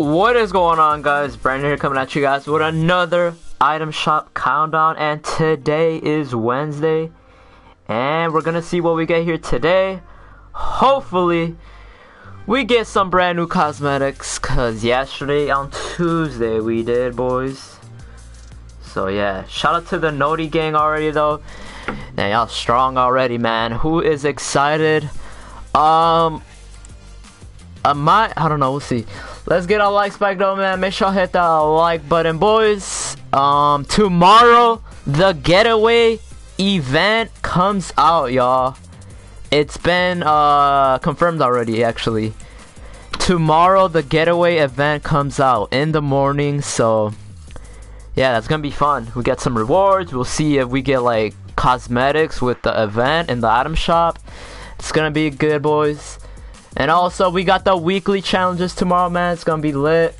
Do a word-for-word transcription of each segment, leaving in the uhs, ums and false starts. What is going on, guys? Brandon here, coming at you guys with another item shop countdown, and today is Wednesday and we're gonna see what we get here today. Hopefully we get some brand new cosmetics, cause yesterday on Tuesday we did, boys. So yeah, shout out to the Naughty gang already though. And y'all strong already, man. Who is excited? Um I might, I don't know, we'll see. Let's get our likes back though, man. Make sure y'all hit that like button, boys. Um, tomorrow the Getaway event comes out, y'all. It's been uh confirmed already, actually. Tomorrow the Getaway event comes out in the morning, so yeah, that's gonna be fun. We get some rewards. We'll see if we get like cosmetics with the event in the item shop. It's gonna be good, boys. And also, we got the weekly challenges tomorrow, man. It's gonna be lit.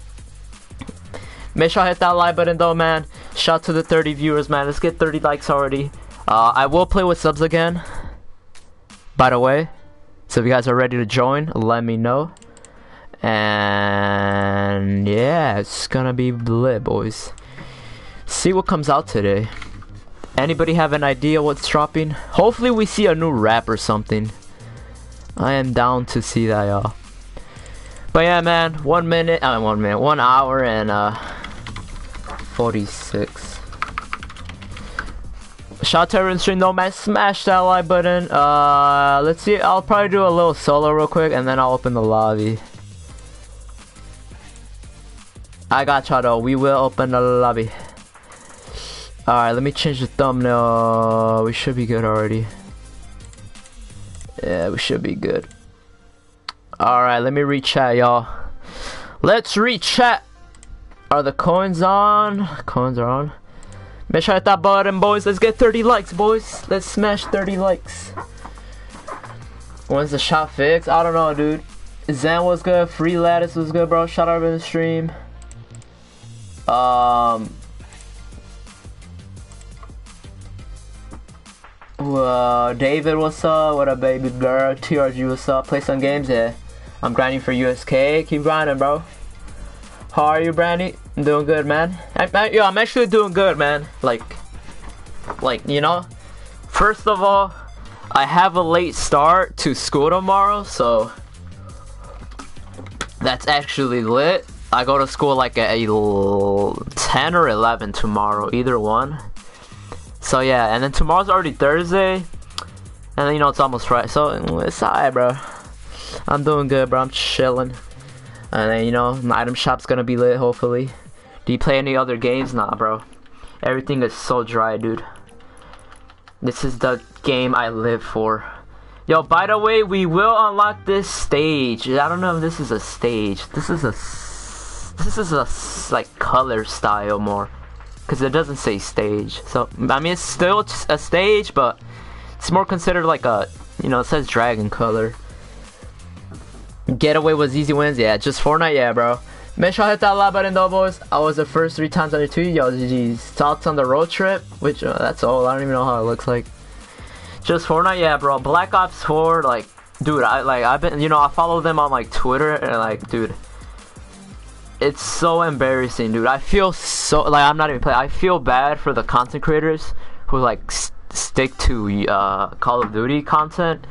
Make sure I hit that like button, though, man. Shout out to the thirty viewers, man. Let's get thirty likes already. Uh, I will play with subs again, by the way. So if you guys are ready to join, let me know. And yeah, it's gonna be lit, boys. See what comes out today. Anybody have an idea what's dropping? Hopefully we see a new wrap or something. I am down to see that, y'all. But yeah, man, one minute, I mean, one minute, one hour and uh, forty-six. Shout out to everyone stream though, man. Smash that like button. Uh, let's see. I'll probably do a little solo real quick, and then I'll open the lobby. I got y'all though. We will open the lobby. All right, let me change the thumbnail. We should be good already. Yeah, we should be good. Alright, let me re-chat, y'all. Let's re-chat. Are the coins on? Coins are on. Make sure I hit that button, boys. Let's get thirty likes, boys. Let's smash thirty likes. When's the shop fix? I don't know, dude. Zan was good. Free Lattice was good, bro. Shout out in the stream. Um... Uh, David, what's up? What up, baby girl? T R G, what's up? Play some games? Yeah. I'm grinding for U S K. Keep grinding, bro. How are you, Brandy? I'm doing good, man. I, I, yo, I'm actually doing good, man. Like, like, you know? First of all, I have a late start to school tomorrow, so that's actually lit. I go to school like at ten or eleven tomorrow, either one. So yeah, and then tomorrow's already Thursday, and then, you know, it's almost Friday, so it's alright, bro. I'm doing good, bro. I'm chilling. And then, you know, my item shop's gonna be lit, hopefully. Do you play any other games? Nah, bro. Everything is so dry, dude. This is the game I live for. Yo, by the way, we will unlock this stage. I don't know if this is a stage. This is a, this is a, like, color style more. Because it doesn't say stage, so I mean it's still a stage, but it's more considered like a, you know, it says dragon color. Getaway was easy wins, yeah, just Fortnite, yeah, bro. Make sure I hit that like button though, boys. I was the first three times under two, yo, G G's. Thoughts on the road trip, which uh, that's old. I don't even know how it looks like. Just Fortnite, yeah, bro. Black Ops four, like, dude, I like I've been, you know, I follow them on like Twitter and like, dude. It's so embarrassing, dude. I feel so, like, I'm not even playing. I feel bad for the content creators who, like, st stick to uh, Call of Duty content.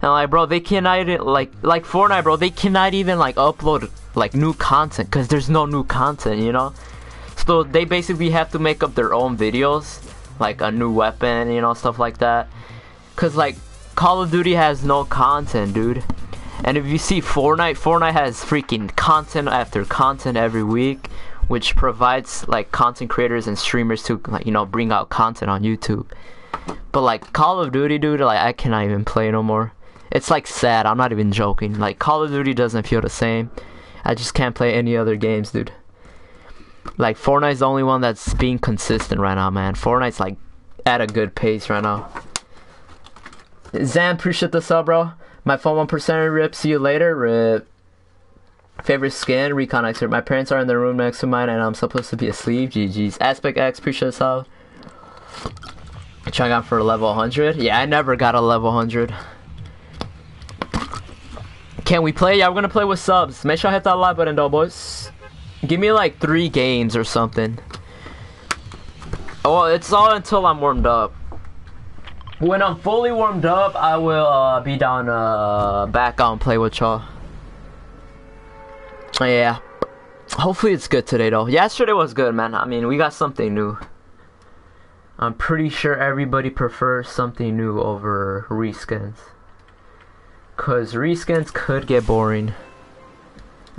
And, like, bro, they cannot even, like, like, Fortnite, bro, they cannot even, like, upload, like, new content. Because there's no new content, you know? So they basically have to make up their own videos. Like, a new weapon, you know, stuff like that. Because, like, Call of Duty has no content, dude. And if you see Fortnite, Fortnite has freaking content after content every week, which provides like content creators and streamers to, like, you know, bring out content on YouTube. But like Call of Duty, dude, like I cannot even play no more. It's like sad. I'm not even joking. Like Call of Duty doesn't feel the same. I just can't play any other games, dude. Like Fortnite's the only one that's being consistent right now, man. Fortnite's like at a good pace right now. Zan, appreciate the sub, bro. My phone one percent rip, see you later, rip. Favorite skin, Recon Expert. My parents are in the room next to mine and I'm supposed to be asleep, G G's. Aspect X, appreciate us out. Trying out for a level one hundred. Yeah, I never got a level one hundred. Can we play? Yeah, we're gonna play with subs. Make sure I hit that like button though, boys. Give me like three games or something. Well, it's all until I'm warmed up. When I'm fully warmed up, I will uh, be down uh, back on play with y'all. Yeah. Hopefully it's good today though. Yesterday was good, man. I mean, we got something new. I'm pretty sure everybody prefers something new over reskins. Cause reskins could get boring.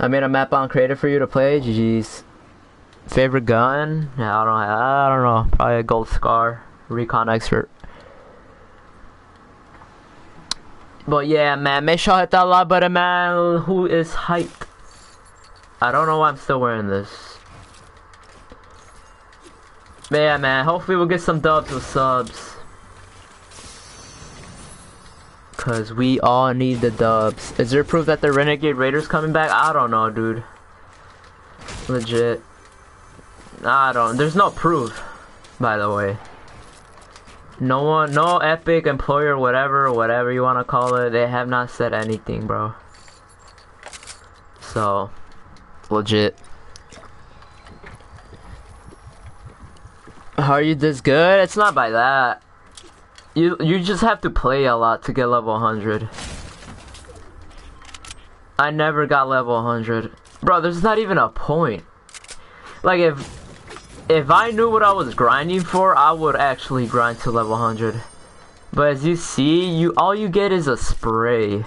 I made a map on creative for you to play. G G's. Favorite gun? Yeah, I don't. I don't know. Probably a gold scar. Recon Expert. But yeah, man. Make sure I hit that like button, man. Who is hyped? I don't know why I'm still wearing this. But yeah, man. Hopefully we'll get some dubs or subs. Cause we all need the dubs. Is there proof that the Renegade Raider's coming back? I don't know, dude. Legit. I don't. There's no proof, by the way. No one, no Epic employer, whatever, whatever you want to call it. They have not said anything, bro. So, legit. How are you this good? It's not by that. You you just have to play a lot to get level one hundred. I never got level one hundred. Bro, there's not even a point. Like if if I knew what I was grinding for, I would actually grind to level one hundred. But as you see, you all you get is a spray.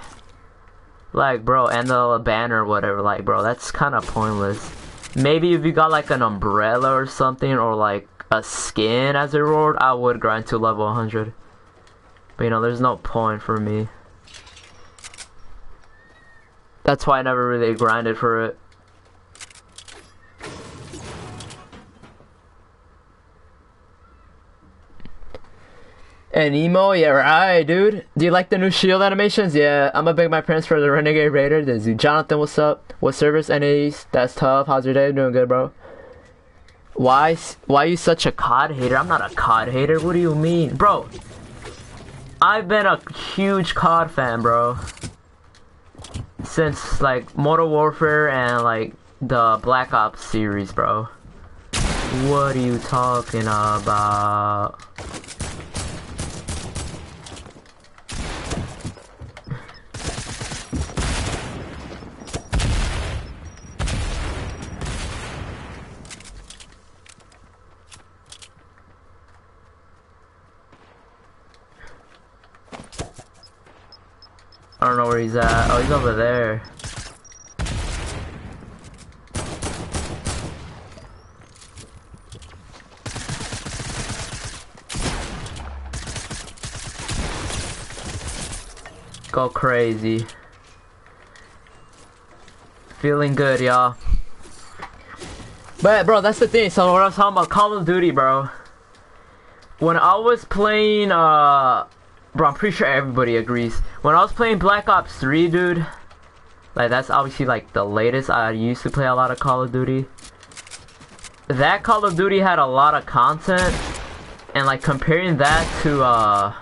Like, bro, and the banner or whatever. Like, bro, that's kind of pointless. Maybe if you got like an umbrella or something, or like a skin as a reward, I would grind to level one hundred. But you know, there's no point for me. That's why I never really grinded for it. And emo, yeah, right, dude. Do you like the new shield animations? Yeah, I'ma beg my parents for the Renegade Raider. This is Jonathan, what's up? What service? N A's, that's tough. How's your day? Doing good, bro. Why, why are you such a C O D hater? I'm not a C O D hater. What do you mean? Bro, I've been a huge C O D fan, bro. Since, like, Modern Warfare and, like, the Black Ops series, bro. What are you talking about? I don't know where he's at. Oh, he's over there. Go crazy. Feeling good, y'all. But, bro, that's the thing. So, what I was talking about, Call of Duty, bro. When I was playing, uh... bro, I'm pretty sure everybody agrees. When I was playing Black Ops three, dude, like, that's obviously, like, the latest. I used to play a lot of Call of Duty. That Call of Duty had a lot of content. And, like, comparing that to, uh...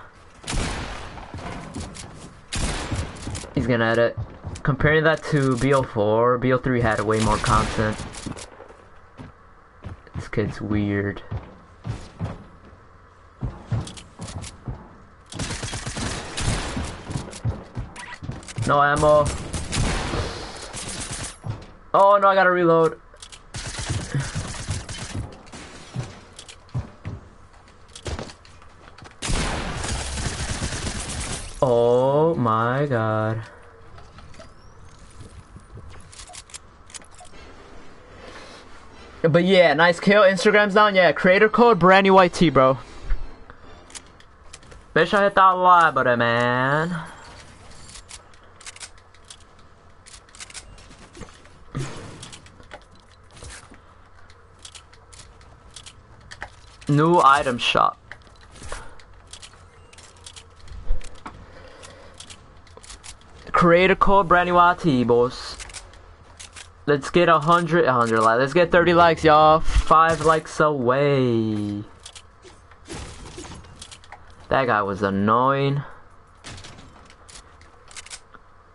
he's gonna edit. Comparing that to B O four, B O three had way more content. This kid's weird. No ammo. Oh no, I gotta reload. Oh my god. But yeah, nice kill. Instagram's down. Yeah, creator code BrandyYT, bro. Bitch, I hit that lie button, man. New item shop. Creator code BrandyYT, boss. Let's get a hundred, a hundred likes. Let's get thirty likes, y'all. Five likes away. That guy was annoying.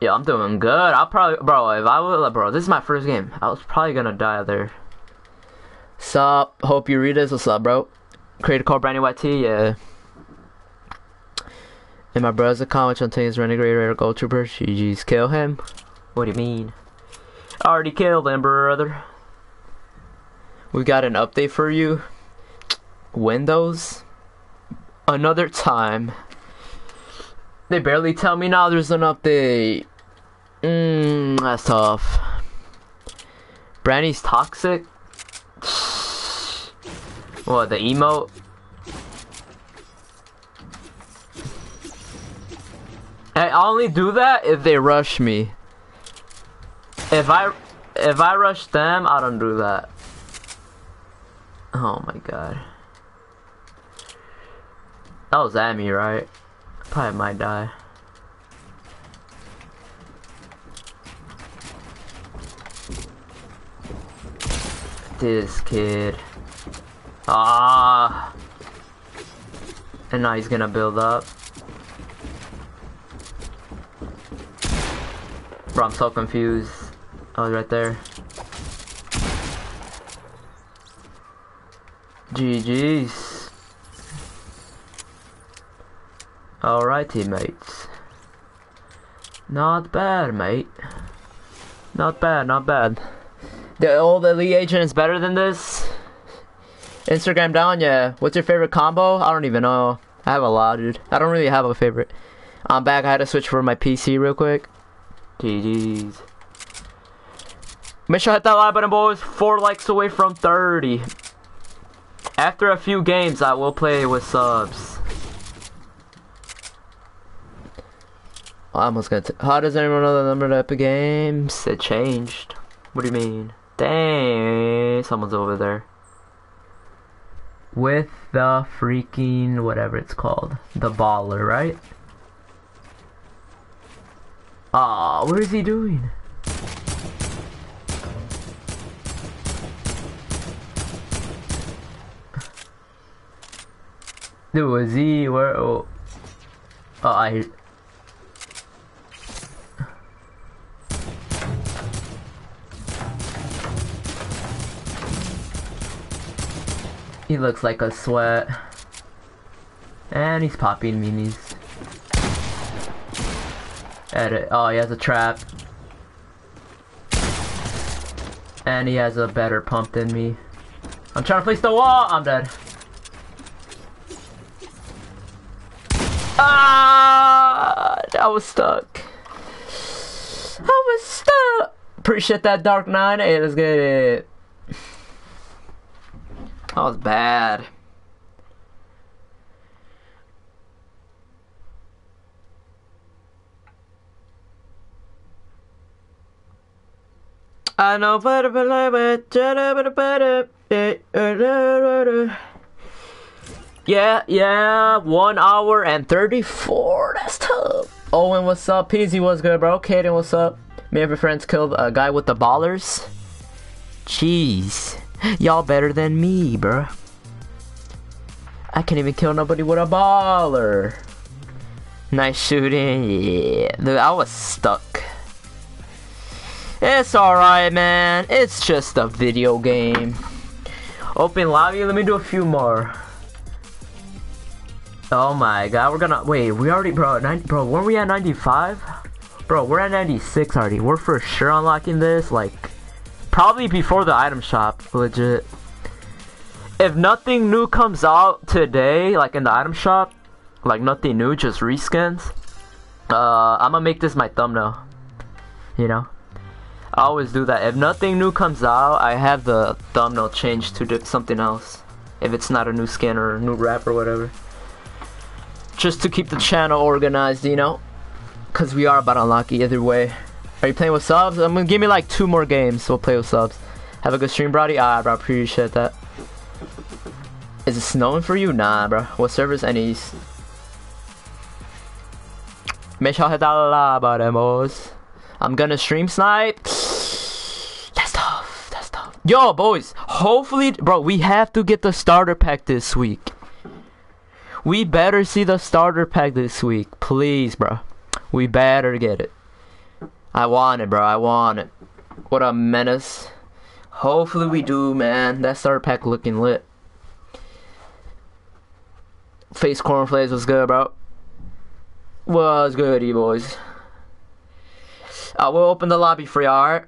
Yo, I'm doing good. I'll probably, bro, if I would, bro, this is my first game. I was probably gonna die there. Sup, hope you read this. What's up, bro? Creator called BrandyYT, yeah. And my brother's account, which contains Renegade Raider, Skull Trooper. G G's, kill him. What do you mean? I already killed him, brother. We got an update for you. Windows. Another time. They barely tell me now there's an update. Mmm, that's tough. Brandy's toxic? What, the emote? I only do that if they rush me. If I if I rush them, I don't do that. Oh my god. That was at me, right? Probably might die. This kid. Ah. And now he's gonna build up. Bro, I'm so confused. I was right there. G G's. Alright, teammates. Not bad, mate. Not bad, not bad. The old Elite Agent is better than this. Instagram down, yeah. What's your favorite combo? I don't even know. I have a lot, dude. I don't really have a favorite. I'm back. I had to switch for my P C real quick. G G's. Make sure to hit that like button, boys. Four likes away from thirty. After a few games, I will play with subs. I almost got. How does anyone know the number of Epic Games? It changed. What do you mean? Dang, someone's over there. With the freaking whatever it's called, the baller, right? Ah, oh, what is he doing? Dude, was he where? Oh, oh I hear. He looks like a sweat. And he's popping minis. Edit. Oh, he has a trap. And he has a better pump than me. I'm trying to place the wall! I'm dead. Ah! I was stuck. I was stuck! Appreciate that, Dark Knight. Hey, let's get it. That was bad. I know better, but I better, better, better. Yeah, yeah. One hour and thirty-four. That's tough. Owen, what's up? Peasy, what's good, bro? Kaden, what's up? Me and my friends killed a guy with the ballers. Jeez. Y'all better than me, bruh. I can't even kill nobody with a baller. Nice shooting, yeah. Dude, I was stuck. It's alright, man. It's just a video game. Open lobby, let me do a few more. Oh my god, we're gonna... Wait, we already... Bro, ninety, bro, weren't we at ninety-five? Bro, we're at ninety-six already. We're for sure unlocking this, like... Probably before the item shop, legit. If nothing new comes out today, like in the item shop, like nothing new, just reskins, uh, I'm gonna make this my thumbnail, you know? I always do that. If nothing new comes out, I have the thumbnail changed to something else. If it's not a new skin or a new wrap or whatever. Just to keep the channel organized, you know? Because we are about to unlock it either way. Are you playing with subs? I'm gonna give me like two more games. We'll play with subs. Have a good stream, Brody. Ah, bro, I appreciate that. Is it snowing for you? Nah, bro. What servers? Any? Make sure I hit that la button, boys. I'm gonna stream snipe. That's tough. That's tough. Yo, boys. Hopefully, bro, we have to get the starter pack this week. We better see the starter pack this week, please, bro. We better get it. I want it, bro. I want it. What a menace. Hopefully we do, man. That starter pack looking lit. Face cornflakes was good, bro. Was good, you boys. Uh, we'll open the lobby free, alright?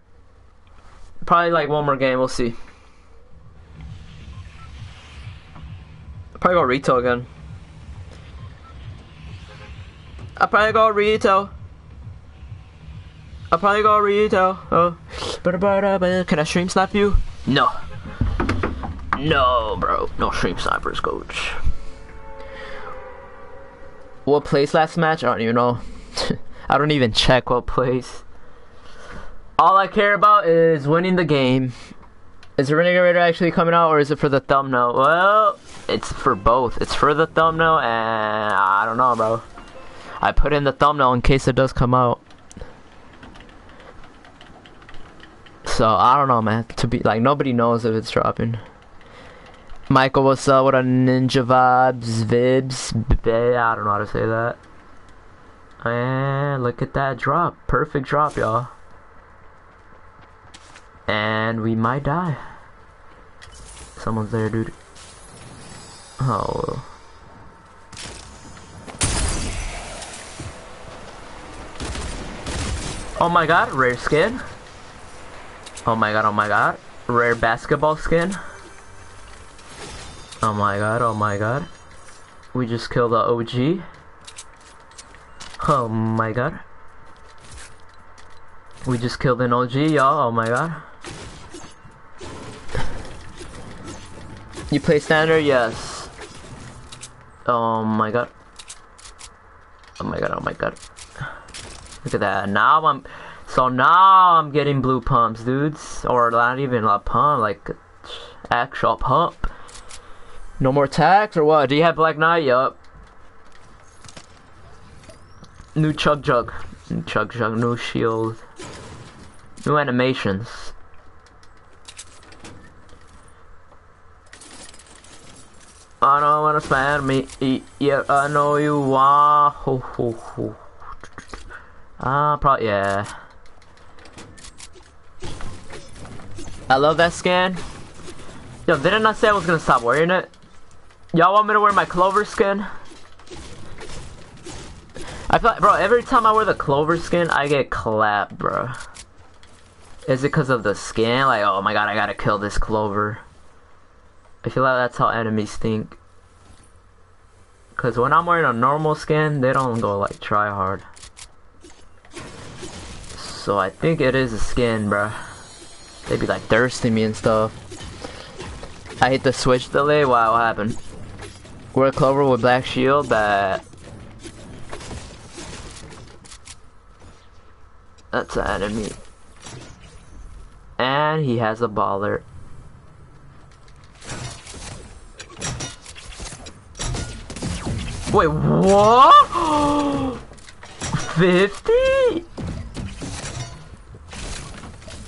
Probably like one more game, we'll see. Probably go retail again. I'll probably go retail. I'll probably go retail. Oh. Can I stream snap you? No. No, bro. No stream snipers, coach. What place last match? I don't even know. I don't even check what place. All I care about is winning the game. Is the Renegade Raider actually coming out, or is it for the thumbnail? Well, it's for both. It's for the thumbnail, and I don't know, bro. I put in the thumbnail in case it does come out. So, I don't know, man. To be like, nobody knows if it's dropping. Michael, what's up? What a ninja vibes, vibes. I don't know how to say that. And look at that drop. Perfect drop, y'all. And we might die. Someone's there, dude. Oh. Oh my god, rare skin. Oh my god, oh my god. Rare basketball skin. Oh my god, oh my god. We just killed the O G. Oh my god. We just killed an O G, y'all. Oh my god. You play standard? Yes. Oh my god. Oh my god, oh my god. Look at that. Now I'm... So now I'm getting blue pumps, dudes. Or not even a pump, like... Actual pump. No more tags or what? Do you have Black Knight? Yup. New chug jug. New chug jug. New shield. New animations. I don't wanna spam me. Yeah, I know you want. Ah, uh, probably, yeah. I love that skin. Yo, didn't I say I was gonna stop wearing it? Y'all want me to wear my Clover skin? I feel like, bro, every time I wear the Clover skin, I get clapped, bro. Is it because of the skin? Like, oh my god, I gotta kill this Clover. I feel like that's how enemies think. Because when I'm wearing a normal skin, they don't go, like, try hard. So I think it is a skin, bro. They be, like, thirsting me and stuff. I hit the switch delay. Wow, what happened? We're a Clover with black shield, but that's an enemy. And he has a baller. Wait, what? fifty?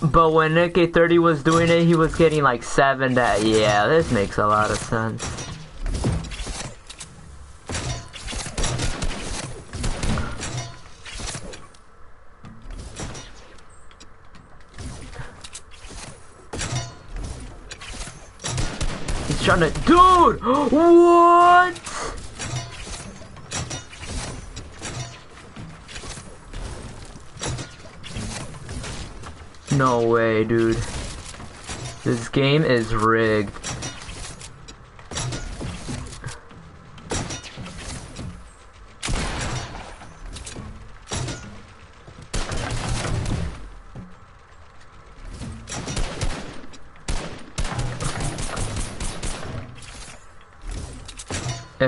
But when N K thirty was doing it, he was getting like seven. That, yeah, this makes a lot of sense. He's trying to, dude, what? No way, dude. This game is rigged.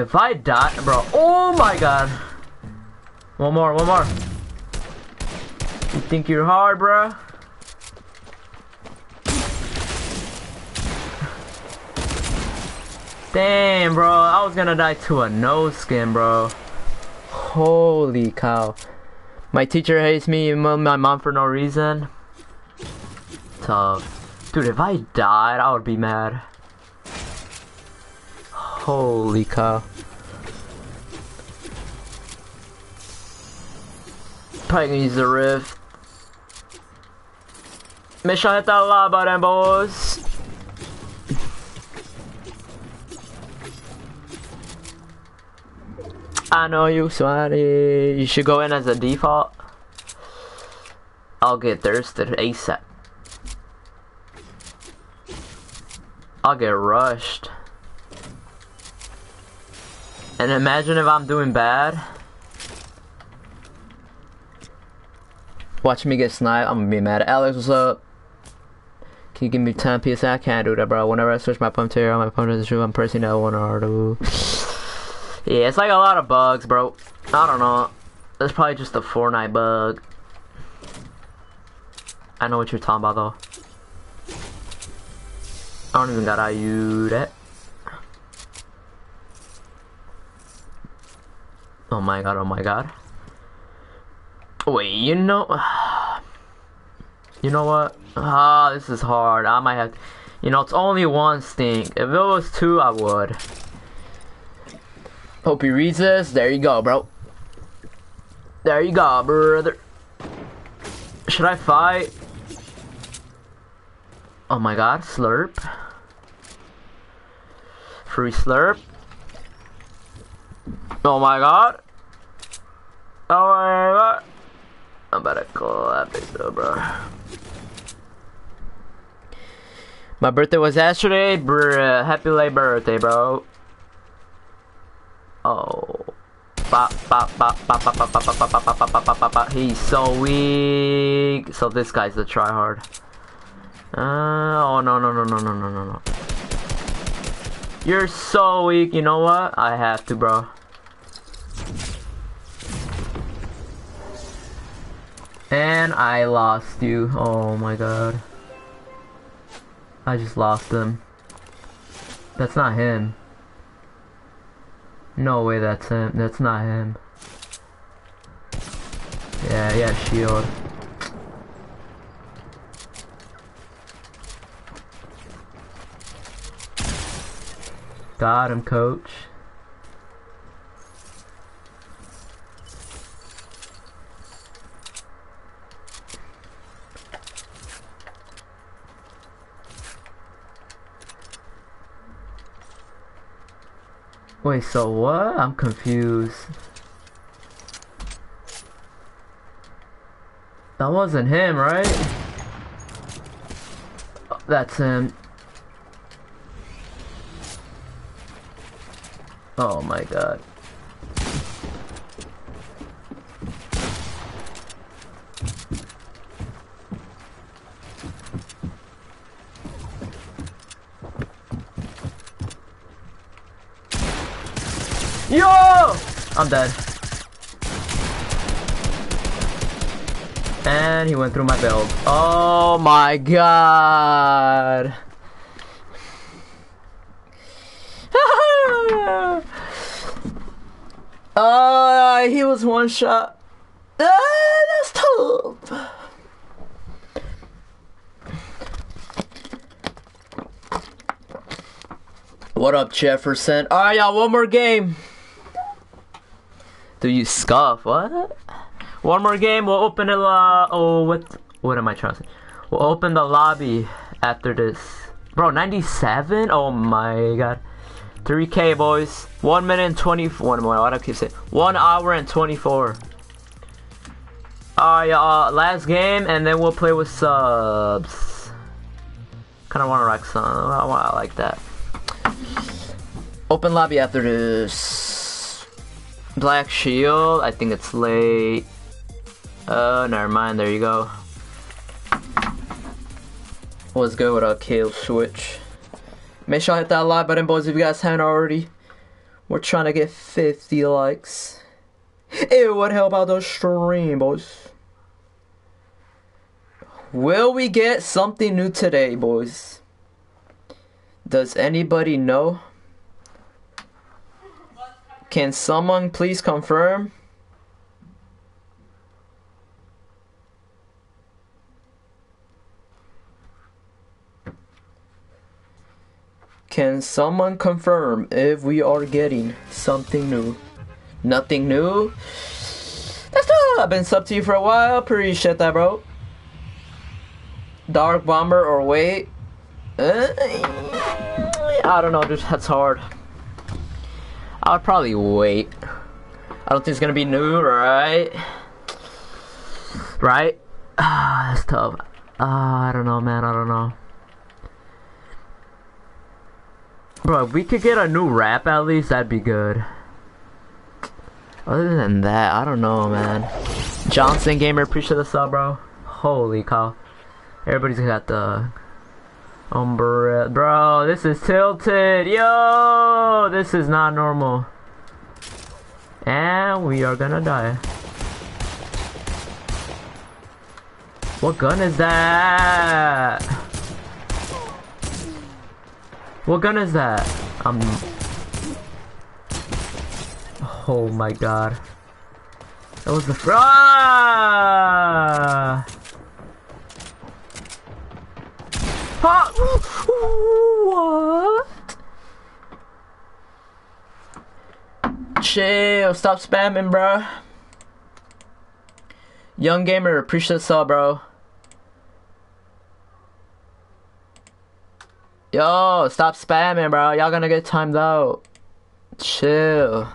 If I die, bro. Oh my god. One more, one more. You think you're hard, bro? Damn, bro, I was gonna die to a nose skin, bro. Holy cow. My teacher hates me and my mom for no reason. Tough. Dude, if I died, I would be mad. Holy cow. Probably gonna use the rift. Mission hit that lob button, boys. I know you sweaty. You should go in as a default. I'll get thirsted ASAP. I'll get rushed. And imagine if I'm doing bad. Watch me get sniped. I'm gonna be mad. Alex, what's up? Can you give me ten P S? I can't do that, bro. Whenever I switch my pump to here, my pump doesn't shoot. I'm pressing that one or two. Yeah, it's like a lot of bugs, bro. I don't know. That's probably just the Fortnite bug. I know what you're talking about, though. I don't even gotta use that. Oh my god, oh my god. Wait, you know... You know what? Ah, oh, this is hard. I might have... You know, it's only one stink. If it was two, I would. Hope he reads this. There you go, bro. There you go, brother. Should I fight? Oh my god, slurp. Free slurp. Oh my god. Oh my god. I'm about to collapse though, bro. My birthday was yesterday, bruh. Happy late birthday, bro. Oh. Bop, bop, bop, bop, bop, bop, bop, bop, bop, bop, bop, bop, bop. He's so weak. So this guy's the tryhard. Uh, oh, no, no, no, no, no, no, no, no. You're so weak. You know what? I have to, bro. And I lost you. Oh my god. I just lost him. That's not him. No way that's him. That's not him. Yeah, yeah, shield. Got him, coach. Wait, so what? I'm confused. That wasn't him, right? Oh, that's him. Oh my god. Yo! I'm dead. And he went through my build. Oh my god. Uh, he was one shot. Uh, that's tough. What up, Jefferson? Alright, y'all, one more game. Do you scuff? What? One more game. We'll open the lo- Oh, what? What am I trying to say? We'll open the lobby after this. Bro, ninety-seven? Oh my god. three K boys, one minute and twenty-four, why do I keep saying, one hour and twenty-four. Alright y'all, last game and then we'll play with subs. Kinda wanna rock some, I, I like that. Open lobby after this. Black shield, I think it's late. Oh, uh, never mind, there you go. Let's go with our kill switch. Make sure I hit that like button, boys, if you guys haven't already. We're trying to get fifty likes. It would help out the stream, boys. Will we get something new today, boys? Does anybody know? Can someone please confirm? Can someone confirm if we are getting something new? Nothing new? That's all. I've been sub to you for a while. Appreciate that, bro. Dark Bomber or wait. Uh, I don't know, dude. That's hard. I would probably wait. I don't think it's gonna be new, right? Right? Ah, that's tough. Ah, uh, I don't know, man. I don't know. Bro, if we could get a new wrap at least, that'd be good. Other than that, I don't know, man. Johnson Gamer, appreciate the sub, bro. Holy cow. Everybody's got the umbrella. Bro, this is tilted. Yo, this is not normal. And we are gonna die. What gun is that? What gun is that? Um. Oh my god. That was the fr- ah! Ah! What? Chill. Stop spamming, bro. Young gamer, appreciate the sub, bro. Yo, stop spamming, bro. Y'all gonna get timed out. Chill.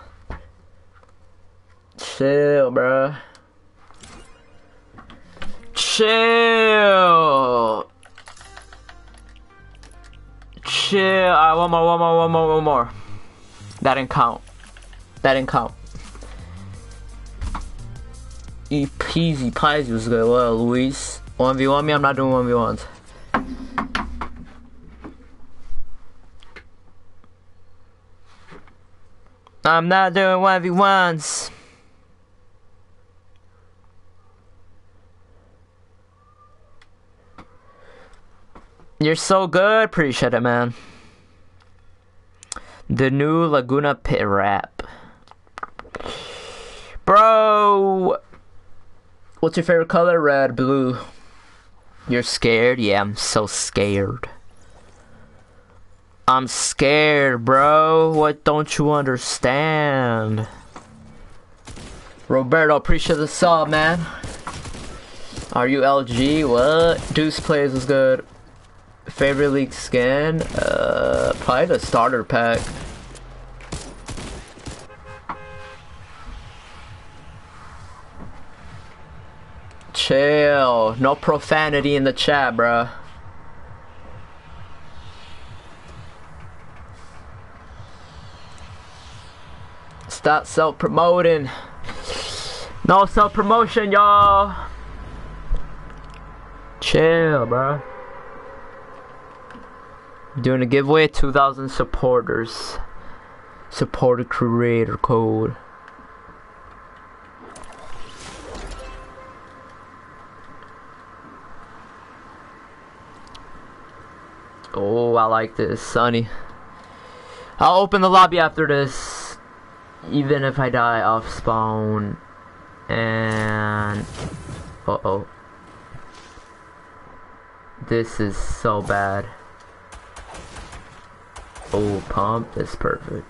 Chill, bro. Chill. Chill. Alright, one more, one more, one more, one more. That didn't count. That didn't count. E peasy pies was good. Well, Luis. one v one me? I'm not doing one v ones. I'm not doing one v ones. You're so good. Appreciate it, man. The new Laguna Pit Wrap. Bro. What's your favorite color? Red, blue. You're scared? Yeah, I'm so scared. I'm scared, bro. What don't you understand? Roberto, appreciate the sub, man. Are you L G? What? Deuce Plays is good. Favorite league skin? Uh, probably the starter pack. Chill. No profanity in the chat, bro. Stop self-promoting. No self-promotion, y'all. Chill, bro. Doing a giveaway, two thousand supporters. Supporter creator code. Oh, I like this, Sonny. I'll open the lobby after this. Even if I die off spawn. And uh oh, this is so bad. Oh, pump is perfect.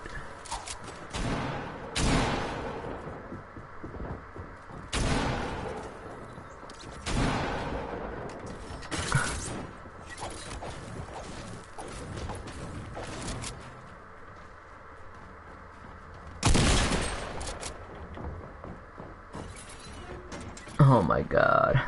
Oh my god.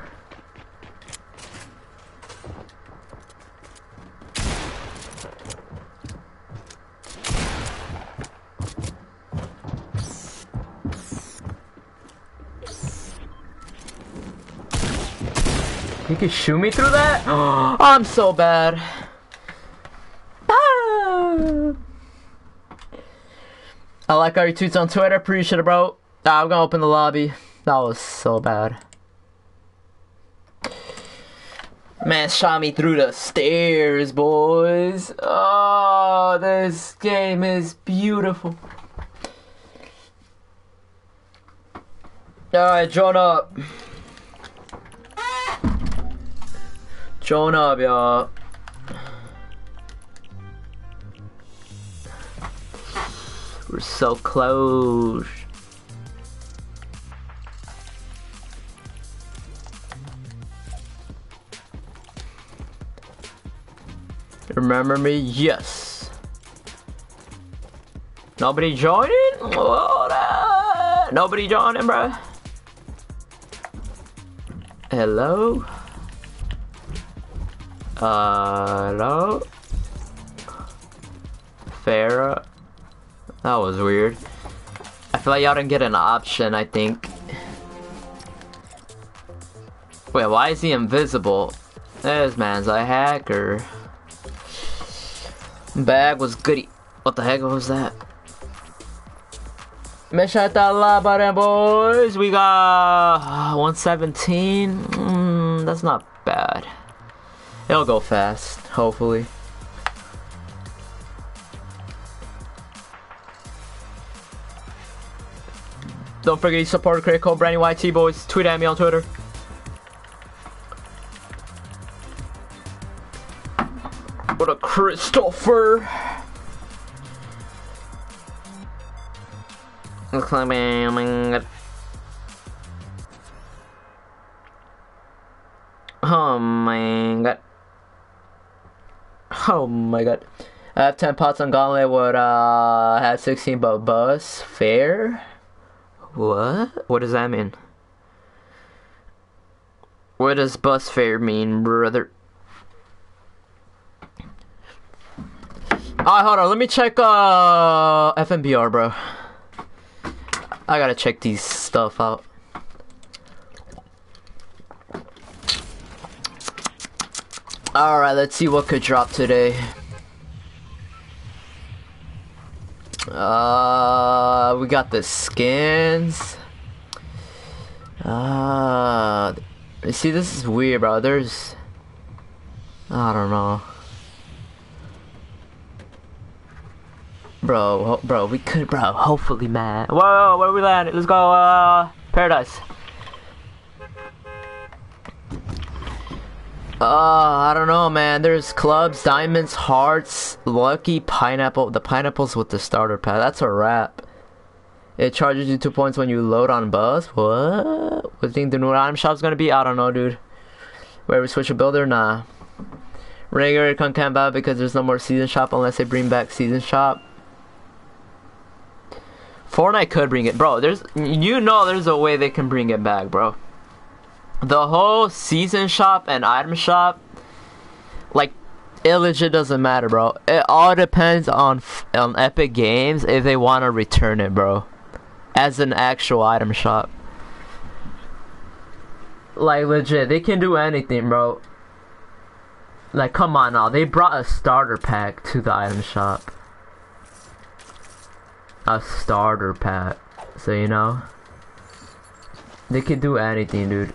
You can shoot me through that? Oh, I'm so bad. Ah. I like all your tweets on Twitter. Appreciate it, bro. Nah, I'm gonna open the lobby. That was so bad. Man shot me through the stairs, boys. Oh, this game is beautiful. Alright, join up. Join up, y'all. We're so close. Remember me? Yes. Nobody joining? Nobody joining, bro. Hello? Uh, hello? Farah? That was weird. I feel like y'all didn't get an option, I think. Wait, why is he invisible? This man's a hacker. Bag was goody. What the heck was that? Mishat Allah about them boys. We got one seventeen. Mm, that's not bad. It'll go fast, hopefully. Don't forget to support create code BrandyYT boys. Tweet at me on Twitter. What a Christopher! Looks like man. Oh my god. Oh my god. I have ten pots on Gauntlet, would uh have sixteen but bus. Fair? What? What does that mean? What does bus fare mean, brother? Alright, hold on. Let me check uh, F M B R, bro. I gotta check these stuff out. Alright, let's see what could drop today. Uh, we got the skins. Uh, see, this is weird, bro. There's... I don't know. Bro, bro, we could, bro, hopefully, man. Whoa, where we landed? Let's go, uh, Paradise. Uh, I don't know, man. There's clubs, diamonds, hearts, lucky, pineapple. The pineapples with the starter pack. That's a wrap. It charges you two points when you load on bus. What? What do you think the new item shop's gonna be? I don't know, dude. Where we switch a builder? Nah. Renegade can't camp out because there's no more season shop unless they bring back season shop. Fortnite could bring it, bro. There's, you know, there's a way they can bring it back, bro. The whole season shop and item shop, like, it legit doesn't matter, bro. It all depends on on Epic Games if they want to return it, bro, as an actual item shop. Like, legit, they can do anything, bro. Like, come on now. They brought a starter pack to the item shop. A starter pack, so you know they can do anything, dude.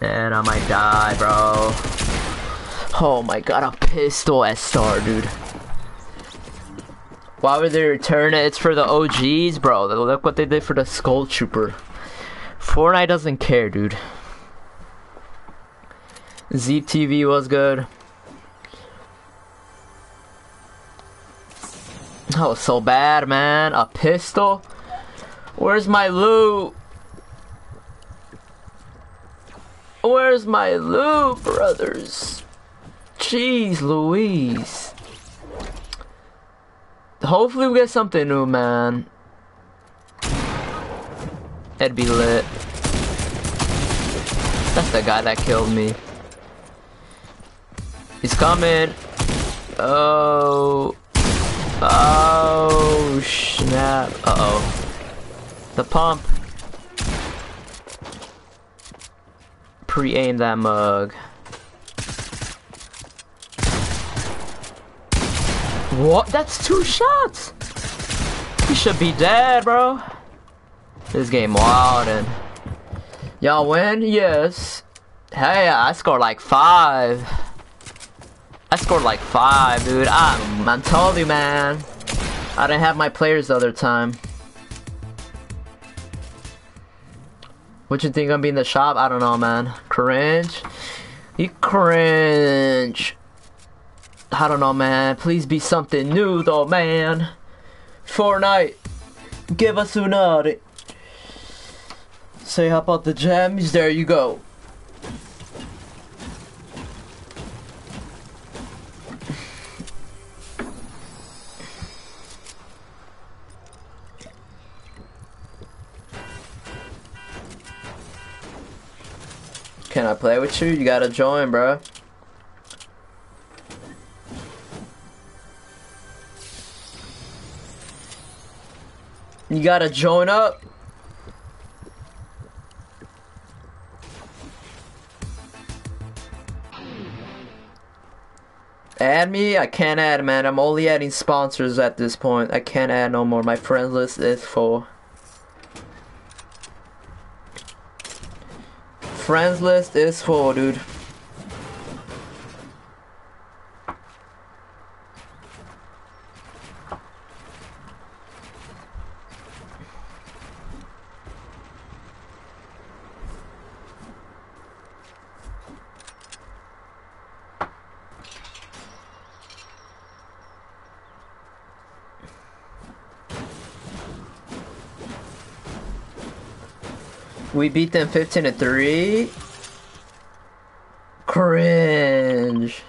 And I might die, bro. Oh my god, a pistol at star, dude. Why would they return it? It's for the O Gs, bro. Look what they did for the Skull Trooper. Fortnite doesn't care, dude. Z T V was good. That was so bad, man. A pistol? Where's my loot? Where's my loot, brothers? Jeez Louise. Hopefully we get something new, man. That'd be lit. That's the guy that killed me. He's coming. Oh... Oh snap. Uh oh. The pump. Pre-aim that mug. What? That's two shots. He should be dead, bro. This game wild and y'all win? Yes. Hey, I scored like five. I scored like five, dude. I'm, I'm telling you, man. I didn't have my players the other time. What you think I'm gonna be in the shop? I don't know, man. Cringe? You cringe. I don't know, man. Please be something new, though, man. Fortnite. Give us another. Say, how about the gems? There you go. Can I play with you? You gotta join, bro. You gotta join up. Add me? I can't add, man. I'm only adding sponsors at this point. I can't add no more. My friend list is full. Friends list is full, dude. We beat them fifteen to three. Cringe.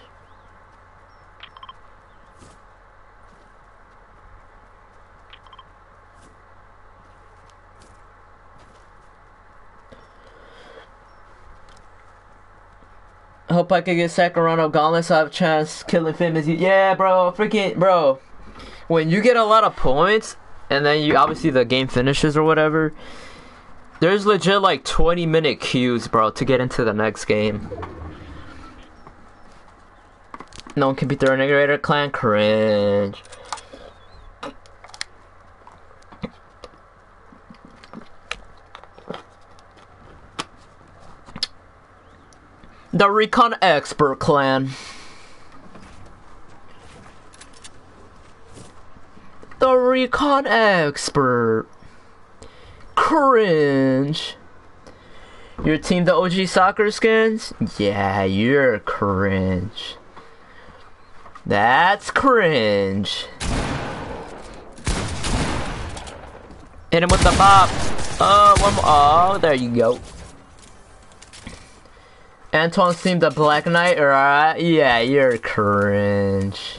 Hope I can get Sakurano Gauntlet so I have a chance killing famous. Yeah, bro. Freaking, bro. When you get a lot of points, and then you obviously the game finishes or whatever. There's legit like twenty minute queues, bro, to get into the next game. No one can beat the Renegade Raider clan. Cringe. The Recon Expert clan. The Recon Expert. Cringe. Your team the O G soccer skins? Yeah, you're cringe. That's cringe. Hit him with the bop. Oh, one more. Oh, there you go. Antoine's team the Black Knight, alright? Yeah, you're cringe.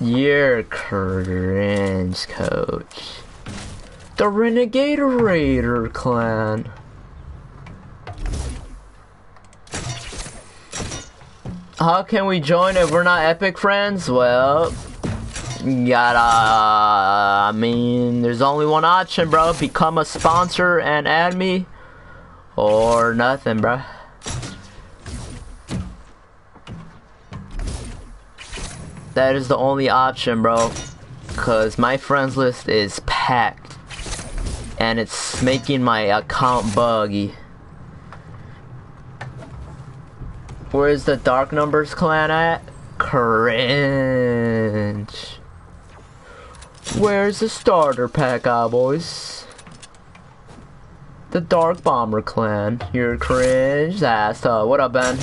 You're cringe, coach. The Renegade Raider clan. How can we join if we're not epic friends? Well, gotta, uh, I mean, there's only one option, bro. Become a sponsor and add me, or nothing, bro. That is the only option, bro, cause my friends list is packed. And it's making my account buggy. Where's the Dark Numbers clan at? Cringe. Where's the starter pack, boys? The Dark Bomber clan. You're cringe. That's tough. What up, Ben?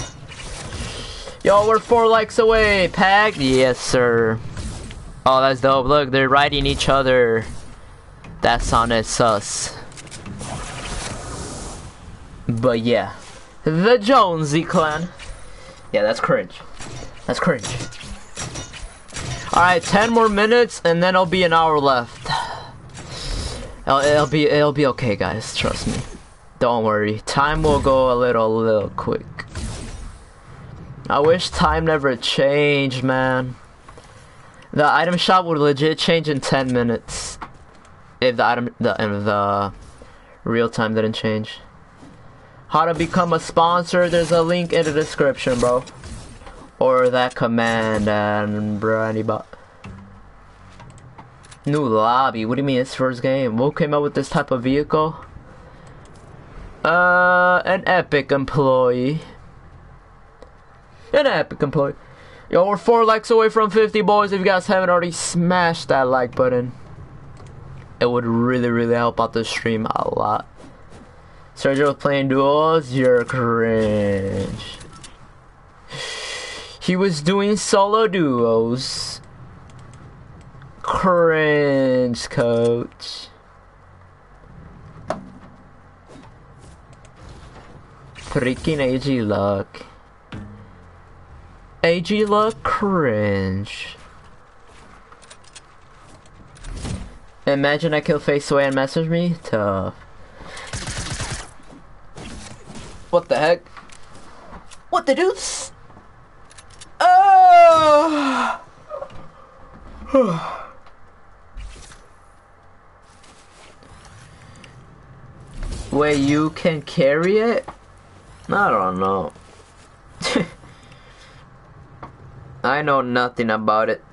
Yo, we're four likes away, pack. Yes, sir. Oh, that's dope. Look, they're riding each other. That sounded sus. But yeah. The Jonesy clan. Yeah, that's cringe. That's cringe. Alright, ten more minutes and then it'll be an hour left. It'll, it'll be it'll be okay, guys, trust me. Don't worry. Time will go a little little quick. I wish time never changed, man. The item shop would legit change in ten minutes. If the item, the, if the real time didn't change. How to become a sponsor? There's a link in the description, bro. Or that command and BrandyBot. New lobby. What do you mean? It's first game. Who came up with this type of vehicle? Uh, an Epic employee. An Epic employee. Yo, we're four likes away from fifty, boys. If you guys haven't already, smash that like button. It would really, really help out the stream a lot. Sergio playing duos, you're cringe. He was doing solo duos. Cringe, coach. Freaking A G Luck. A G Luck, cringe. Imagine I kill FaZe away and message me? Tough. What the heck? What the deuce? Oh! Wait, you can carry it? I don't know. I know nothing about it.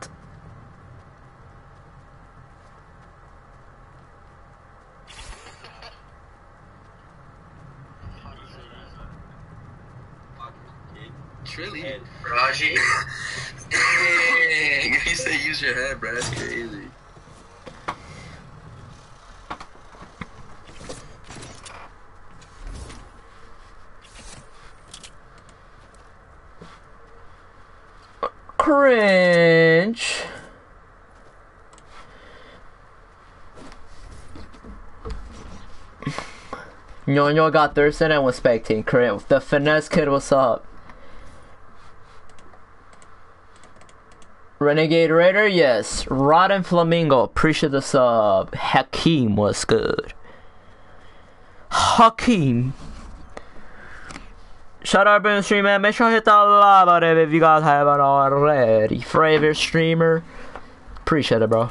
Really? Raji. Dang. You said use your head, bro. That's crazy. Cringe. Nyonyo got Thurston and was spectating. Cringe. The finesse kid, what's up? Renegade Raider, yes. Rotten Flamingo, appreciate the sub. Hakeem was good. Hakeem. Shout out to the stream, man. Make sure you hit that like button if you guys haven't already. Favorite streamer. Appreciate it, bro.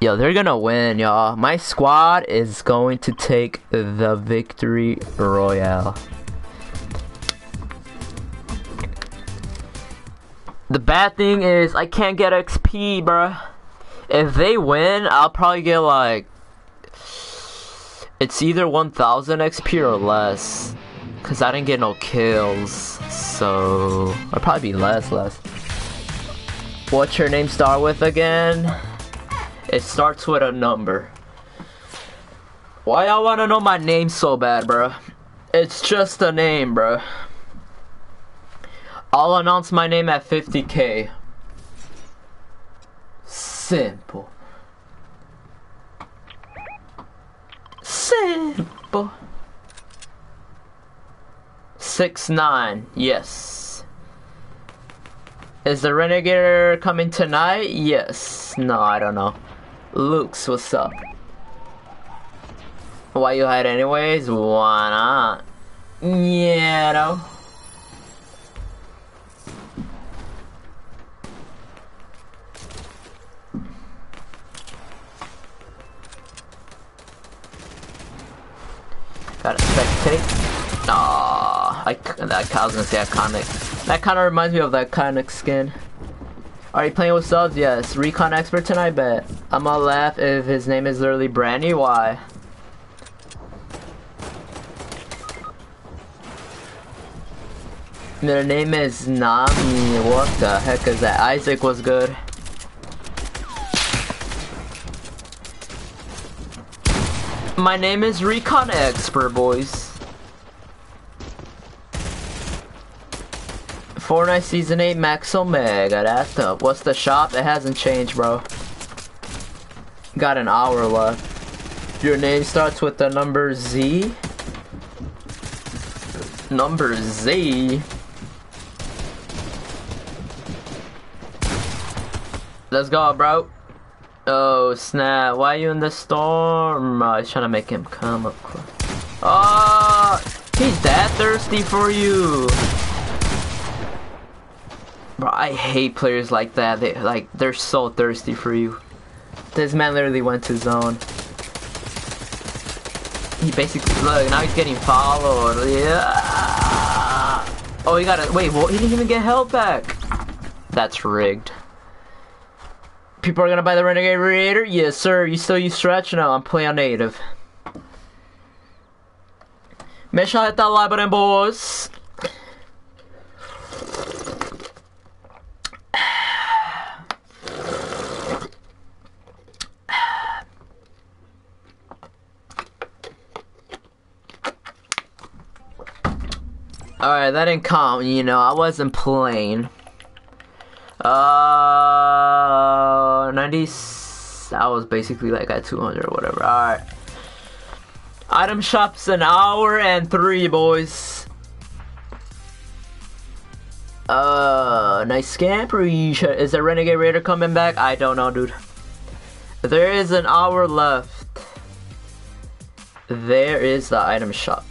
Yo, they're gonna win, y'all. My squad is going to take the victory royale. The bad thing is I can't get X P, bruh. If they win, I'll probably get like... It's either one thousand X P or less. Because I didn't get no kills. So... I'll probably be less, less. What's your name start with again? It starts with a number. Why y'all wanna know my name so bad, bruh? It's just a name, bruh. I'll announce my name at fifty K. Simple. Simple. six nine, yes. Is the Renegade coming tonight? Yes. No, I don't know. Luke's, what's up? Why you hide anyways? Why not? Yeah, though. Got a spectate. Aww, I, that I was gonna say iconic. That kind of reminds me of that iconic skin. Are you playing with subs? Yes. Recon Expert tonight, bet. I'm gonna laugh if his name is literally Brandy. Why? Their name is Nami. What the heck is that? Isaac was good. My name is Recon Expert, boys. Fortnite Season eight Max Omega. That's up. What's the shop? It hasn't changed, bro. Got an hour left. Your name starts with the number Z. Number Z. Let's go, bro. Oh snap, why are you in the storm? I was trying to make him come up close. Oh, he's that thirsty for you. Bro, I hate players like that. They like they're so thirsty for you. This man literally went to zone. He basically look, now he's getting followed. Yeah. Oh, he got it. Wait, what? He didn't even get held back. That's rigged. People are gonna buy the Renegade Raider? Yes, sir. You still use stretch? No, I'm playing native. Make sure I hit that like button, boys. Alright, that didn't count. You know, I wasn't playing. Uh, ninety. I was basically like at two hundred or whatever. Alright. Item shop's an hour and three, boys. Uh, nice scamp. Is the Renegade Raider coming back? I don't know, dude. There is an hour left. There is the item shop.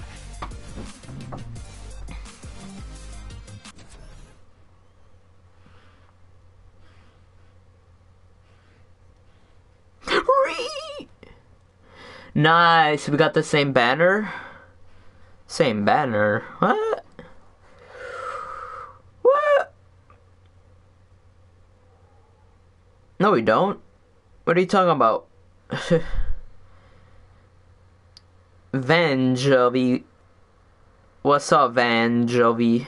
Nice, we got the same banner. Same banner. What? What? No, we don't. What are you talking about? Vanjovi. What's up, Vanjovi?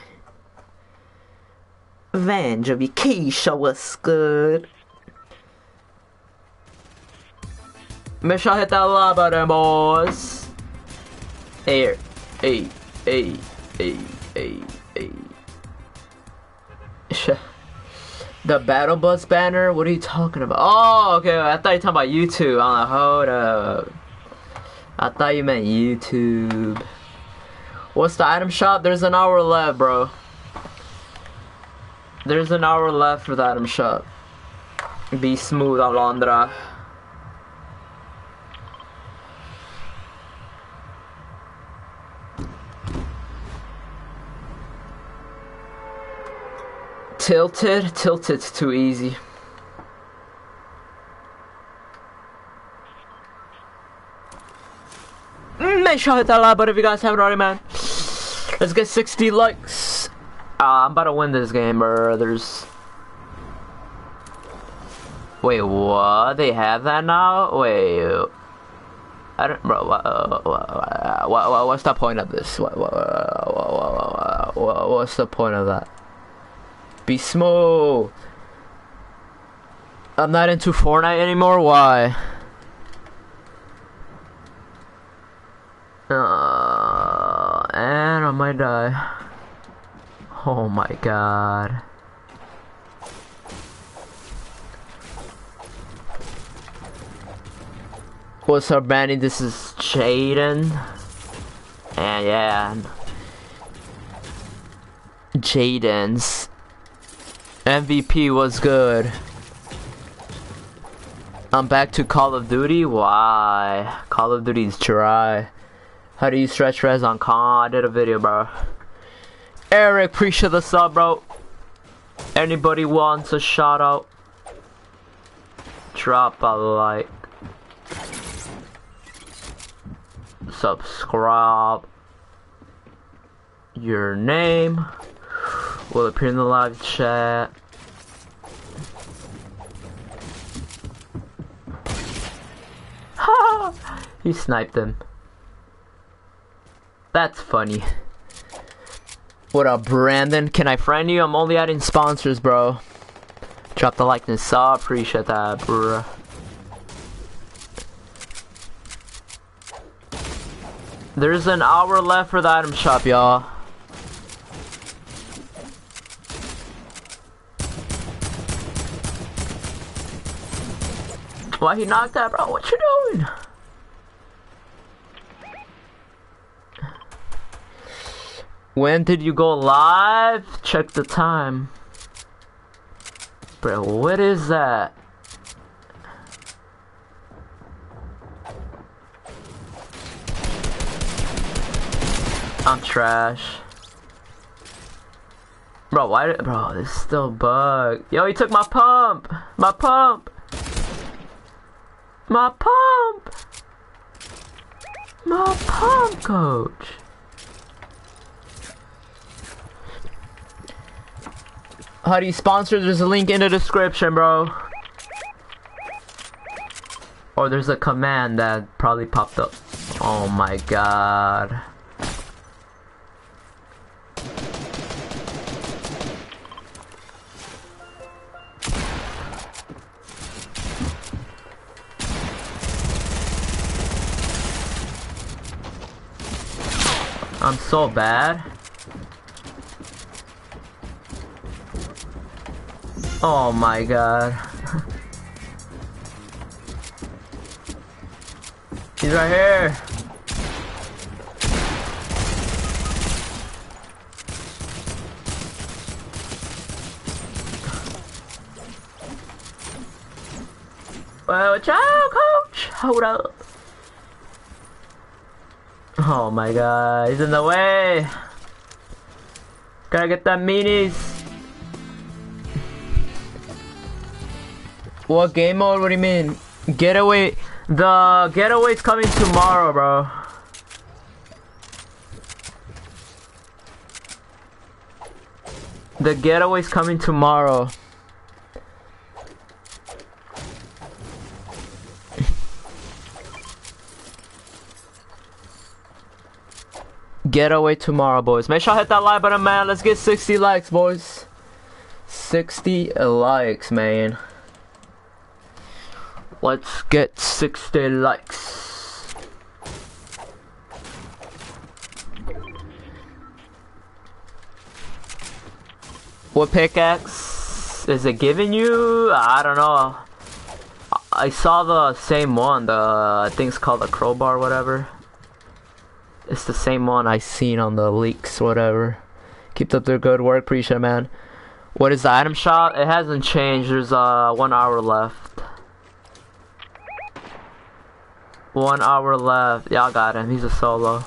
Vanjovi, Keisha, what's good? Make sure I hit that like button, boys. Here. Hey, hey, hey, hey, hey. The Battle Bus banner? What are you talking about? Oh, okay. I thought you were talking about YouTube. I'm like, hold up. I thought you meant YouTube. What's the item shop? There's an hour left, bro. There's an hour left for the item shop. Be smooth, Alondra. Tilted? Tilted's too easy. Make sure I hit that like button if you guys haven't already, man. Let's get sixty likes. Uh, I'm about to win this game, brothers. Wait, what? They have that now? Wait. I don't... Bro, what, what, what, what, what, what's the point of this? What, what, what, what, what, what's the point of that? Be smooth. I'm not into Fortnite anymore. Why? Uh, and I might die. Oh my god. What's up, Brandy? This is Jaden. And yeah, Jaden's M V P was good. I'm back to Call of Duty? Why? Call of Duty's dry. How do you stretch res on con? I did a video, bro. Eric, appreciate the sub, bro. Anybody wants a shout out? Drop a like. Subscribe. Your name will appear in the live chat. Ha! He sniped him. That's funny. What up, Brandon? Can I friend you? I'm only adding sponsors, bro. Drop the like and sub. Appreciate that, bruh. There's an hour left for the item shop, y'all. Why he knocked that, bro? What you doing? When did you go live? Check the time. Bro, what is that? I'm trash. Bro, why did- Bro, this is still bugged. Yo, he took my pump! My pump! My pump! My pump, coach! How do you sponsor? There's a link in the description, bro. Or there's a command that probably popped up. Oh my god. I'm so bad. Oh my god. He's right here. Well, watch out, coach. Hold up. Oh my god, he's in the way! Gotta get that meanies! What game mode? What do you mean? Getaway. The Getaway's coming tomorrow, bro. The Getaway's coming tomorrow. Getaway tomorrow, boys. Make sure I hit that like button, man. Let's get sixty likes, boys. sixty likes, man. Let's get sixty likes. What pickaxe is it giving you? I don't know. I saw the same one. The I think it's called the crowbar, whatever. It's the same one I seen on the leaks, whatever. Keep up their good work, appreciate it, man. What is the item shop? It hasn't changed. There's uh one hour left. One hour left. Y'all got him. He's a solo.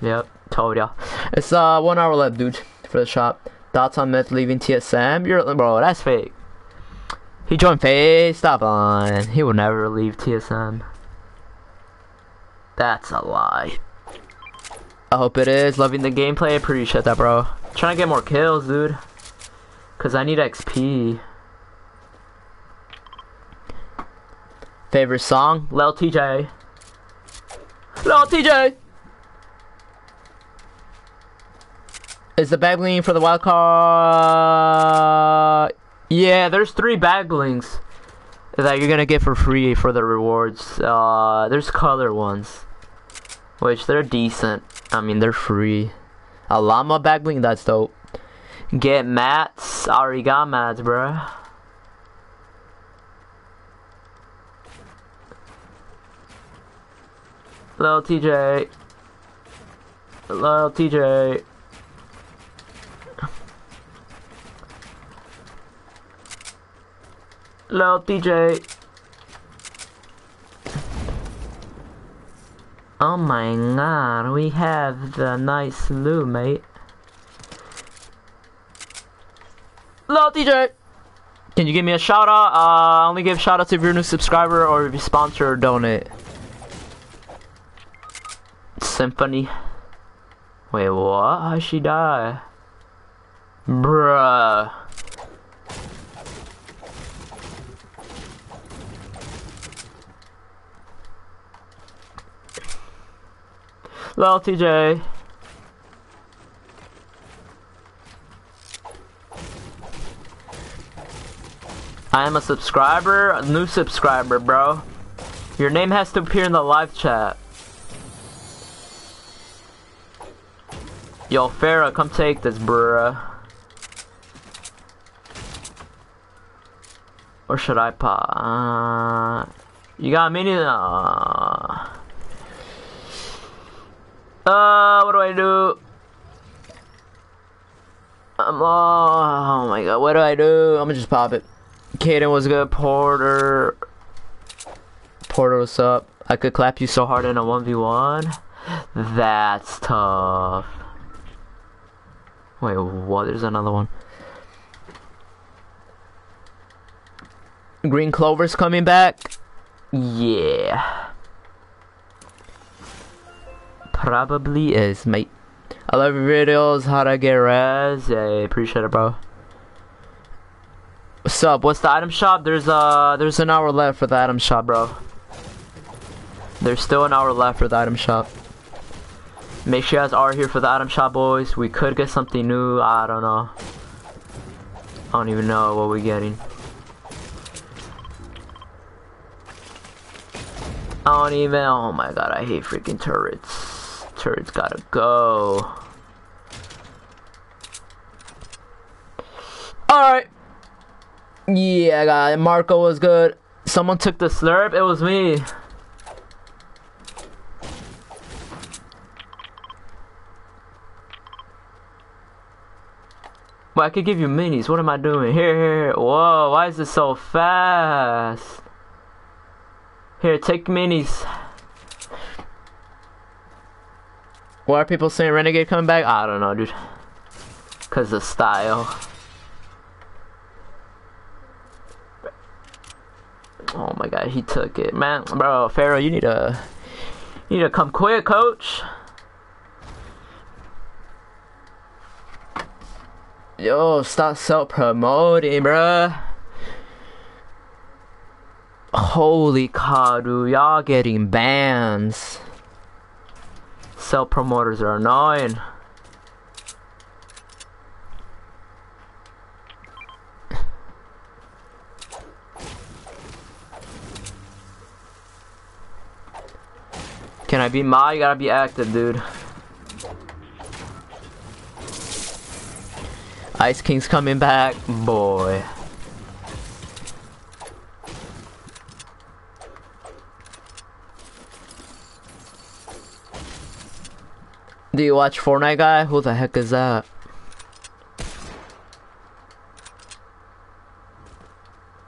Yep, told y'all. It's uh one hour left, dude, for the shop. Thoughts on Myth leaving T S M? You're bro, that's fake. He joined FaZe. Stop on. He will never leave T S M. That's a lie. I hope it is. Loving the gameplay. Appreciate that, bro. Trying to get more kills, dude. Cause I need X P. Favorite song? Lil T J. Lil T J! Is the bag link for the wild card? Yeah, there's three bag links that you're gonna get for free for the rewards. Uh, there's color ones, which they're decent. I mean, they're free. A llama bag link, that's dope. Get mats. I already got mats, bro. Lil T J. Lil T J. Lil T J. Oh my god, we have the nice loot, mate. Lil T J. Can you give me a shout out? Uh, I only give shout outs if you're a new subscriber or if you sponsor or donate. Symphony. Wait, what? How'd she die? Bruh. Lil T J. I am a subscriber, a new subscriber, bro. Your name has to appear in the live chat. Yo, Farah, come take this, bruh. Or should I pop? Uh, you got me? Uh, uh, what do I do? I'm, uh, oh my god, what do I do? I'm gonna just pop it. Kaden was good, Porter. Porter, what's up? I could clap you so hard in a one v one. That's tough. Wait, what? There's another one. Green Clover's coming back. Yeah. Probably is, mate. I love your videos. How to get res. Yeah, appreciate it, bro. What's up? What's the item shop? There's uh, there's an hour left for the item shop, bro. There's still an hour left for the item shop. Make sure you guys are here for the item shop, boys. We could get something new. I don't know. I don't even know what we're getting. I don't even. Oh my god, I hate freaking turrets. Turrets gotta go. Alright. Yeah, I got it. Marco was good. Someone took the slurp. It was me. I could give you minis. What am I doing? Here, here. Whoa, why is this so fast? Here, take minis. Why are people saying Renegade coming back? I don't know, dude. Because the style. Oh my god, he took it. Man, bro, Pharaoh, you need to... You need to come quick, coach. Yo, stop self-promoting, bruh. Holy God, dude, y'all getting bans. Self-promoters are annoying. Can I be Ma? You gotta be active, dude. Ice King's coming back, boy. Do you watch Fortnite guy? Who the heck is that?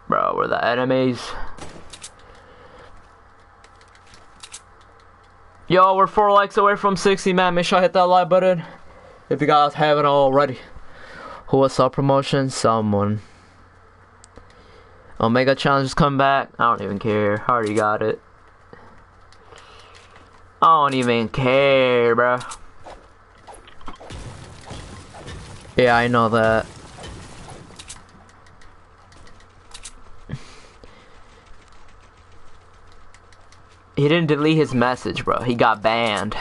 Bro, we're the enemies. Yo, we're four likes away from sixty, man. Make sure I hit that like button if you guys haven't already. Who was self promotion? Someone. Omega challenges come back. I don't even care. I already got it. I don't even care, bro. Yeah, I know that. He didn't delete his message, bro. He got banned.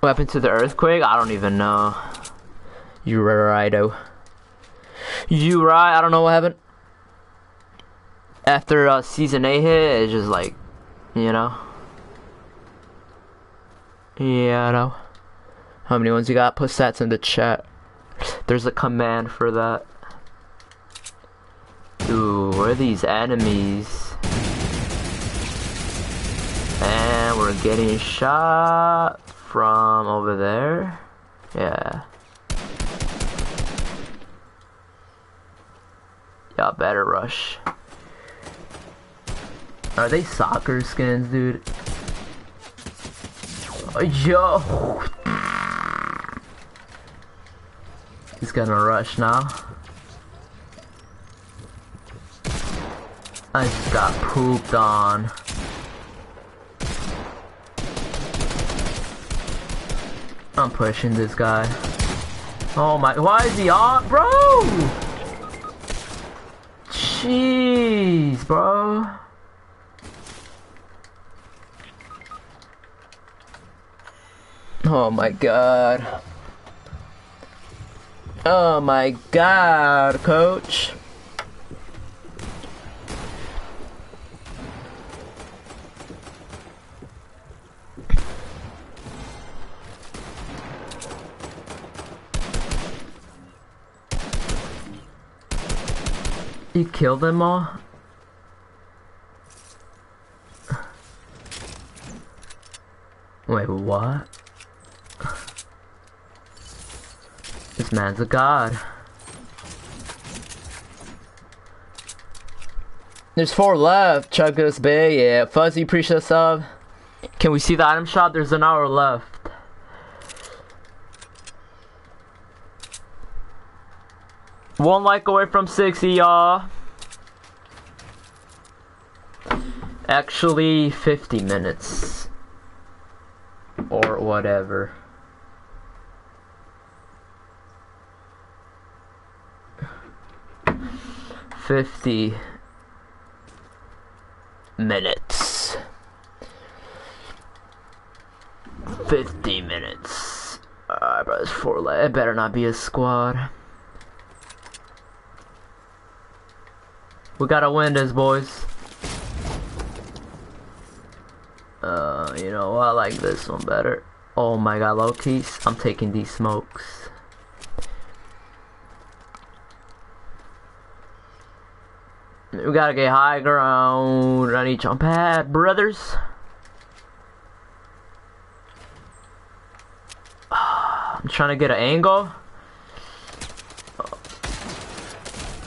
What happened to the earthquake? I don't even know. You righto. You right? I don't know what happened. After uh, season eight hit, it's just like, you know. Yeah, I know. How many ones you got? Put stats in the chat. There's a command for that. Ooh, where are these enemies? And we're getting shot from over there. Yeah. Y'all better rush. Are they soccer skins, dude? Yo! He's gonna rush now. I just got pooped on. I'm pushing this guy. Oh my, why is he on, bro? Jeez, bro. Oh my god. Oh my god, coach. You kill them all? Wait, what? This man's a god. There's four left. Chuck goes big. Yeah, Fuzzy, appreciate the sub. Can we see the item shop? There's an hour left. One like away from sixty, y'all. Actually, fifty minutes. Or whatever. fifty minutes. fifty minutes. Alright, bro, it's four left. It better not be a squad. We gotta win this, boys. Uh, you know, I like this one better. Oh my god, low keys. I'm taking these smokes. We gotta get high ground. I need jump pad, brothers. I'm trying to get an angle.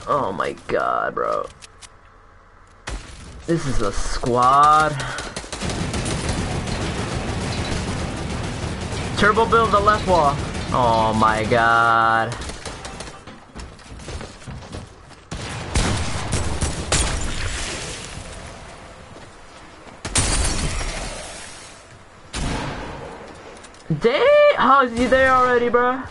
Oh my god, bro. This is a squad. Turbo build the left wall. Oh my god. Dang! How is he there already, bro?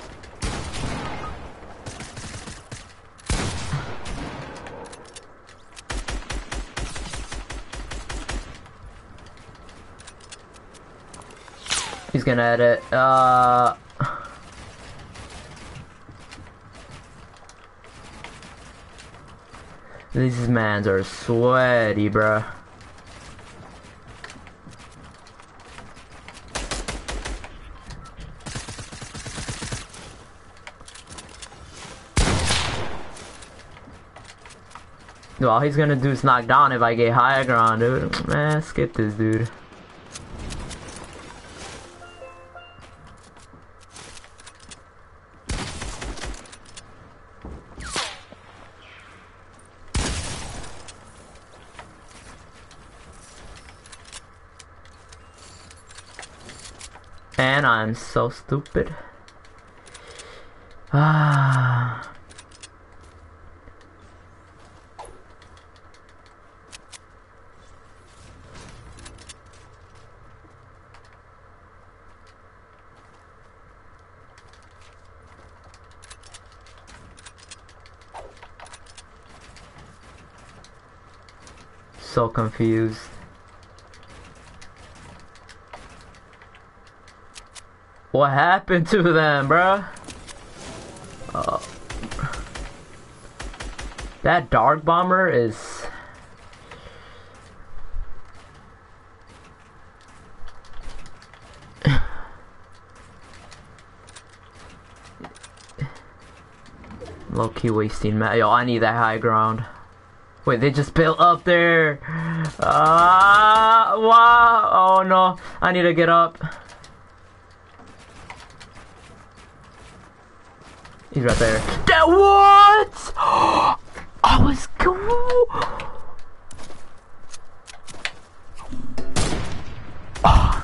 He's gonna edit. Uh. These mans are sweaty, bro. Dude, all he's gonna do is knock down if I get higher ground, dude. Man, skip this, dude. And I'm so stupid. Ah. So confused. What happened to them, bruh? Oh. That Dark Bomber is... low-key wasting ma- Yo, I need that high ground. Wait, they just built up there. Ah, uh, wow. Oh no, I need to get up. He's right there. That what? I was cool. Oh,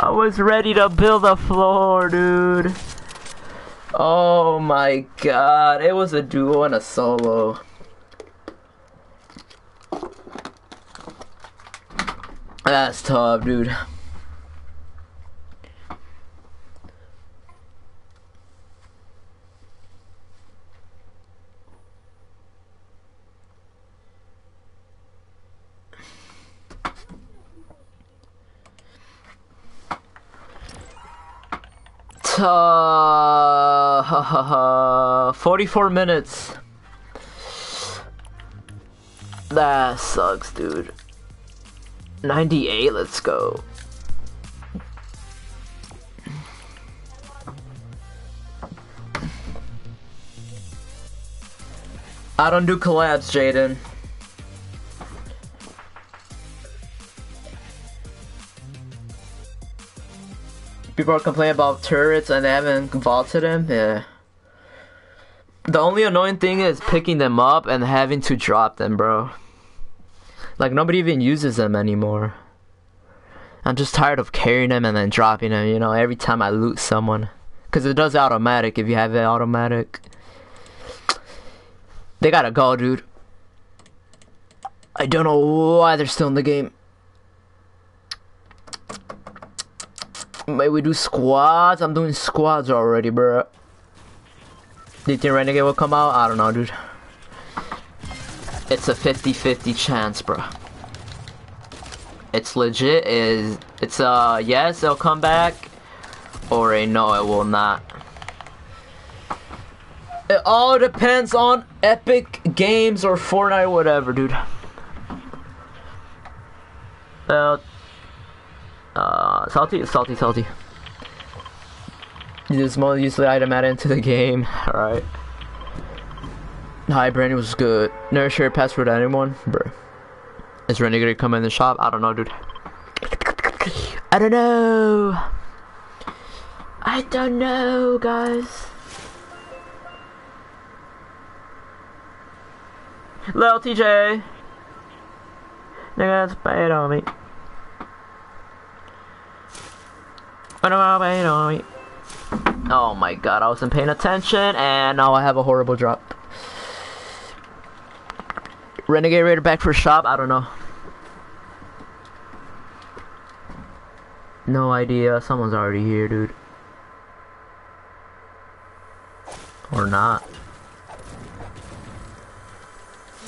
I was ready to build a floor, dude. Oh my god, it was a duo and a solo. That's tough, dude. Tough. forty-four minutes. That sucks, dude. ninety-eight, let's go. I don't do collabs, Jaden. People are complaining about turrets and they haven't vaulted them. Yeah. The only annoying thing is picking them up and having to drop them, bro. Like, nobody even uses them anymore. I'm just tired of carrying them and then dropping them, you know, every time I loot someone. Because it does automatic if you have it automatic. They gotta go, dude. I don't know why they're still in the game. May we do squads? I'm doing squads already, bro. Do you think Renegade will come out? I don't know, dude. It's a fifty fifty chance, bro. It's legit. Is it's a yes, it'll come back, or a no, it will not. It all depends on Epic Games or Fortnite, whatever, dude. Uh, uh, salty, salty, salty. You just more useless item added into the game. All right. Hi, Brandy was good. Never share password to anyone, bro. Is Renegade coming in the shop? I don't know, dude. I don't know. I don't know, guys. Lil T J. Nigga, spy it on me. Oh my god, I wasn't paying attention, and now I have a horrible drop. Renegade Raider back for shop, I don't know. No idea, someone's already here, dude. Or not.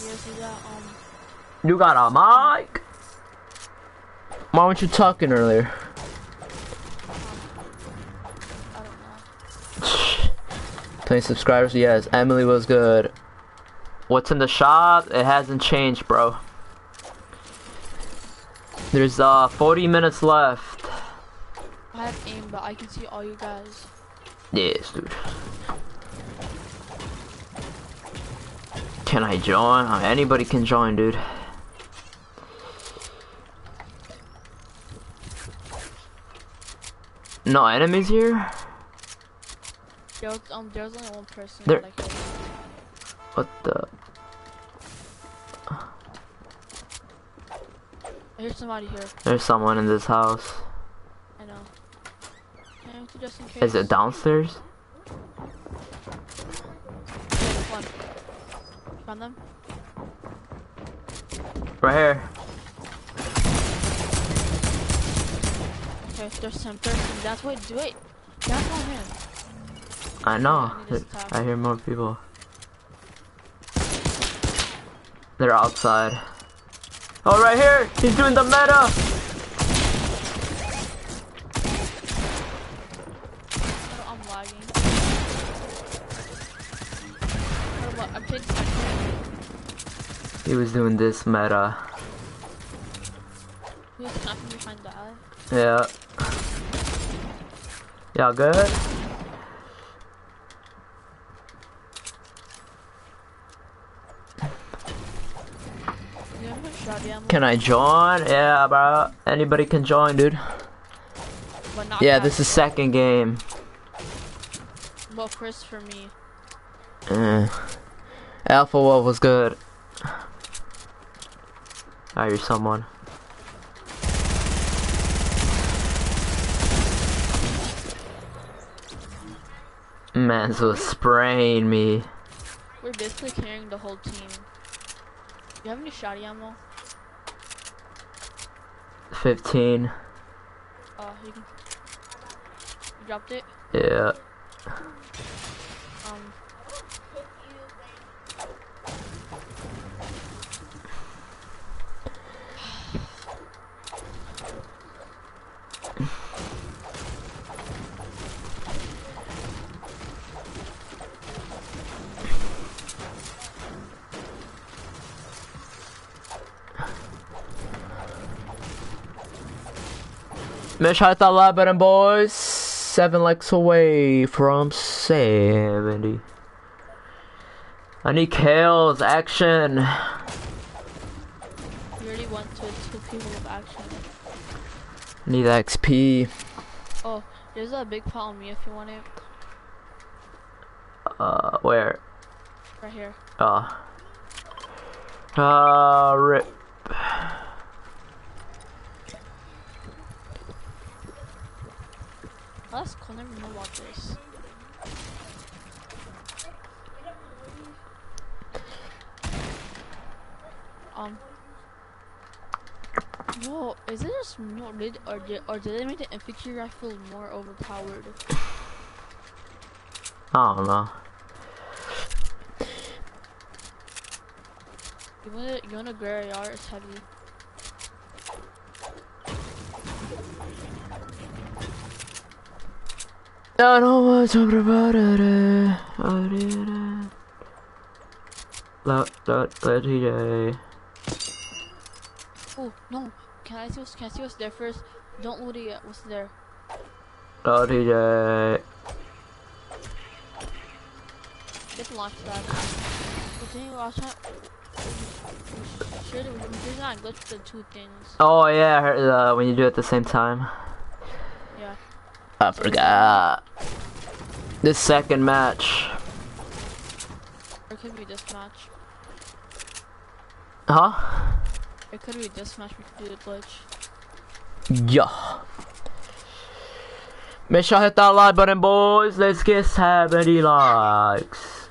Yes, you got, um... you got a mic? Why weren't you talking earlier? I don't know. twenty subscribers, yes. Emily was good. What's in the shop? It hasn't changed, bro. There's uh forty minutes left. I have aim, but I can see all you guys. Yes, dude. Can I join? Uh, anybody can join, dude. No enemies here? Yo, um, there's only one person. There. Like, what the? There's somebody here. There's someone in this house. I know. I have to just in case. Is it downstairs? One. Found them. Right here. Okay, there's some. There's some. That's what. Do it. That's on him. I know. I, I hear more people. They're outside. Oh, right here! He's doing the meta! Oh, I'm lagging. Oh, well, I'm taking my turn. He was doing this meta. He was knocking behind the alley? Yeah. Y'all good? Can I join? Yeah, bro. Anybody can join, dude. Yeah, this is second game. Well, first for me. Uh, Alpha Wolf was good. I hear someone. Man, so spraying me. We're basically carrying the whole team. Do you have any shotty ammo? fifteen. Oh, uh, you can... You dropped it? Yeah. Um... Mish, I thought a lot better, boys. Seven likes away from seventy. I need kills, action. You already went to two people with action. Need X P. Oh, there's a big pile on me if you want it. Uh, where? Right here. Uh. Uh, rip. That's cool, I never know about this. Um. Whoa, is it just more did or did or did they make the infantry rifle more overpowered? I don't know. You wanna you wanna gray R is heavy. I don't want to talk about it. I did it. Let, let, let T J. Oh, no. Can I see what's, can I see what's there first? Don't loot it yet. What's there? Let T J. Just launch that. Continue launch that. Sure, there's not a glitch with the two things. Oh, yeah. I heard, uh, when you do it at the same time. Yeah. I forgot. This second match. It could be this match. Huh? It could be this match. We could do the glitch. Yeah. Make sure I hit that like button, boys. Let's get seventy likes.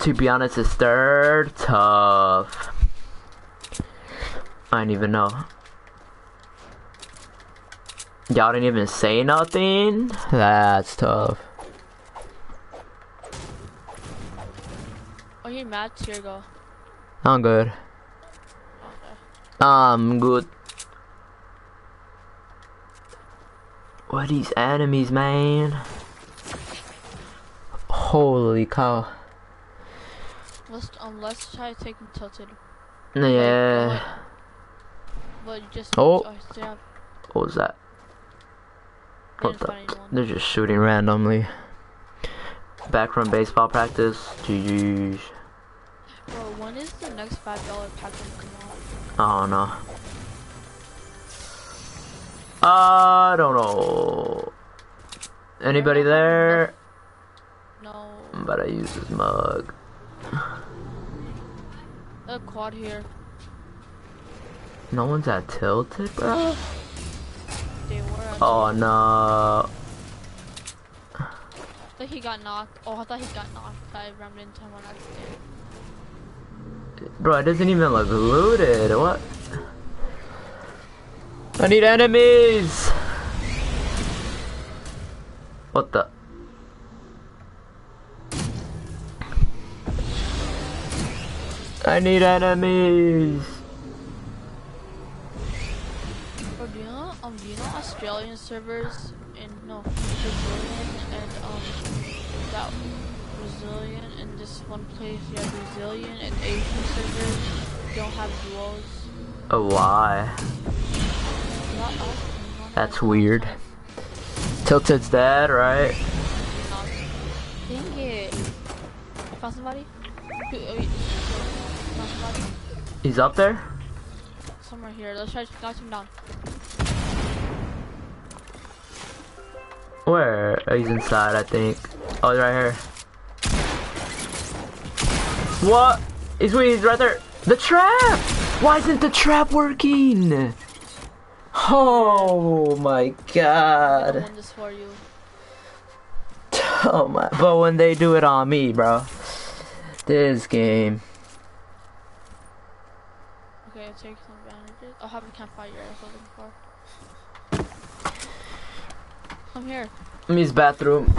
To be honest, it's third tough. I didn't even know. Y'all didn't even say nothing? That's tough. Are you mad? Here go. I'm good. I'm good. What are these enemies, man? Holy cow. Let's, um, let's try to take him tilted. Yeah. But, but just oh. What was that? What the? They're just shooting randomly. Back from baseball practice. Jeez. Bro, when is the next five dollar pack gonna come out? I don't know. I don't know. Anybody there? No. I'm about to use this mug. A quad here. No one's at tilted, bro. They were at oh tilted. No. I thought he got knocked. Oh, I thought he got knocked. I rammed into him on accident. Bro, it doesn't even look looted. What? I need enemies! What the? I need enemies! Bro, do you know, um, do you know Australian servers? And no, Brazilian and um, that Brazilian and this one place, yeah, Brazilian and Asian servers don't have duos. Oh, why? Not us, not that's weird. Time. Tilted's dead, right? Dang it! Found somebody? Found somebody? He's up there? Somewhere here. Let's try to knock him down. Where? Oh, he's inside, I think. Oh, he's right here. What? He's, he's right there. The trap! Why isn't the trap working? Oh my god. I won this for you. Oh my. But when they do it on me, bro. This game. Okay, I'll take some bandages. I'll have a campfire I was looking for. I'm here. I'm in his bathroom.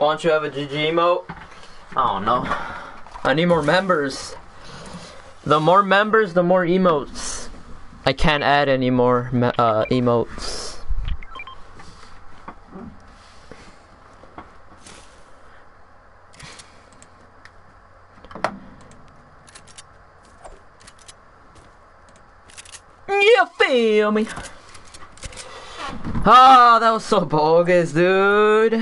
Why don't you have a G G emote? I don't know. I need more members. The more members, the more emotes. I can't add any more uh, emotes. You feel me? Oh, that was so bogus, dude.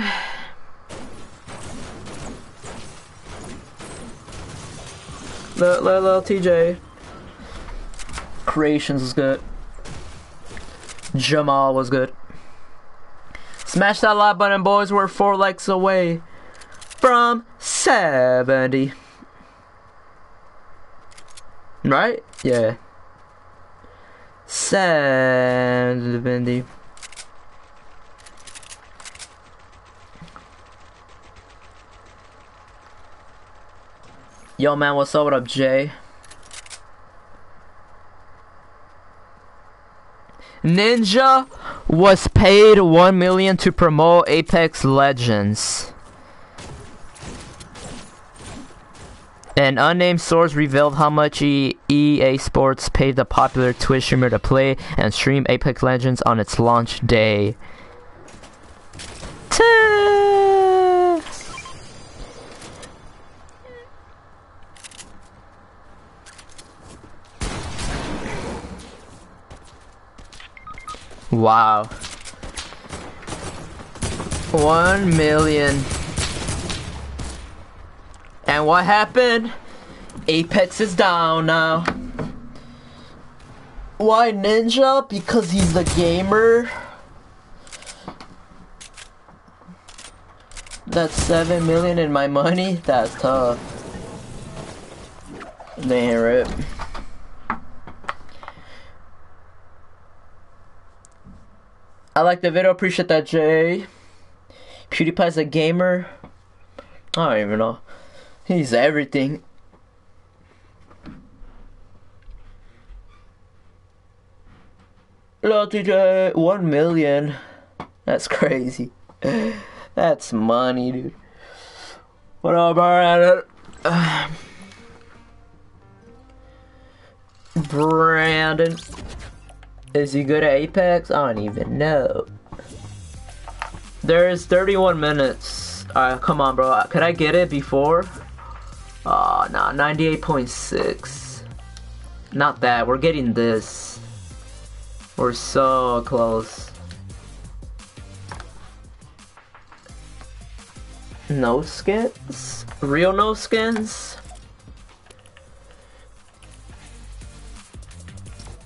Little, little, little T J Creations was good. Jamal was good. Smash that like button, boys. We're four likes away from seventy. Right? Yeah. seventy. Yo man, what's up, what up, Jay? Ninja was paid one million dollars to promote Apex Legends. An unnamed source revealed how much E A Sports paid the popular Twitch streamer to play and stream Apex Legends on its launch day. Wow. One million. And what happened? Apex is down now. Why Ninja? Because he's the gamer. That's seven million in my money? That's tough. Damn rip. I like the video, appreciate that, Jay. PewDiePie's a gamer. I don't even know. He's everything. Hello, T J. One million. That's crazy. That's money, dude. What up, Brandon? Uh, Brandon. Is he good at Apex? I don't even know. There's thirty-one minutes. Alright, come on, bro. Could I get it before? Oh, nah, ninety-eight point six. Not that. We're getting this. We're so close. No skins? Real no skins?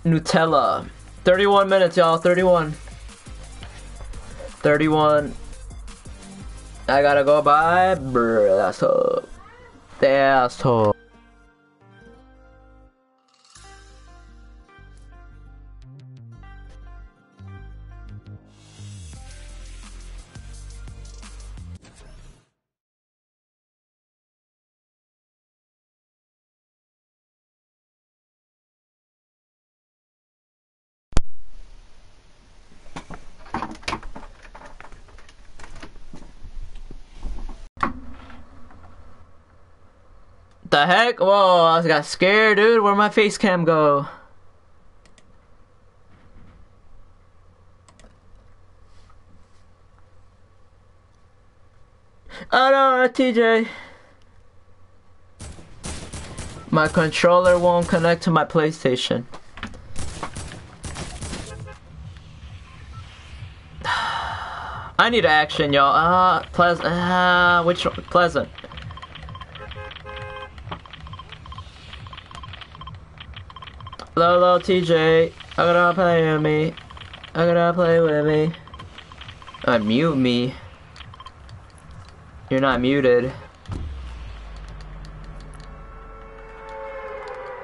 Nutella. thirty-one minutes, y'all. thirty-one. thirty-one. I gotta go by. Bruh, that's up. That's up. The heck? Whoa, I got scared, dude. Where'd my face cam go? Oh no, T J. My controller won't connect to my PlayStation. I need action, y'all. Ah, uh, pleasant. Ah, uh, which one? Pleasant. Hello, hello, T J. I gotta play with me. I gotta play with me. Unmute me. You're not muted.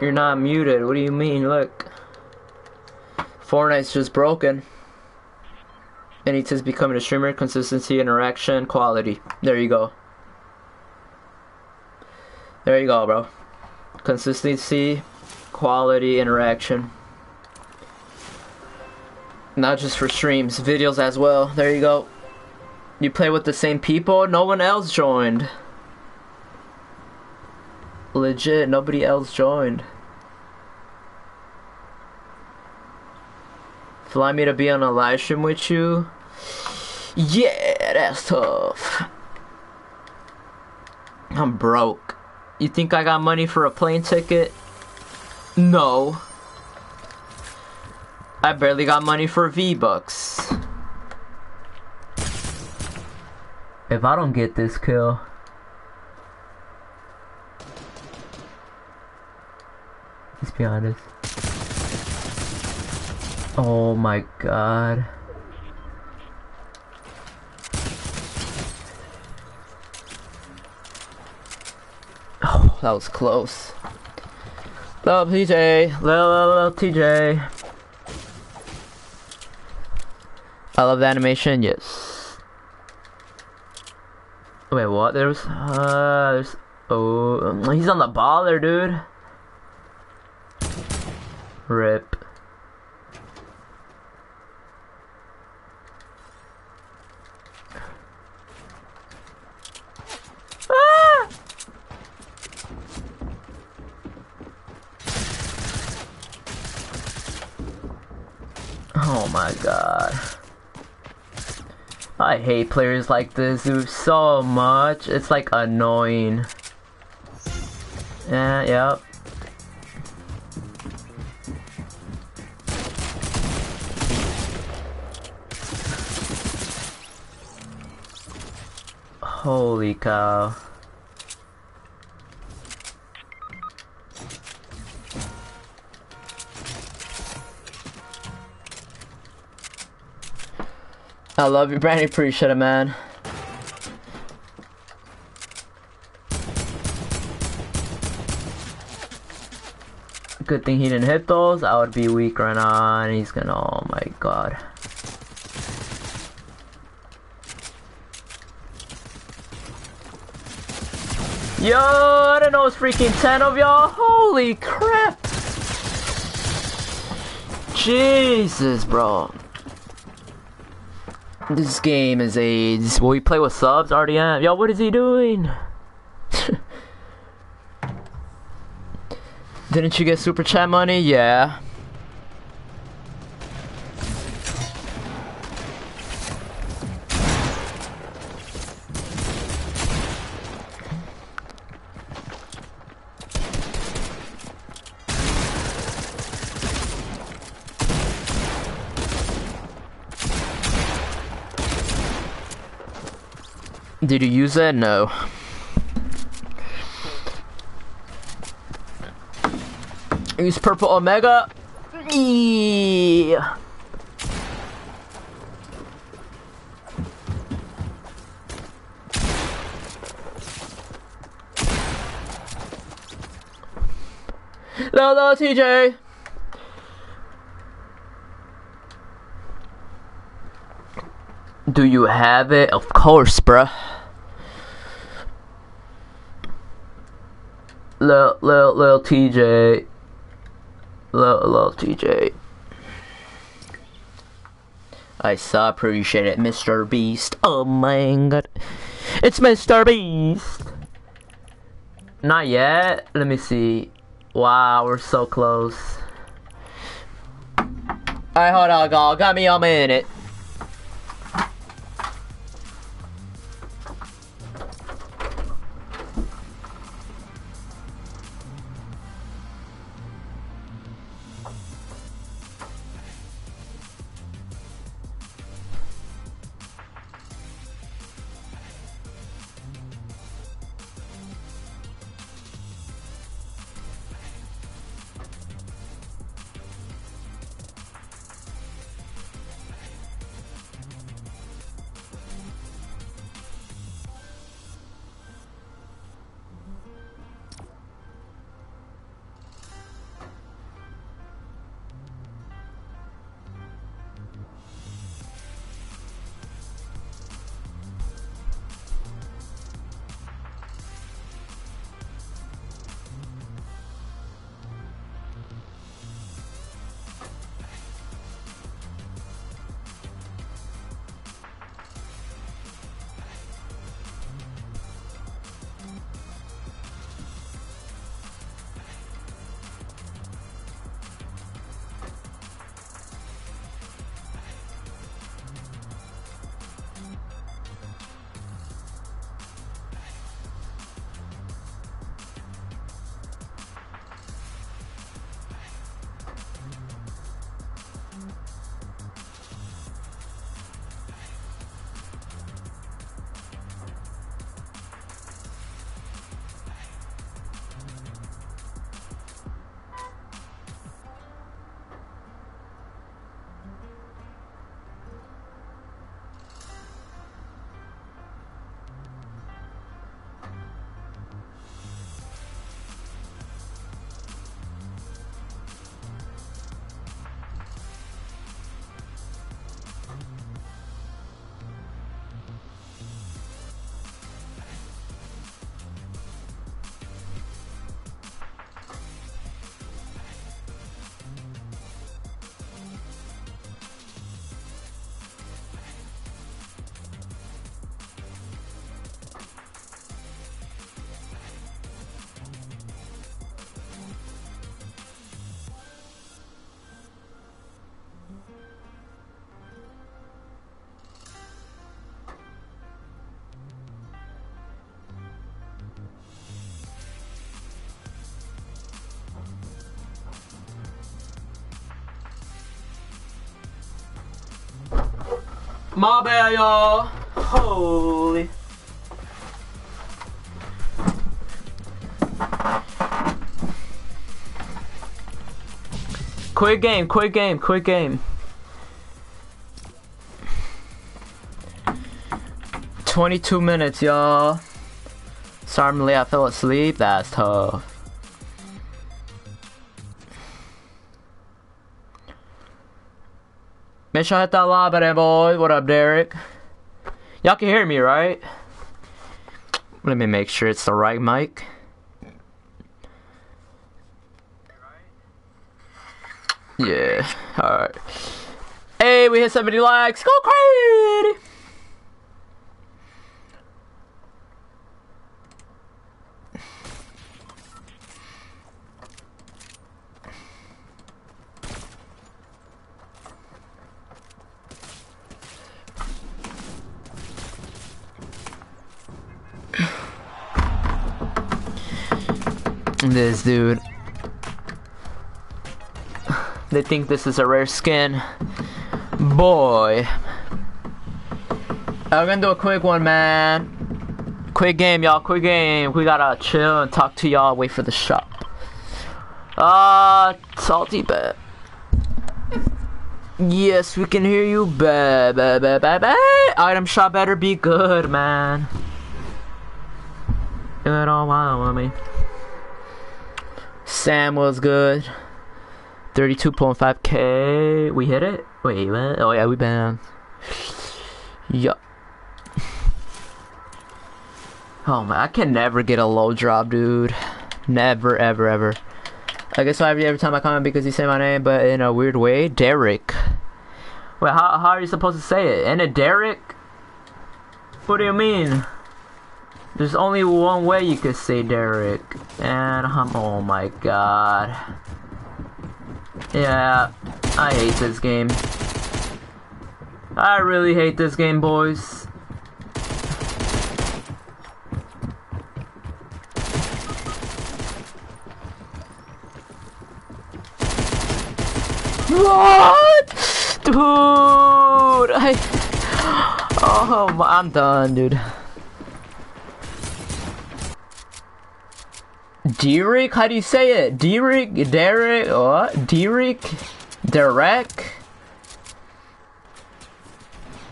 You're not muted. What do you mean? Look. Fortnite's just broken. And it says becoming a streamer, consistency, interaction, quality. There you go. There you go, bro. Consistency. Quality interaction, not just for streams, videos as well. There you go. You play with the same people. No one else joined. Legit, nobody else joined. If you want me to be on a live stream with you, yeah, that's tough. I'm broke. You think I got money for a plane ticket? No. I barely got money for V-Bucks. If I don't get this kill... Let's be honest. Oh my god. Oh, that was close. Love T J, love T J. I love the animation, yes. Wait, what? There's, uh, there's, oh, he's on the baller, dude. Rip. Ah! Oh my god. I hate players like this dude so much. It's like annoying. Yeah, yep. Holy cow. I love you, Brandy. Appreciate it, man. Good thing he didn't hit those. I would be weak right now. And he's gonna. Oh my god. Yo, I didn't know it was freaking ten of y'all. Holy crap. Jesus, bro. This game is AIDS. Will we play with subs? Already am. Yo, what is he doing? Didn't you get super chat money? Yeah. Did you use that? No. Use purple Omega. Yeah. Hello, T J. Do you have it? Of course, bruh. Lil, lil, lil T J. Lil, lil T J. I saw, appreciate it, Mister Beast. Oh my god. It's Mister Beast. Not yet. Let me see. Wow, we're so close. Alright, hold on, y'all. Got me a minute. My bad, y'all. Holy. Quick game, quick game, quick game. twenty-two minutes, y'all. Sorry I'm late, I fell asleep. That's tough. Make sure I hit that live button, boys. What up, Derek? Y'all can hear me, right? Let me make sure it's the right mic. Yeah, alright. Hey, we hit seventy likes. Go crazy! This dude. They think this is a rare skin. Boy. I'm gonna do a quick one, man. Quick game, y'all. Quick game. We gotta chill and talk to y'all. Wait for the shop. Uh, salty, bad. Yes, we can hear you. Bad, bad, bad, bad, bad. Item shop better be good, man. Good on my me. Sam was good. thirty-two point five K. We hit it? Wait, what? Oh, yeah, we banned. Yup. Oh, man. I can never get a low drop, dude. Never, ever, ever. I guess every, every time I comment because you say my name, but in a weird way. Derek. Wait, how, how are you supposed to say it? In a Derek? What do you mean? There's only one way you could say Derek. And I'm... Oh, my God. Yeah, I hate this game. I really hate this game, boys. What? Dude, I... Oh, I'm done, dude. Derek? How do you say it? Derek? Derek? What? Derek? Derek?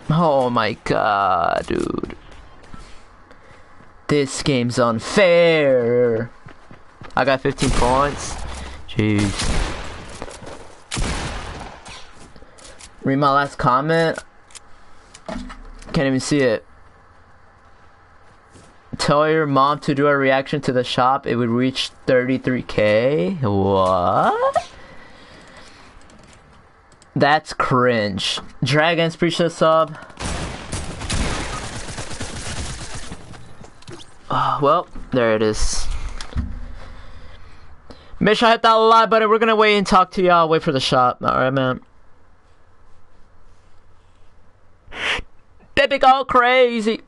Oh my God, dude. This game's unfair. I got fifteen points. Jeez. Read my last comment. Can't even see it. Tell your mom to do a reaction to the shop. It would reach thirty-three K. What? That's cringe. Dragons, appreciate the sub. Oh, well, there it is. Make sure I hit that like button. We're gonna wait and talk to y'all. Wait for the shop. All right, man. Baby, go crazy.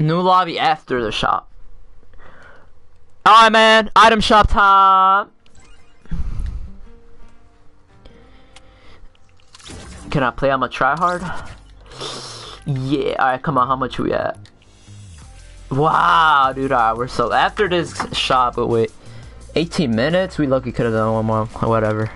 New lobby after the shop. Alright, man. Item shop time. Can I play? I'm a tryhard. Yeah. Alright, come on. How much we at? Wow, dude. Alright, we're so... After this shop, but wait. eighteen minutes? We lucky could have done one more. Whatever.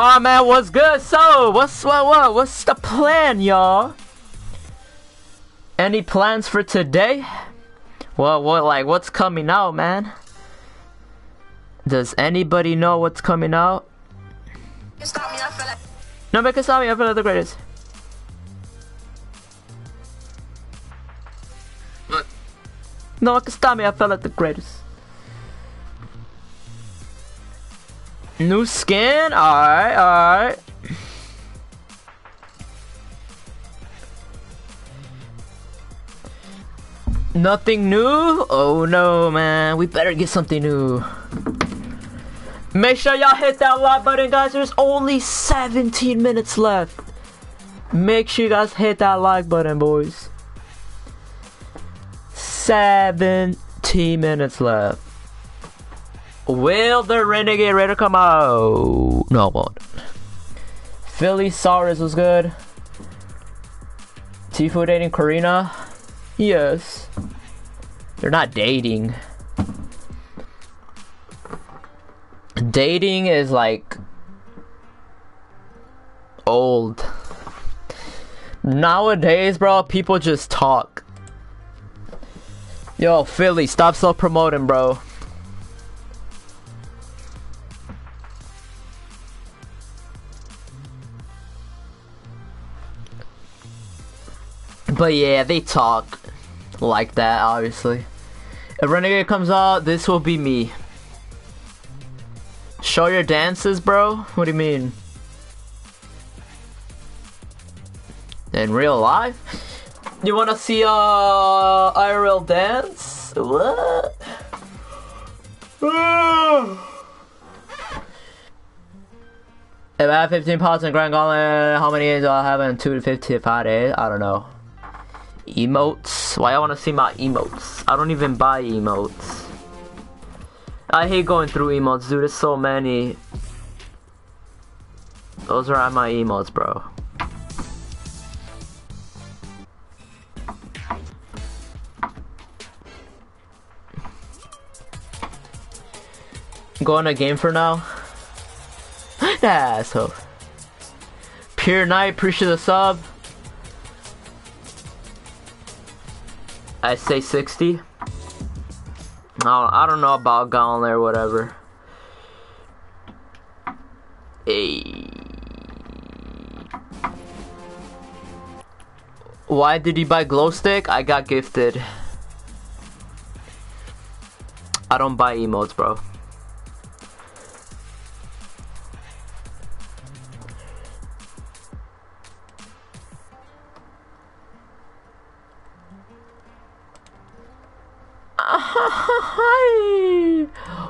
Oh man, what's good? So, what's what what? What's the plan, y'all? Any plans for today? What what like what's coming out, man? Does anybody know what's coming out? You stop me, I feel like... No, make it stop me. I feel like the greatest. Look. No, make it stop me. I feel like the greatest. New skin? Alright, alright. Nothing new? Oh no, man. We better get something new. Make sure y'all hit that like button, guys. There's only seventeen minutes left. Make sure you guys hit that like button, boys. seventeen minutes left. Will the Renegade Raider come out? No, it won't. Philly Saurus was good. Tfue dating Karina? Yes. They're not dating. Dating is like old. Nowadays, bro, people just talk. Yo, Philly, stop self-promoting, bro. But yeah, they talk like that, obviously. If Renegade comes out, this will be me. Show your dances, bro? What do you mean? In real life? You wanna see a uh, I R L dance? What? If I have fifteen pots in Grand Gauntlet, how many days do I have in two to fifty-five days? I don't know. Emotes? Why I wanna see my emotes? I don't even buy emotes. I hate going through emotes, dude. There's so many. Those are my emotes, bro. Go on a game for now. Nah, so Pure Knight, appreciate the sub. I say sixty. I don't, I don't know about Gauntlet or whatever. Hey. Why did you buy glow stick? I got gifted. I don't buy emotes, bro.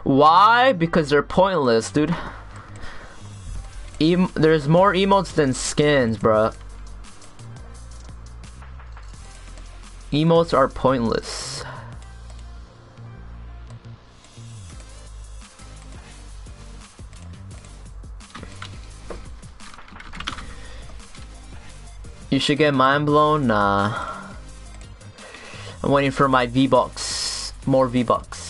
Why? Because they're pointless, dude. Em there's more emotes than skins, bruh. Emotes are pointless. You should get mind blown? Nah. I'm waiting for my V-Bucks. More V-Bucks.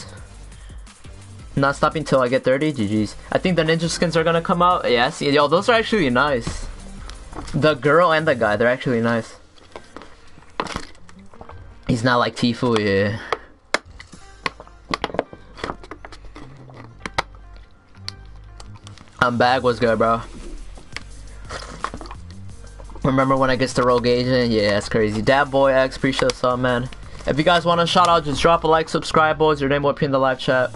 Not stopping till I get thirty. G Gs. I think the ninja skins are gonna come out. Yeah, see, yo, those are actually nice. The girl and the guy, they're actually nice. He's not like Tfue, yeah. I'm back. What's good, bro? Remember when I gets to rogue agent? Yeah, that's crazy. Dad boy X, appreciate us all, man. If you guys want a shout out, just drop a like, subscribe, boys. Your name will appear in the live chat.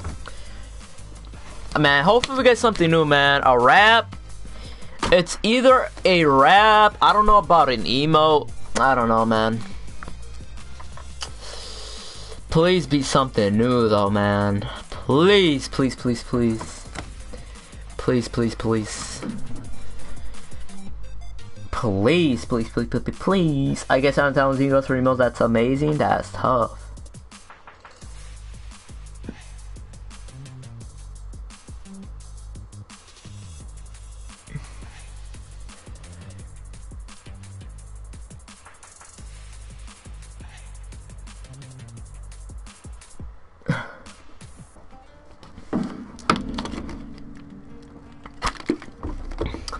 Man, hopefully we get something new, man. A rap. It's either a rap. I don't know about an emote. I don't know, man. Please be something new, though, man. Please, please, please, please. Please, please, please. Please, please, please, please, please. I guess I'm telling you those for emotes. That's amazing. That's tough.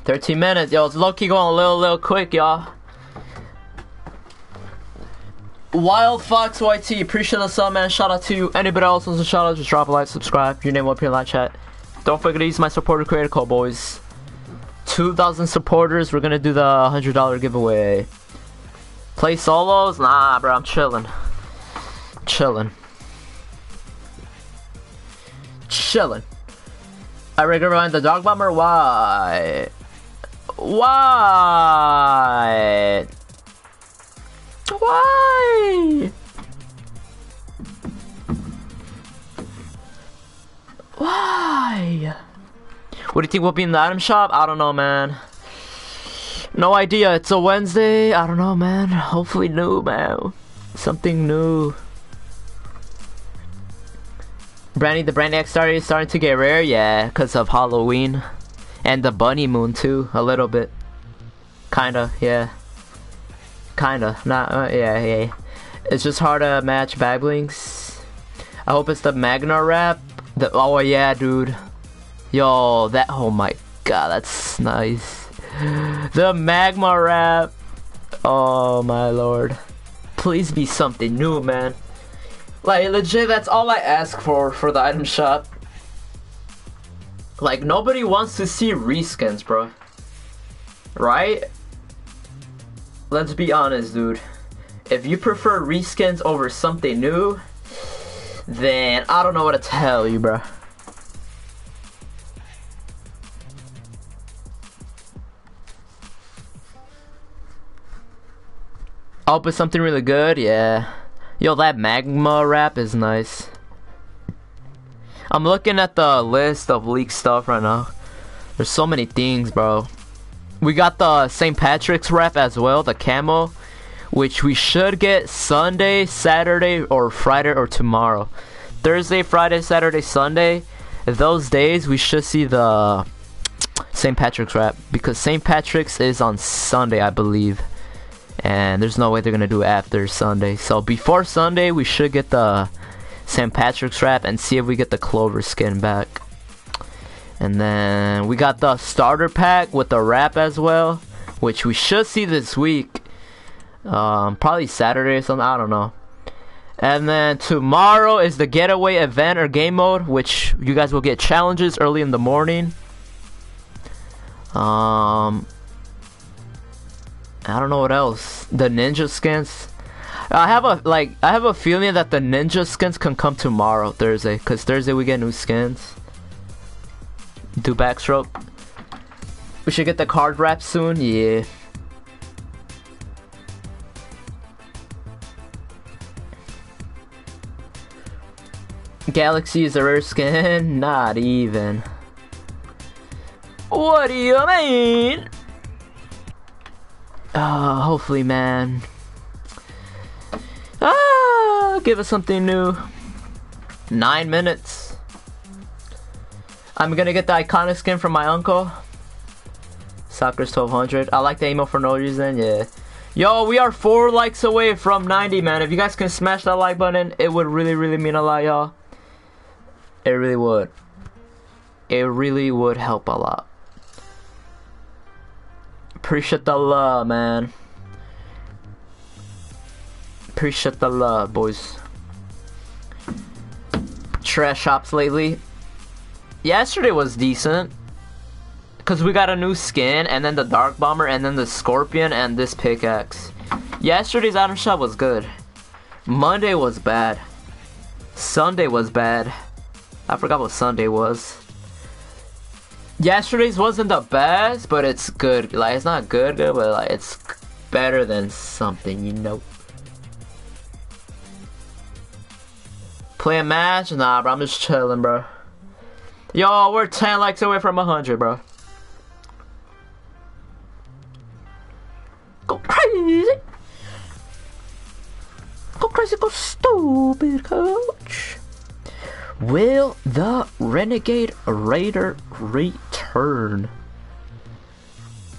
thirteen minutes, yo, it's low-key going a little, little quick, y'all. Wild Fox Y T, appreciate the sub, man. Shout out to you. Anybody else wants a shout out, just drop a like, subscribe. Your name will appear in live chat. Don't forget to use my supporter creator code, boys. two thousand supporters, we're gonna do the one hundred dollar giveaway. Play solos? Nah, bro, I'm chilling. Chilling. Chilling. I recommend the Dark Bomber. Why? Why? Why? Why? What do you think will be in the item shop? I don't know, man. No idea. It's a Wednesday. I don't know, man. Hopefully new, man. Something new. Brandy, the Brandy X Star is starting to get rare, yeah, because of Halloween. And the Bunny Moon, too, a little bit. Kinda, yeah. Kinda, not, uh, yeah, yeah. It's just hard to match Baglinks. I hope it's the Magna Wrap. The, oh, yeah, dude. Yo, that, oh my god, that's nice. The Magma Wrap. Oh my lord. Please be something new, man. Like, legit, that's all I ask for, for the item shop. Like, nobody wants to see reskins, bro. Right? Let's be honest, dude. If you prefer reskins over something new, then I don't know what to tell you, bro. I hope it's something really good, yeah. Yo, that Magma Wrap is nice. I'm looking at the list of leaked stuff right now. There's so many things, bro. We got the Saint Patrick's wrap as well, the camo, which we should get Sunday, Saturday, or Friday, or tomorrow. Thursday, Friday, Saturday, Sunday. Those days, we should see the Saint Patrick's wrap, because Saint Patrick's is on Sunday, I believe. And there's no way they're gonna do it after Sunday. So before Sunday, we should get the Saint Patrick's wrap and see if we get the Clover skin back. And then we got the starter pack with the wrap as well, which we should see this week. Um, probably Saturday or something, I don't know. And then tomorrow is the Getaway event or game mode, which you guys will get challenges early in the morning. Um... I don't know what else. The ninja skins. I have a like. I have a feeling that the ninja skins can come tomorrow, Thursday, because Thursday we get new skins. Do backstroke. We should get the card wrap soon. Yeah. Galaxy is a rare skin. Not even. What do you mean? Uh, hopefully, man. Ah, give us something new. Nine minutes. I'm gonna get the iconic skin from my uncle. Soccer's twelve hundred. I like the emo for no reason, yeah. Yo, we are four likes away from ninety, man. If you guys can smash that like button, it would really, really mean a lot, y'all. It really would. It really would help a lot. Appreciate the love, man. Appreciate the love, boys. Trash shops lately. Yesterday was decent. Because we got a new skin, and then the Dark Bomber, and then the Scorpion, and this pickaxe. Yesterday's item shop was good. Monday was bad. Sunday was bad. I forgot what Sunday was. Yesterday's wasn't the best, but it's good. Like, it's not good, good, but like, it's better than something, you know. Play a match? Nah, bro. I'm just chilling, bro. Yo, we're ten likes away from one hundred, bro. Go crazy. Go crazy, go stupid, coach. Will the Renegade Raider return?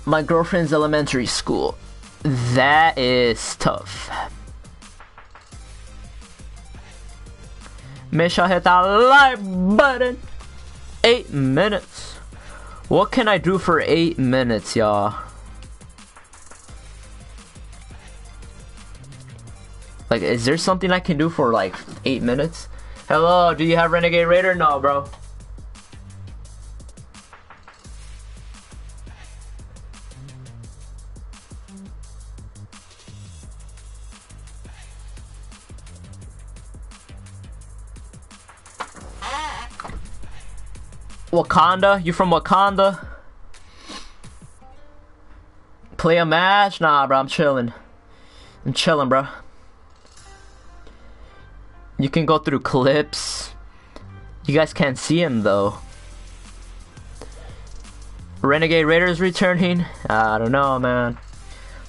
My girlfriend's elementary school. That is tough. Make sure I hit that like button. Eight minutes. What can I do for eight minutes, y'all? Like, is there something I can do for like eight minutes? Hello, do you have Renegade Raider? No, bro. Wakanda? You from Wakanda? Play a match? Nah, bro, I'm chilling. I'm chilling, bro. You can go through clips. You guys can't see him though. Renegade Raiders returning. I don't know, man.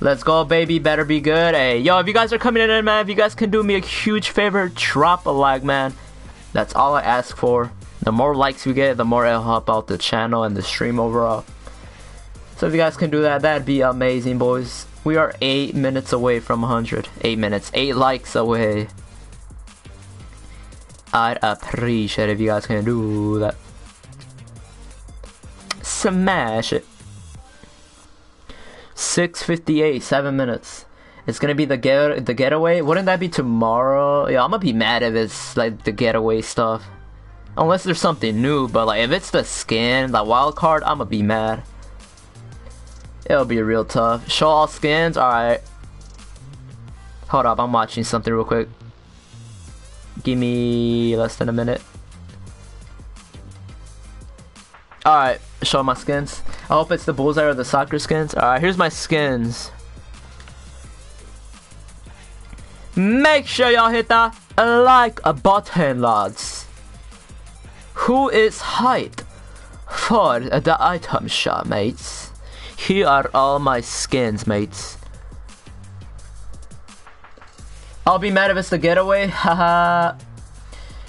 Let's go, baby. Better be good. Hey, yo, if you guys are coming in, man, if you guys can do me a huge favor, drop a like, man. That's all I ask for. The more likes we get, the more it'll help out the channel and the stream overall. So if you guys can do that, that'd be amazing, boys. We are eight minutes away from one hundred. Eight minutes. Eight likes away. I'd appreciate it if you guys can do that. Smash it. six fifty-eight, seven minutes. It's gonna be the get the getaway. Wouldn't that be tomorrow? Yeah, I'm gonna be mad if it's like the getaway stuff. Unless there's something new, but like if it's the skin, the wild card, I'm gonna be mad. It'll be real tough. Show all skins. All right. Hold up, I'm watching something real quick. Give me less than a minute. All right, show my skins. I hope it's the bullseye or the soccer skins. All right, here's my skins. Make sure y'all hit that like button, lads. Who is hyped for the item shop, mates? Here are all my skins, mates. I'll be mad if it's the getaway. Haha.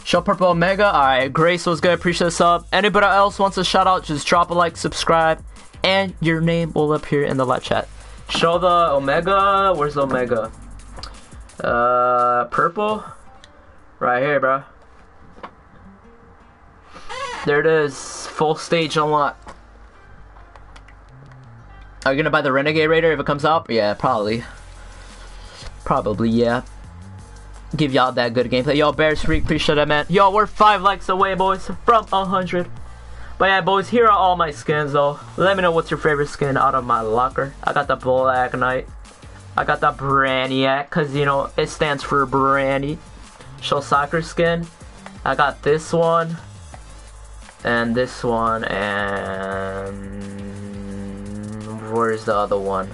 Show purple Omega. Alright, Grace was good. Appreciate the sub. Anybody else wants a shout out, just drop a like, subscribe, and your name will appear in the live chat. Show the Omega. Where's the Omega? Uh, purple? Right here, bro. There it is. Full stage unlocked. Are you gonna buy the Renegade Raider if it comes out? Yeah, probably. Probably, yeah. Give y'all that good gameplay. Yo, Bears Freak, appreciate that, man. Yo, we're five likes away, boys, from one hundred. But yeah, boys, here are all my skins, though. Let me know what's your favorite skin out of my locker. I got the Black Knight. I got the Brandyak, because, you know, it stands for Brandy. Show soccer skin. I got this one. And this one, and... where's the other one?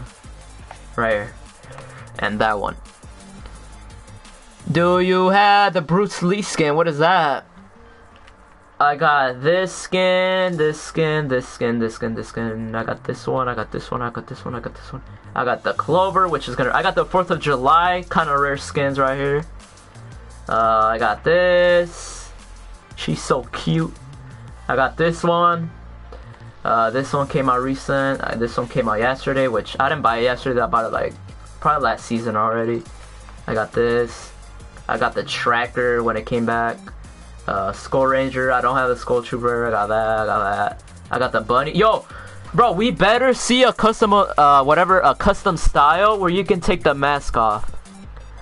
Right here. And that one. Do you have the Bruce Lee skin? What is that? I got this skin, this skin, this skin, this skin, this skin. I got this one, I got this one, I got this one, I got this one. I got the Clover, which is gonna... I got the fourth of July, kind of rare skins right here. Uh, I got this. She's so cute. I got this one. Uh, this one came out recent. Uh, this one came out yesterday, which I didn't buy it yesterday. I bought it like probably last season already. I got this. I got the tracker when it came back. Uh, Skull Ranger. I don't have the Skull Trooper. I got that. I got that. I got the Bunny. Yo, bro, we better see a custom, uh, whatever, a custom style where you can take the mask off.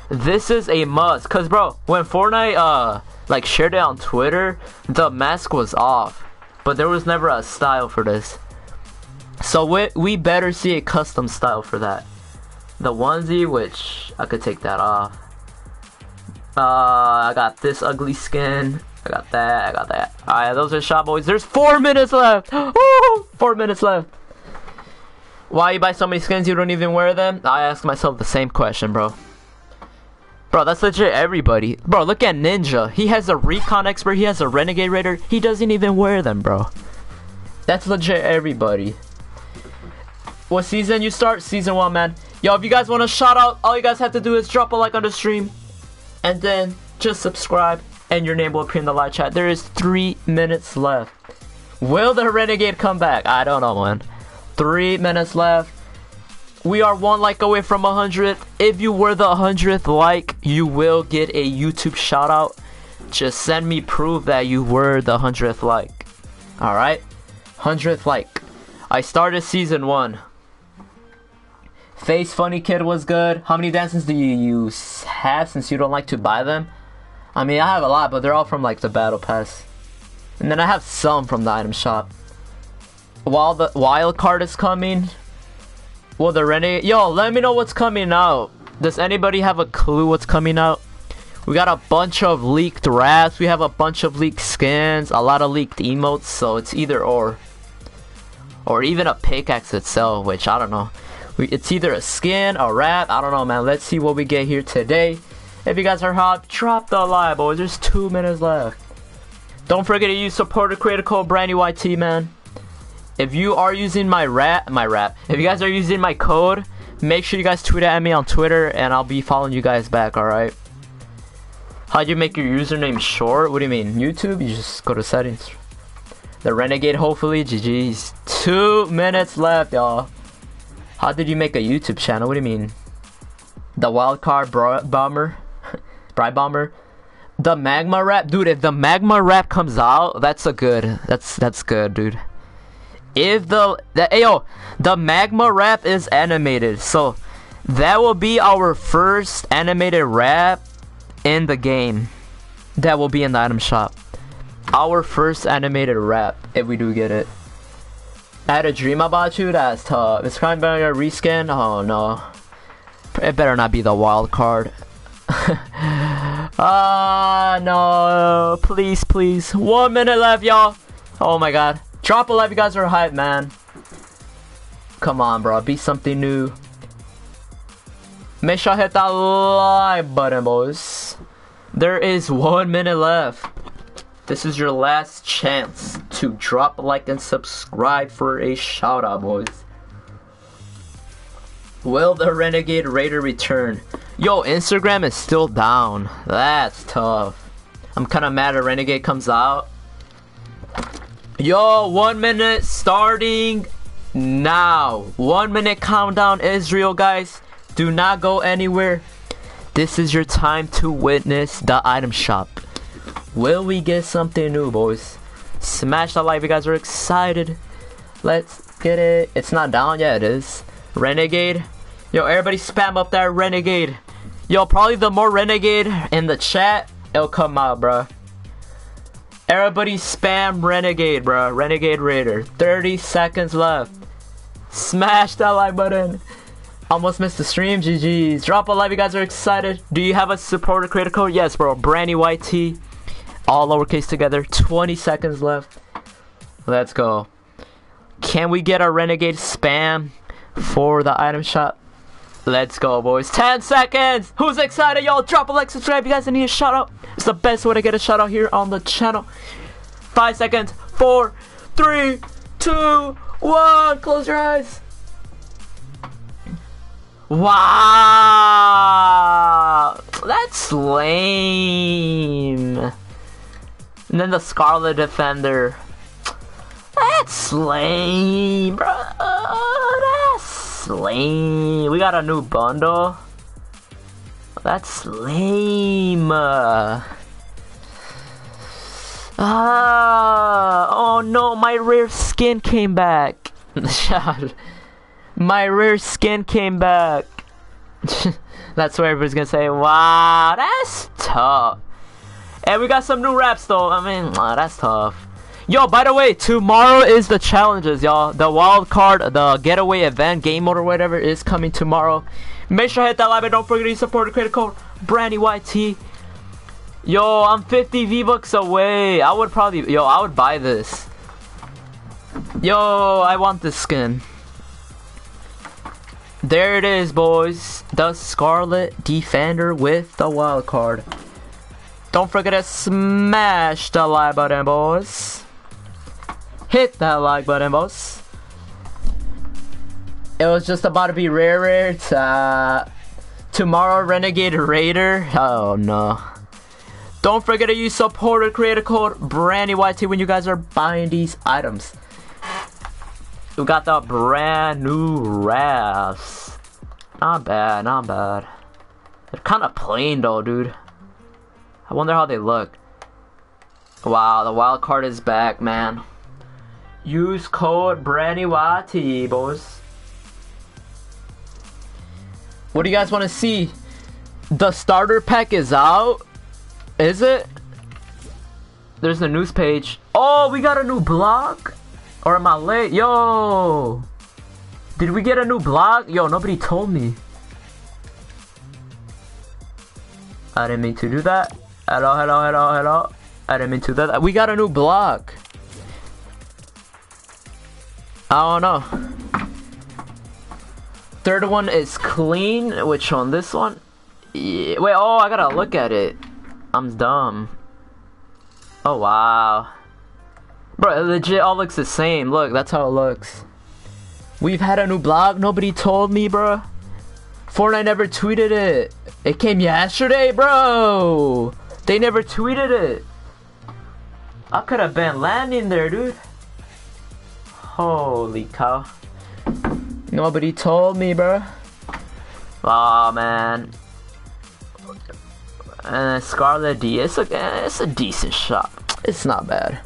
This is a must, cause bro, when Fortnite uh like shared it on Twitter, the mask was off. But there was never a style for this. So we, we better see a custom style for that. The onesie, which I could take that off. Uh, I got this ugly skin. I got that. I got that. Alright, those are shop boys. There's four minutes left. Woo! Four minutes left. Why you buy so many skins you don't even wear them? I ask myself the same question, bro. Bro, that's legit everybody. Bro, look at Ninja. He has a Recon Expert. He has a Renegade Raider. He doesn't even wear them, bro. That's legit everybody. What season you start? Season one, man. Yo, if you guys want a shout out, all you guys have to do is drop a like on the stream. And then just subscribe. And your name will appear in the live chat. There is three minutes left. Will the Renegade come back? I don't know, man. Three minutes left. We are one like away from one hundred. If you were the one hundredth like, you will get a YouTube shout out. Just send me proof that you were the one hundredth like. Alright? one hundredth like. I started season one. FaZe Funny Kid was good. How many dances do you use have since you don't like to buy them? I mean, I have a lot, but they're all from like the battle pass. And then I have some from the item shop. While the wild card is coming. Well, the Renegade... Yo, let me know what's coming out. Does anybody have a clue what's coming out? We got a bunch of leaked wraps. We have a bunch of leaked skins. A lot of leaked emotes. So it's either or. Or even a pickaxe itself, which I don't know. We, it's either a skin, a wrap. I don't know, man. Let's see what we get here today. If you guys are hot, drop the like, boys. There's two minutes left. Don't forget to use supporter creator code BrandyYT, man. If you are using my rap, my rap. If you guys are using my code, make sure you guys tweet at me on Twitter, and I'll be following you guys back. All right. How'd you make your username short? What do you mean? YouTube? You just go to settings. The Renegade, hopefully. G G's. Two minutes left, y'all. How did you make a YouTube channel? What do you mean? The Wild Card Bomber. Bright Bomber. The Magna Wrap. Dude, if the Magna Wrap comes out, that's a good. That's that's good, dude. If the... the ayo, the Magna Wrap is animated. So, that will be our first animated wrap in the game. That will be in the item shop, our first animated wrap, if we do get it. I had a dream about you. That's tough. It's kind of a reskin. Oh no, it better not be the Wild Card. Ah. uh, no, please, please. One minute left, y'all. Oh my god, drop a like if you guys are hype, man. Come on, bro, be something new. Make sure I hit that like button, boys. There is one minute left. This is your last chance to drop a like and subscribe for a shout out, boys. Will the Renegade Raider return? Yo, Instagram is still down. That's tough. I'm kind of mad a Renegade comes out. Yo, one minute starting now. One minute countdown is real, guys. Do not go anywhere. This is your time to witness the item shop. Will we get something new, boys? Smash that like if you guys are excited. Let's get it. It's not down yet. It is. Renegade. Yo, everybody spam up that Renegade. Yo, probably the more Renegade in the chat, it'll come out, bruh. Everybody spam Renegade, bruh. Renegade Raider. thirty seconds left. Smash that like button. Almost missed the stream, G G's. Drop a like if you guys are excited. Do you have a supporter creator code? Yes, bro. BrandyYT. All lowercase together. twenty seconds left. Let's go. Can we get a Renegade spam for the item shop? Let's go, boys. ten seconds. Who's excited, y'all? Drop a like, subscribe if you guys need a shout out. It's the best way to get a shout out here on the channel. Five seconds. Four, three, two, one. Close your eyes. Wow, that's lame. And then the Scarlet Defender. That's lame, bro. That's lame. We got a new bundle. That's lame. Ah, uh, oh no, my rare skin came back. My rare skin came back. That's what everybody's gonna say. Wow, that's tough. And we got some new raps though. I mean, wow, that's tough. Yo, by the way, tomorrow is the challenges, y'all. The Wild Card, the Getaway event, game mode or whatever is coming tomorrow. Make sure I hit that like button. Don't forget to support the creator code BrandyYT. Yo, I'm fifty V bucks away. I would probably, yo, I would buy this. Yo, I want this skin. There it is, boys. The Scarlet Defender with the Wild Card. Don't forget to smash the like button, boys. Hit that like button, boys. It was just about to be rare, rare. Uh, tomorrow, Renegade Raider. Oh, no. Don't forget to use supporter creator code BrandyYT when you guys are buying these items. We got the brand new wraps. Not bad, not bad. They're kind of plain though, dude. I wonder how they look. Wow, the Wild Card is back, man. Use code BrandyYT, boys. What do you guys want to see? The starter pack is out? Is it? There's the news page. Oh, we got a new block? Or am I late? Yo! Did we get a new blog? Yo, nobody told me. I didn't mean to do that. Hello, hello, hello, hello. I didn't mean to do that. We got a new blog. I don't know. Third one is clean. Which one? This one? Yeah. Wait, oh, I gotta look at it. I'm dumb. Oh, wow. Bro, it legit all looks the same. Look, that's how it looks. We've had a new blog. Nobody told me, bro. Fortnite never tweeted it. It came yesterday, bro. They never tweeted it. I could have been landing there, dude. Holy cow. Nobody told me, bro. Aw, oh, man. And Scarlet D. It's a, it's a decent shot. It's not bad.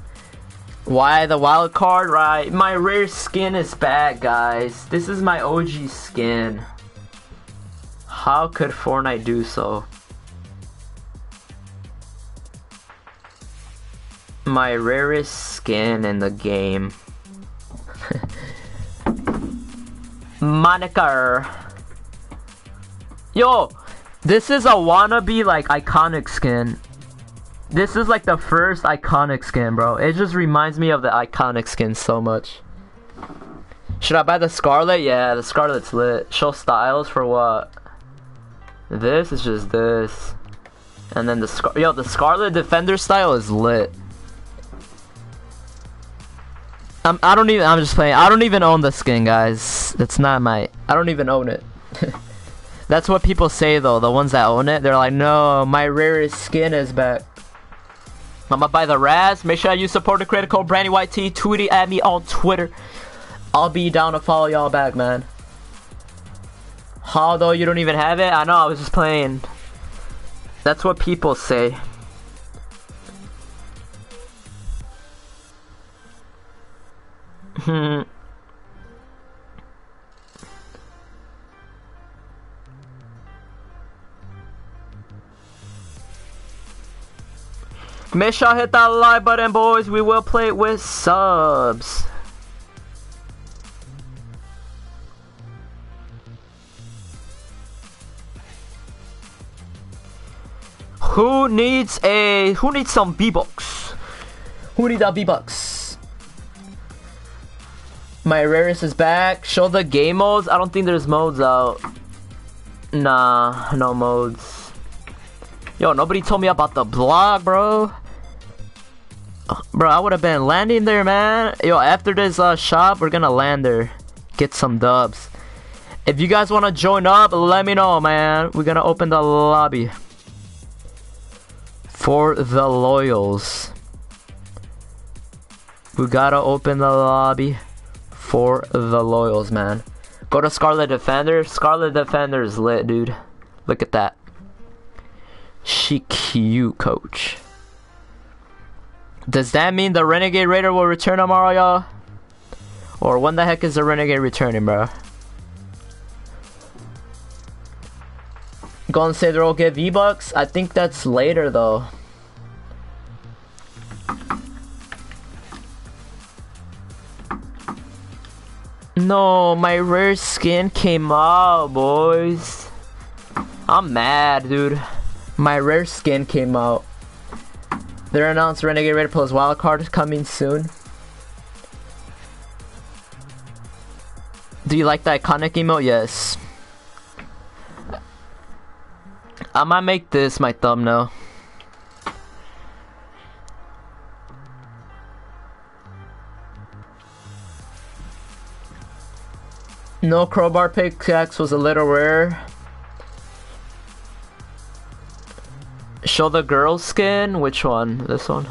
Why the wild card? Right. My rare skin is back, guys. This is my O G skin. How could Fortnite do so? My rarest skin in the game. Moniker. Yo, this is a wannabe like iconic skin. This is like the first iconic skin, bro. It just reminds me of the iconic skin so much. Should I buy the Scarlet? Yeah, the Scarlet's lit. Show styles for what? This is just this, and then the scar. Yo, the Scarlet Defender style is lit. I'm. I don't even. I'm just playing. I don't even own the skin, guys. It's not my. I don't even own it. That's what people say though. The ones that own it, they're like, no, my rarest skin is back. I'm gonna buy the Raz. Make sure you support the creator code BrandyYT. Tweet it at me on Twitter. I'll be down to follow y'all back, man. How though you don't even have it? I know, I was just playing. That's what people say. Hmm. Make sure you hit that like button, boys. We will play with subs. Who needs a... Who needs some V-Bucks? Who needs a V-Bucks? My rarest is back. Show the game modes. I don't think there's modes out. Nah, no modes. Yo, nobody told me about the blog, bro. Bro, I would have been landing there, man. Yo, after this uh, shop, we're gonna land there. Get some dubs. If you guys want to join up, let me know, man. We're gonna open the lobby. For the loyals, we gotta open the lobby for the loyals, man. Go to Scarlet Defender. Scarlet Defender is lit, dude. Look at that. She cute, coach. Does that mean the Renegade Raider will return tomorrow, y'all? Or when the heck is the Renegade returning, bro? Gonna say they'll get V-Bucks. I think that's later though. No, my rare skin came out, boys. I'm mad, dude. My rare skin came out. They announced Renegade Raider Plus Wild Card is coming soon. Do you like the iconic emote? Yes. I might make this my thumbnail. No crowbar pickaxe was a little rare. Show the girl skin. Which one? This one.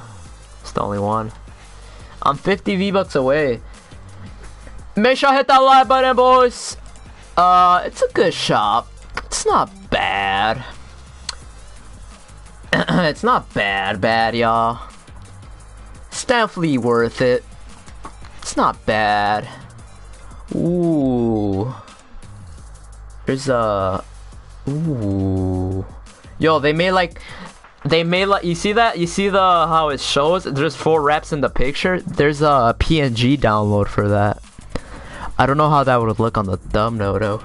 It's the only one. I'm fifty V-Bucks away. Make sure I hit that like button, boys. Uh, it's a good shop. It's not bad. It's not bad, bad, y'all. It's definitely worth it. It's not bad. Ooh. There's a... Ooh. Yo, they made like... They made like... You see that? You see the how it shows? There's four wraps in the picture. There's a P N G download for that. I don't know how that would look on the thumbnail, though.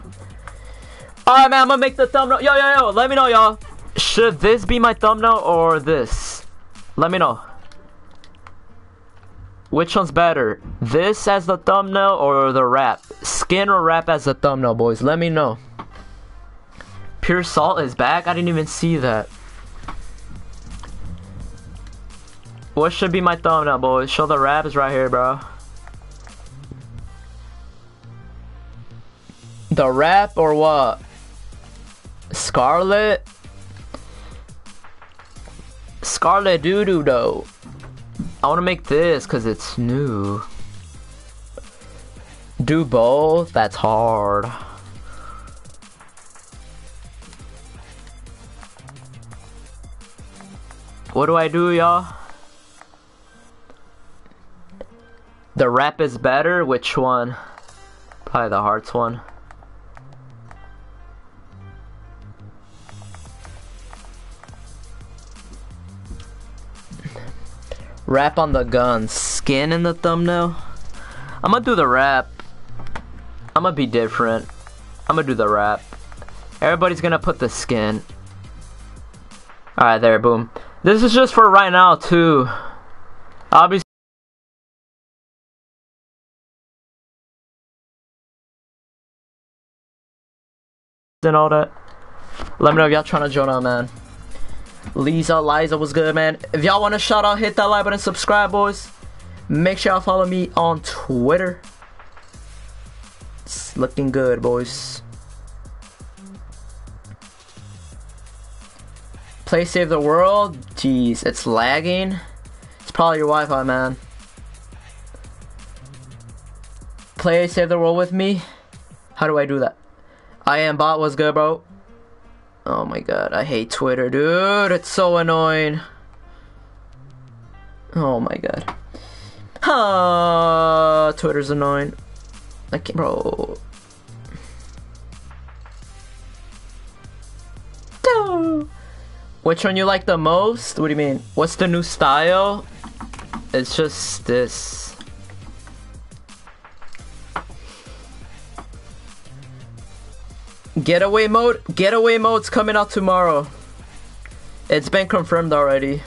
Alright, man. I'm gonna make the thumbnail. Yo, yo, yo. Let me know, y'all. Should this be my thumbnail or this? Let me know. Which one's better? This as the thumbnail or the wrap? Skin or wrap as the thumbnail, boys? Let me know. Pure Salt is back? I didn't even see that. What should be my thumbnail, boys? Show the raps right here, bro. The rap or what? Scarlet? Scarlet Doodoo, though. I want to make this because it's new. Do both? That's hard. What do I do, y'all? The rap is better? Which one? Probably the hearts one. Rap on the gun. Skin in the thumbnail? I'm gonna do the rap. I'm gonna be different. I'm gonna do the rap. Everybody's gonna put the skin. Alright, there, boom. This is just for right now, too. I'll be. And all that. Let me know if y'all trying to join on, man. Lisa, Liza was good, man. If y'all want to shout out, hit that like button, subscribe, boys. Make sure y'all follow me on Twitter. It's looking good, boys. Play Save the World? Jeez, it's lagging. It's probably your Wi-Fi, man. Play Save the World with me? How do I do that? I am bot, was good, bro? Oh my god, I hate Twitter, dude. It's so annoying. Oh my god. Ah, Twitter's annoying. I can't, bro. Duh. Which one you like the most? What do you mean? What's the new style? It's just this. Getaway mode? Getaway mode's coming out tomorrow. It's been confirmed already.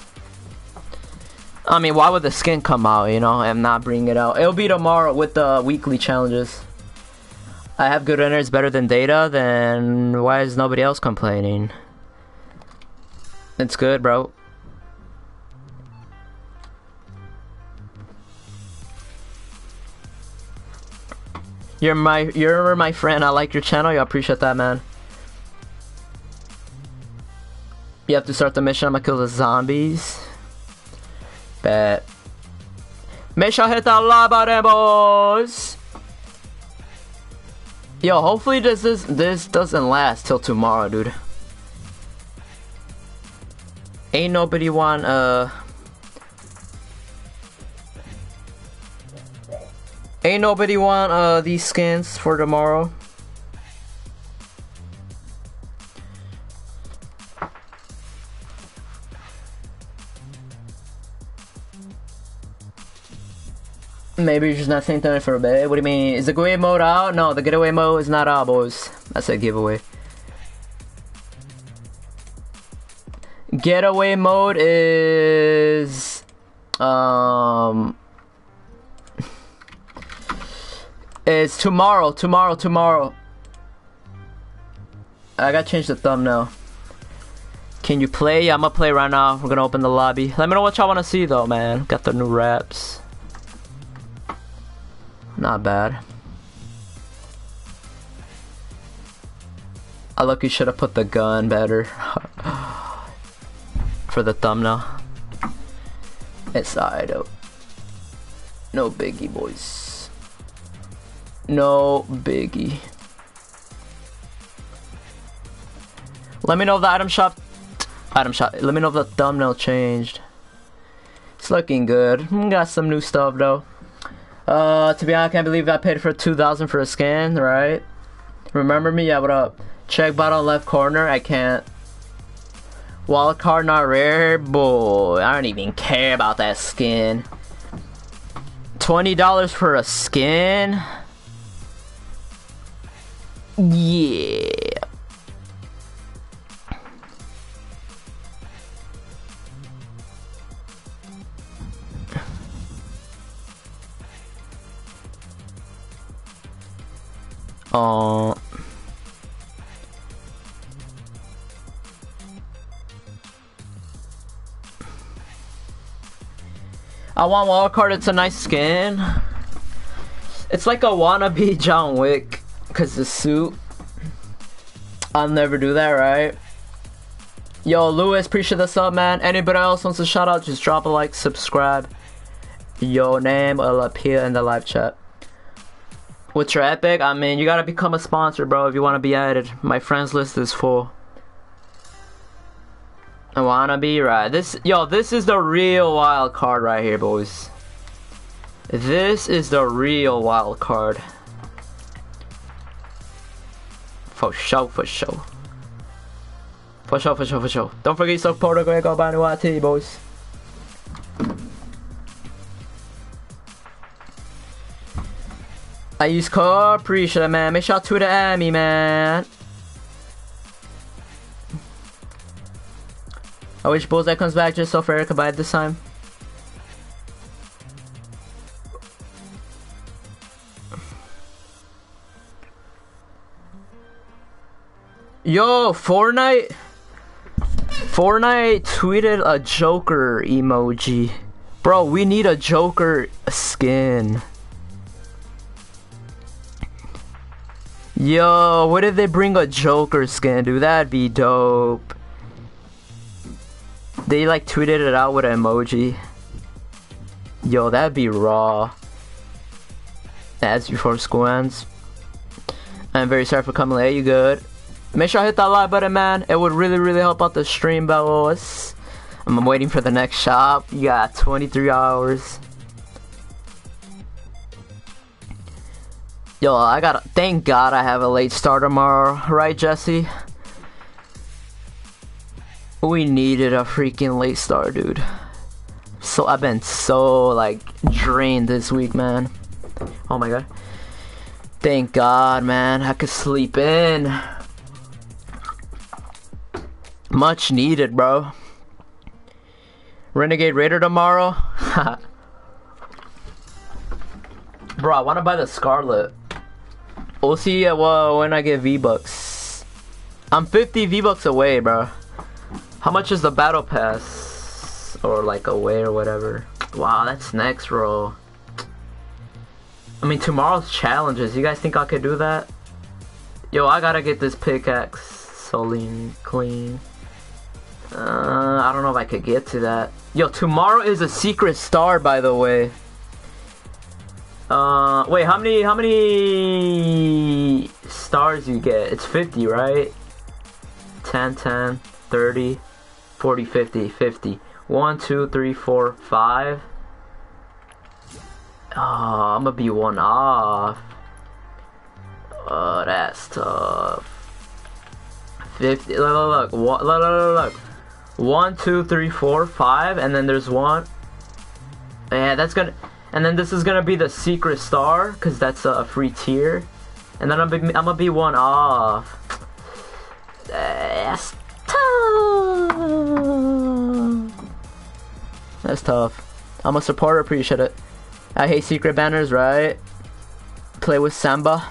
I mean, why would the skin come out, you know, and not bring it out? It'll be tomorrow with the weekly challenges. I have good runners better than data, then why is nobody else complaining? It's good, bro. You're my you're my friend. I like your channel. I appreciate that, man. You have to start the mission. I'm gonna kill the zombies. Bet. Make sure I hit that like button, boys. Yo, hopefully this is this doesn't last till tomorrow, dude. Ain't nobody want, uh... Ain't nobody want, uh, these skins for tomorrow. Maybe you're just not saying that for a bit. What do you mean? Is the getaway mode out? No, the getaway mode is not out, boys. That's a giveaway. Getaway mode is um is tomorrow, tomorrow, tomorrow. I gotta change the thumbnail. Can you play? Yeah, I'm gonna play right now. We're gonna open the lobby. Let me know what y'all wanna see though, man. Got the new raps. Not bad. I look, you should have put the gun better. For the thumbnail. It's alright. No biggie, boys. No biggie. Let me know if the item shop item shop let me know if the thumbnail changed. It's looking good. Got some new stuff though. Uh to be honest, I can't believe I paid for two thousand for a skin, right? Remember me? Yeah, what up? Check bottom left corner, I can't. Wild Card not rare, boy. I don't even care about that skin. twenty dollars for a skin? Yeah. Oh. Uh. I want Wild Card. It's a nice skin. It's like a wannabe John Wick, cause the suit. I'll never do that, right? Yo, Lewis, appreciate the sub, man. Anybody else wants a shout out, just drop a like, subscribe. Your name will appear in the live chat. What's your epic? I mean, you gotta become a sponsor, bro, if you wanna be added. My friends list is full. I wanna be right. This, yo, this is the real Wild Card right here, boys. This is the real Wild Card. For show, for show. For show, for show, for show. Don't forget your support of Greg BrandyYT, boys. I use code, appreciate it, man. Make sure you Twitter at me, man. I wish Bullseye comes back just so Eric could buy it this time. Yo, Fortnite. Fortnite tweeted a Joker emoji. Bro, we need a Joker skin. Yo, what if they bring a Joker skin, dude? That'd be dope. They like tweeted it out with an emoji. Yo, that'd be raw. That's before school ends. I'm very sorry for coming late. You good? Make sure I hit that like button, man. It would really, really help out the stream, boys. I'm waiting for the next shop. You got twenty-three hours. Yo, I gotta, thank God I have a late start tomorrow, right, Jesse? We needed a freaking late start, dude. So, I've been so, like, drained this week, man. Oh my God. Thank God, man, I could sleep in. Much needed, bro. Renegade Raider tomorrow? Bro, I wanna buy the Scarlet. We'll see uh, well, when I get V-Bucks. I'm fifty V-Bucks away, bro. How much is the battle pass? Or like away or whatever. Wow, that's next roll. I mean, tomorrow's challenges. You guys think I could do that? Yo, I gotta get this pickaxe. Soling clean. Uh, I don't know if I could get to that. Yo, tomorrow is a secret star, by the way. Uh, wait, how many, how many stars you get? It's fifty, right? ten, ten, thirty, forty, fifty, fifty. one, two, three, four, five. Oh, I'm gonna be one off. Oh, that's tough. fifty, look, look, look, look, look, look. one, two, three, four, five, and then there's one. Yeah, that's gonna... And then this is gonna be the secret star, cause that's a free tier. And then I'm, I'm gonna be one off. That's tough. That's tough. I'm a supporter, appreciate it. I hate secret banners, right? Play with Samba.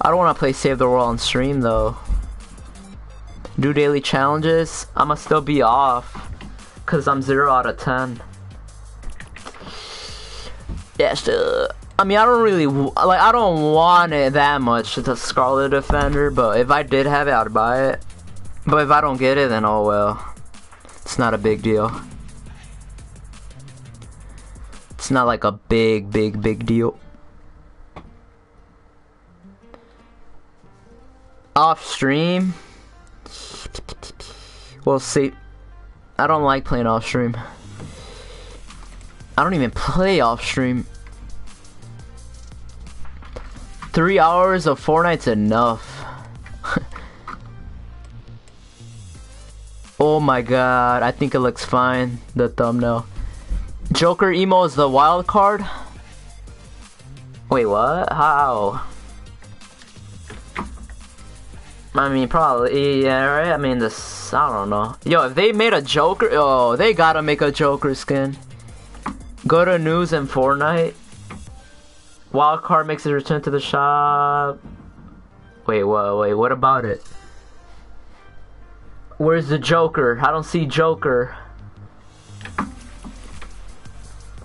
I don't wanna play Save the World on stream though. Do daily challenges. I'ma still be off, cause I'm zero out of ten. Yes, uh, I mean, I don't really, like, I don't want it that much. It's a Scarlet Defender, but if I did have it, I'd buy it. But if I don't get it, then oh well. It's not a big deal. It's not like a big, big, big deal. Off stream? We'll see. I don't like playing off stream. I don't even play off stream. Three hours of Fortnite's enough. Oh my God, I think it looks fine. The thumbnail. Joker emo is the Wild Card? Wait, what? How? I mean, probably, yeah, right? I mean, this, I don't know. Yo, if they made a Joker, oh, they gotta make a Joker skin. Go to news and Fortnite. Wild Card makes his return to the shop. Wait, what? Wait, what about it? Where's the Joker? I don't see Joker.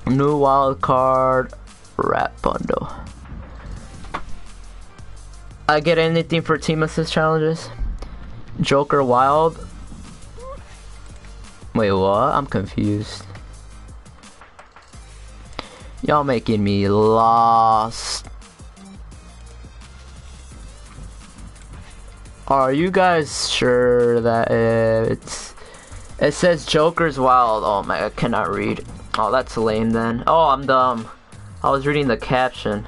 New Wild Card Wrap Bundle. I get anything for team assist challenges? Joker Wild. Wait, what? I'm confused. Y'all making me lost. Are you guys sure that it's... It says Joker's Wild. Oh my, I cannot read. Oh, that's lame then. Oh, I'm dumb. I was reading the caption.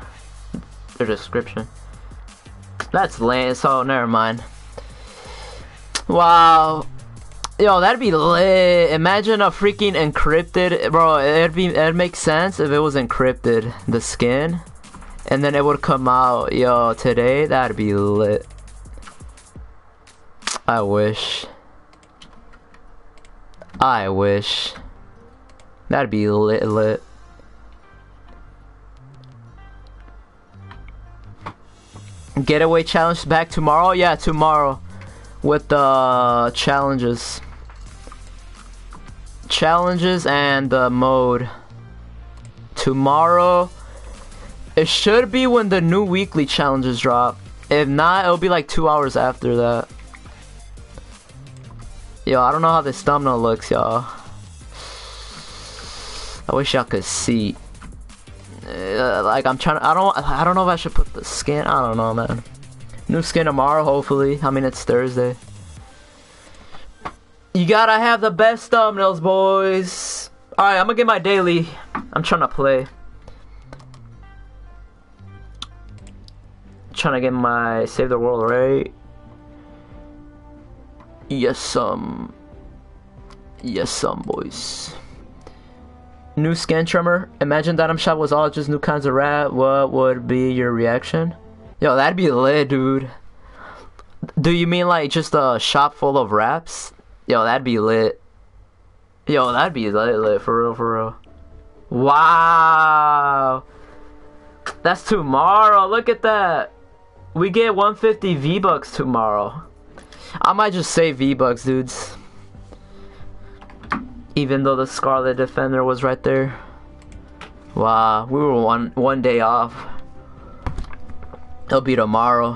The description. That's lame, so never mind. Wow. Yo, that'd be lit. Imagine a freaking encrypted... Bro, it'd be, it'd make sense if it was encrypted. The skin. And then it would come out. Yo, today, that'd be lit. I wish. I wish. That'd be lit lit. Getaway challenge back tomorrow? Yeah, tomorrow. With the uh, challenges. Challenges and the uh, mode. Tomorrow. It should be when the new weekly challenges drop. If not, it'll be like two hours after that. Yo, I don't know how this thumbnail looks, y'all. I wish y'all could see. Uh, like I'm trying to, I don't I don't know if I should put the skin. I don't know, man. New skin tomorrow, hopefully. I mean, it's Thursday. You gotta have the best thumbnails, boys. Alright, I'm gonna get my daily. I'm trying to play. I'm trying to get my Save the World, right? Yes, um. Yes, some um, boys. New skin tremor. Imagine that Item Shop was all just new kinds of rat. What would be your reaction? Yo, that'd be lit, dude. Do you mean like just a shop full of wraps? Yo, that'd be lit. Yo, that'd be lit, lit for real, for real. Wow. That's tomorrow. Look at that. We get one fifty V-Bucks tomorrow. I might just say V-Bucks, dudes. Even though the Scarlet Defender was right there. Wow, we were one one day off. It'll be tomorrow.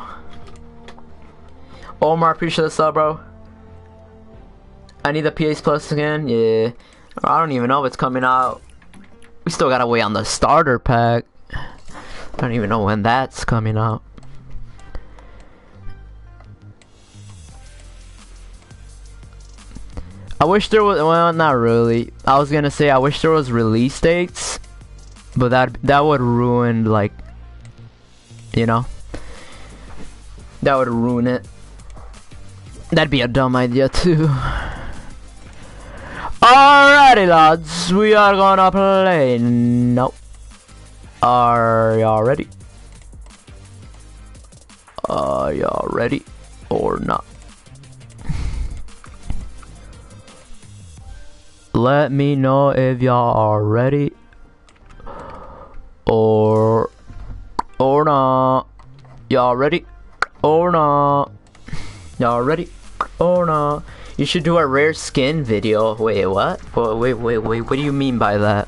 Omar, appreciate the sub, bro. I need the P S Plus again. Yeah. I don't even know if it's coming out. We still gotta wait on the starter pack. I don't even know when that's coming out. I wish there was, well, not really. I was gonna say I wish there was release dates, but that that would ruin, like, you know, that would ruin it. That'd be a dumb idea too. Alrighty, lads, we are gonna play. Nope. Are y'all ready? Are y'all ready or not? Let me know if y'all are ready or or not. Y'all ready or not? Y'all ready or not? You should do a rare skin video. Wait, what? Wait, wait, wait. What do you mean by that?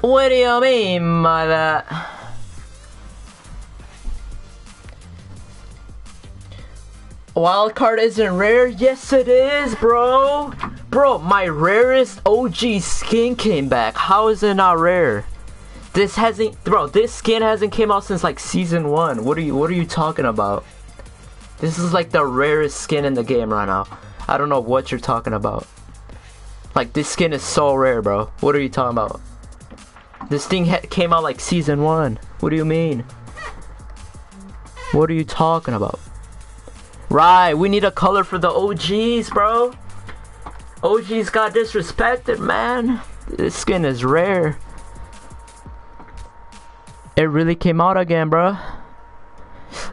What do you mean by that? Wild card isn't rare? Yes, it is, bro. Bro, my rarest O G skin came back. How is it not rare? This hasn't, bro. This skin hasn't came out since like season one. What are you? What are you talking about? This is like the rarest skin in the game right now. I don't know what you're talking about. Like, this skin is so rare, bro. What are you talking about? This thing ha came out like season one. What do you mean? What are you talking about? Right, we need a color for the O Gs, bro. O Gs got disrespected, man. This skin is rare. It really came out again, bro.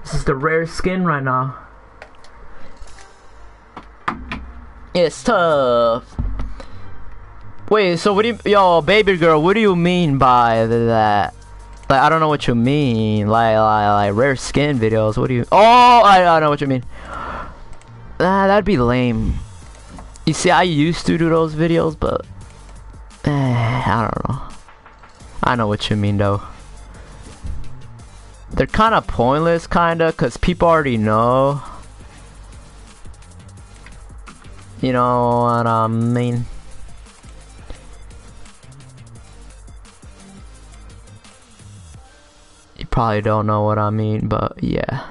This is the rare skin right now. It's tough. Wait, so what do you... Yo, baby girl, what do you mean by that? Like, I don't know what you mean. Like, like, like rare skin videos. What do you... Oh, I, I know what you mean. Ah, that'd be lame. You see, I used to do those videos, but Eh, I don't know. I know what you mean though. They're kind of pointless, kind of, because people already know. You know what I mean? You probably don't know what I mean, but yeah.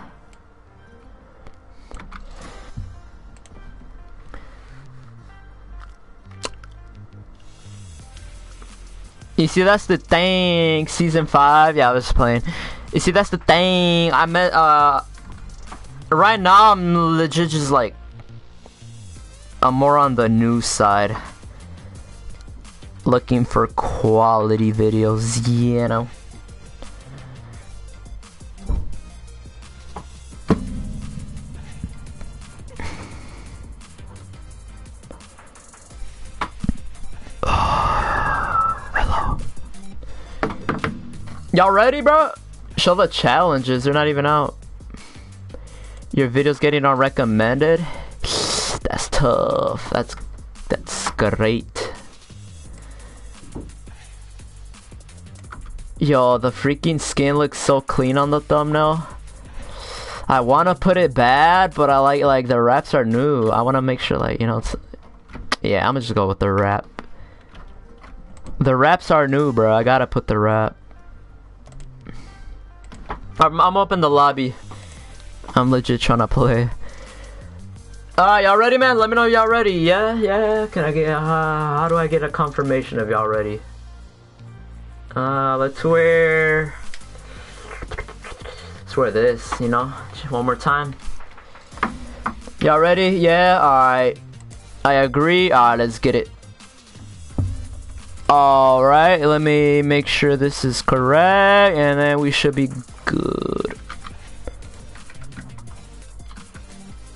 You see, that's the thing. Season five, yeah, I was playing. You see, that's the thing. I met, uh, right now I'm legit just like, I'm more on the news side. Looking for quality videos, you know. Y'all ready, bro? Show the challenges, they're not even out. Your video's getting on recommended? That's tough. That's that's great. Yo, the freaking skin looks so clean on the thumbnail. I wanna put it bad, but I like like the wraps are new. I wanna make sure, like, you know, it's, yeah, I'm gonna just go with the wrap. The wraps are new, bro. I gotta put the wrap. I'm, I'm up in the lobby. I'm legit trying to play. Alright, y'all ready, man? Let me know y'all ready. Yeah, yeah. Can I get? Uh, how do I get a confirmation of y'all ready? Uh, let's wear. Let's wear this. You know, just one more time. Y'all ready? Yeah. Alright. I agree. Alright, let's get it. Alright, let me make sure this is correct, and then we should be good.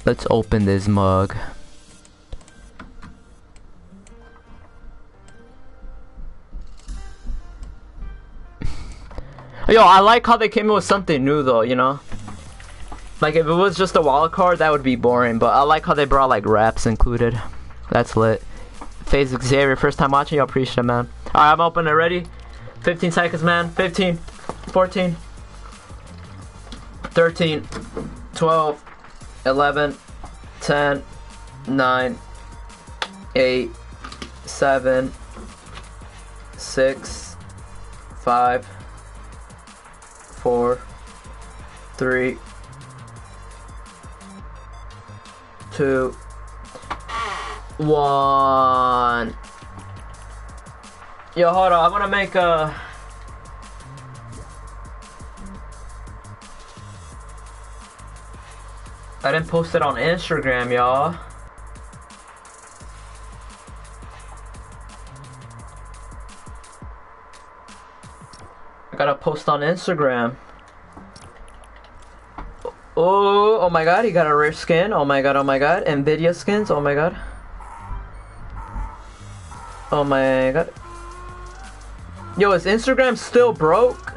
Let's open this mug. Yo, I like how they came up with something new though, you know? Like, if it was just a wild card, that would be boring, but I like how they brought like wraps included. That's lit. FaZe Xavier, first time watching, y'all appreciate it, man. Alright, I'm open already. fifteen seconds, man. fifteen, fourteen, thirteen, twelve, eleven, ten, nine, eight, seven, six, five, four, three, two, One. Yo, hold on. I want to make a. I didn't post it on Instagram, y'all. I gotta post on Instagram. Oh, oh my god, he got a rare skin. Oh my god, oh my god. Nvidia skins, oh my god. Oh my god. Yo, is Instagram still broke?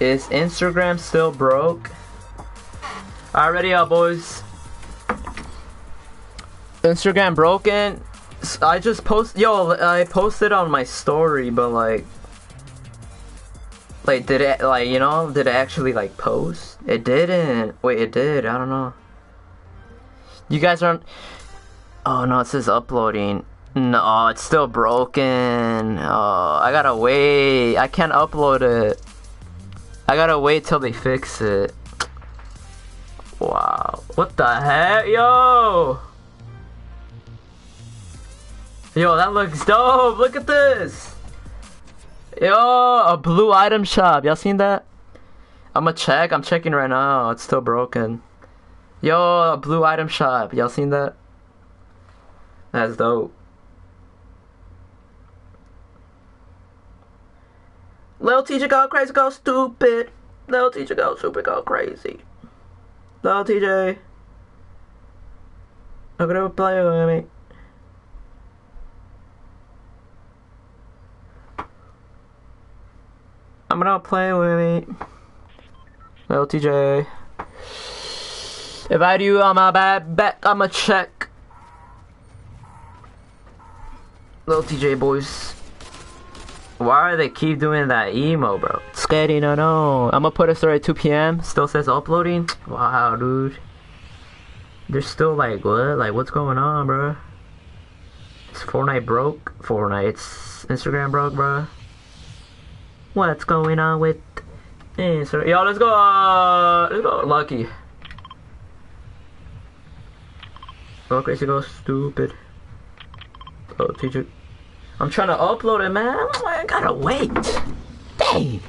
Is Instagram still broke? Alright, ready up, boys. Instagram broken. I just post, yo, I posted on my story, but like, like did it, like, you know, did it actually like post? It didn't. Wait, it did. I don't know. You guys aren't. Oh no, it says uploading. No, it's still broken. Oh, I gotta wait. I can't upload it. I gotta wait till they fix it. Wow. What the heck, yo? Yo, that looks dope. Look at this. Yo, a blue item shop. Y'all seen that? I'ma check. I'm checking right now. It's still broken. Yo, a blue item shop. Y'all seen that? That's dope. Little teacher go crazy, go stupid. Little teacher go stupid, go crazy. Little T J. I'm gonna play with me. I'm I'm not playing with me. L T J. If I do, I'm a bad bet. I'm a check. Little T J boys. Why do they keep doing that emo, bro? Scary, no, no. I'm gonna put a story at two P M Still says uploading. Wow, dude. They're still like, what? Like, what's going on, bro? It's Fortnite broke. Fortnite. It's Instagram broke, bro. What's going on with Instagram? Yo, let's go. Uh, let's go. Lucky. Go crazy, go stupid. Oh, teacher. I'm trying to upload it, man. I gotta wait. Dang.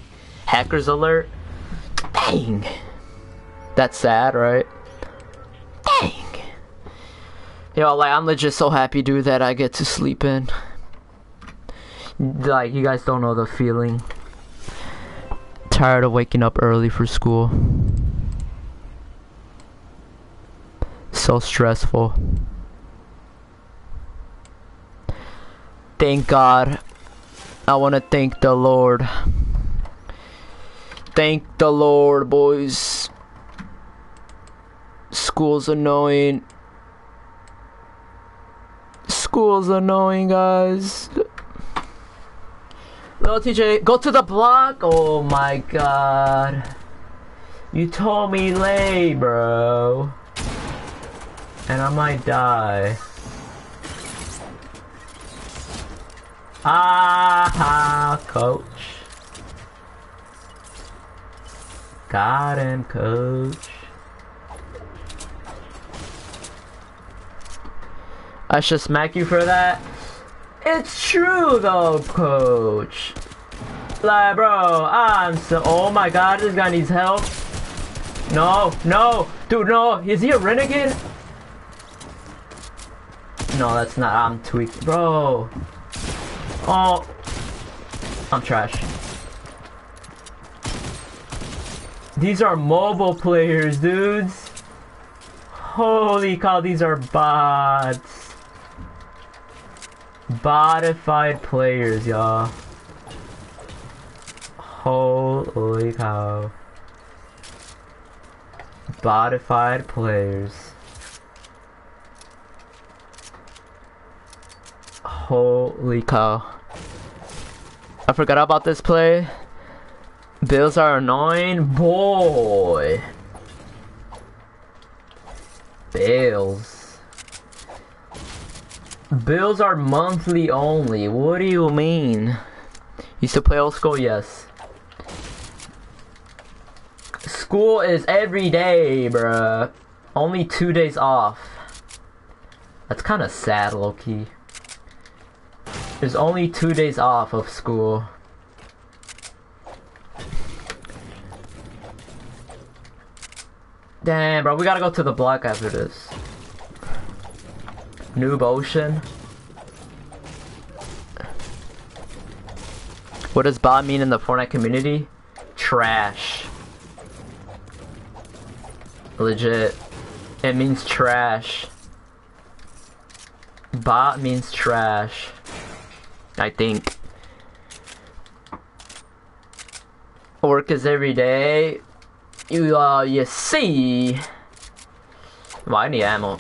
Hackers alert. Dang. That's sad, right? Dang. Yo, like, I'm legit so happy, dude, that I get to sleep in. Like, you guys don't know the feeling. Tired of waking up early for school. So stressful. Thank God. I want to thank the Lord. Thank the Lord, boys. School's annoying. School's annoying, guys. Little T J, go to the block. Oh my God. You told me late, bro. And I might die. Ah ha, coach. Got him, coach. I should smack you for that. It's true though, coach. Like, bro, I'm so. Oh my God, this guy needs help. No, no, dude, no. Is he a renegade? No, that's not. I'm tweaking, bro. Oh, I'm trash. These are mobile players, dudes. Holy cow, these are bots. Botified players, y'all. Holy cow. Botified players. Holy cow. I forgot about this play. Bills are annoying. Boy. Bills. Bills are monthly only. What do you mean? Used to play old school? Yes. School is every day, bruh. Only two days off. That's kind of sad, low-key. There's only two days off of school. Damn, bro, we gotta go to the block after this. Noob Ocean. What does bot mean in the Fortnite community? Trash. Legit. It means trash. Bot means trash. I think. Work is every day. You, uh, you see. Well, I need ammo.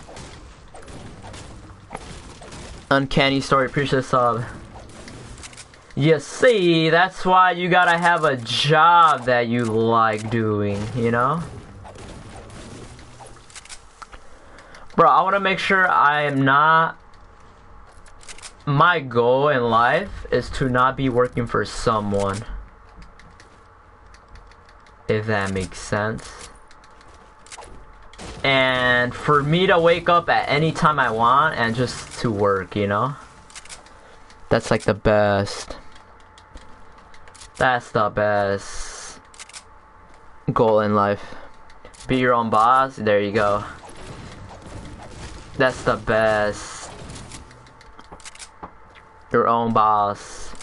Uncanny story, appreciate the sub. You see, that's why you gotta have a job that you like doing, you know? Bro, I wanna make sure I am not. My goal in life is to not be working for someone. If that makes sense. And for me to wake up at any time I want and just to work, you know? That's like the best. That's the best goal in life. Be your own boss. There you go. That's the best. Your own boss.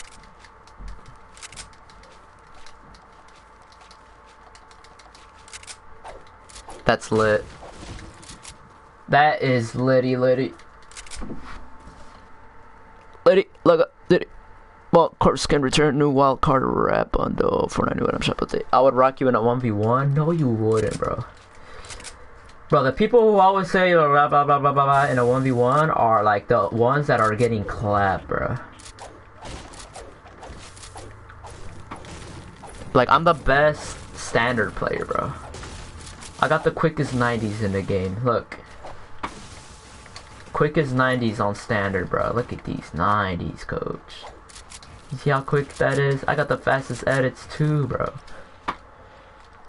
That's lit. That is litty litty. Litty, look up, litty. Wild Card skin return, new Wild Card wrap on the Fortnite new item shop update. I would rock you in a one v one. No, you wouldn't, bro. Bro, the people who always say blah blah blah blah blah in a one v one are like the ones that are getting clapped, bro. Like, I'm the best standard player, bro. I got the quickest nineties in the game. Look. Quickest nineties on standard, bro. Look at these nineties, coach. You see how quick that is? I got the fastest edits too, bro.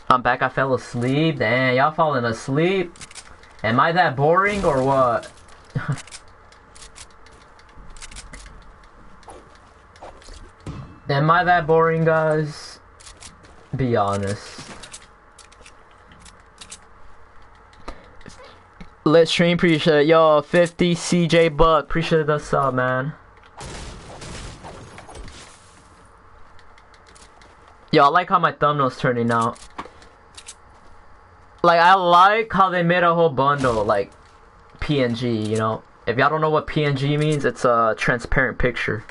I'm back. I fell asleep. Damn, y'all falling asleep. Am I that boring or what? Am I that boring, guys? Be honest. Let's stream, appreciate it. Yo, fifty C J Buck, appreciate the sub, man. Yo, I like how my thumbnail's turning out. Like, I like how they made a whole bundle, like, P N G, you know? If y'all don't know what P N G means, it's a transparent picture.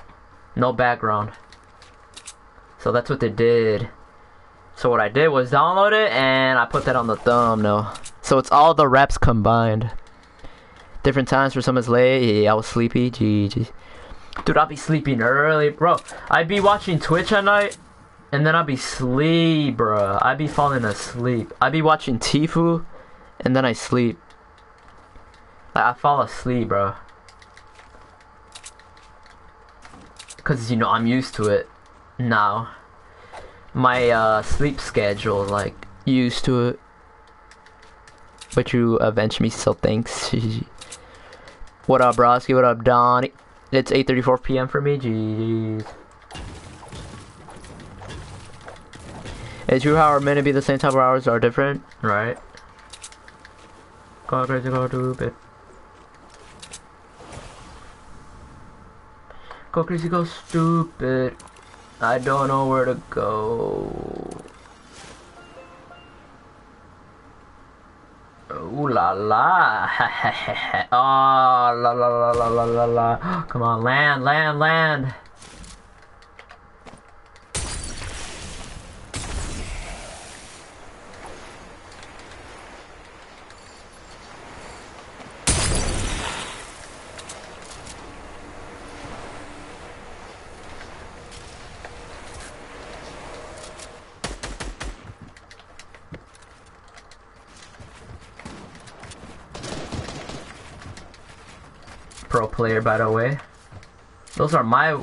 No background. So that's what they did. So what I did was download it, and I put that on the thumbnail. So it's all the raps combined. Different times for someone's late. Yeah, I was sleepy. G G. Dude, I'll be sleeping early, bro. I'd be watching Twitch at night, and then I'll be sleep, bro. I'd be falling asleep. I'd be watching Tfue, and then I sleep. Like, I fall asleep, bro. Because, you know, I'm used to it now. My uh, sleep schedule, like, used to it. But you eventually, so thanks. What up, Broski? What up, Donnie? It's eight thirty-four p m for me. Jeez. Is your hour meant to be the same type of hours are different? Right. Go crazy, go stupid. Go crazy, go stupid. I don't know where to go. Ooh la la. Oh, la la la la la la la. Come on, land, land, land. Pro player, by the way. Those are my...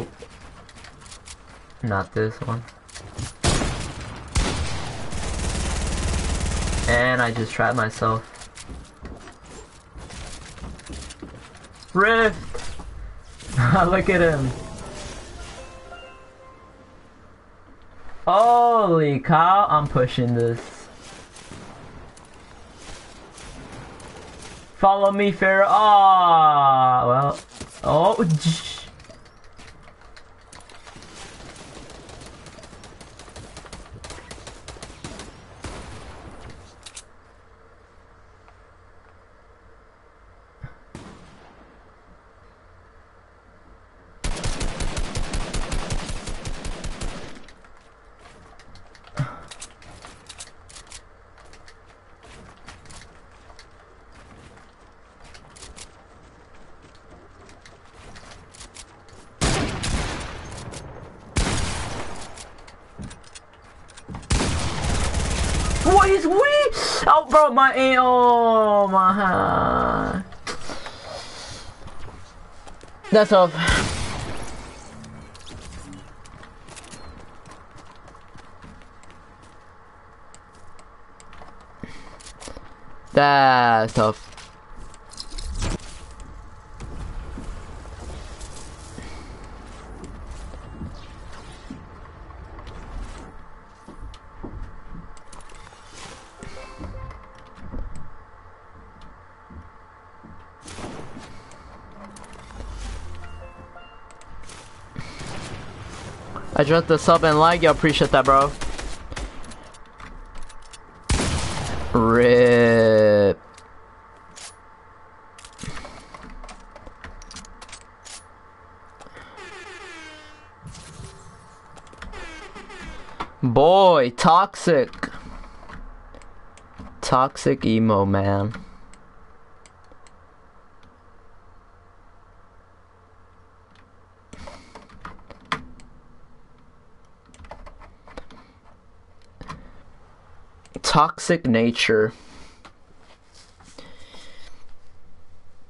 Not this one. And I just trapped myself. Rift! Look at him. Holy cow, I'm pushing this. Follow me, Pharaoh. Ah, well. Oh. Bro, my aim, oh my. That's off. That's tough. I dropped the sub and like, y'all appreciate that, bro. Rip. boy, toxic. Toxic emo, man. Toxic nature.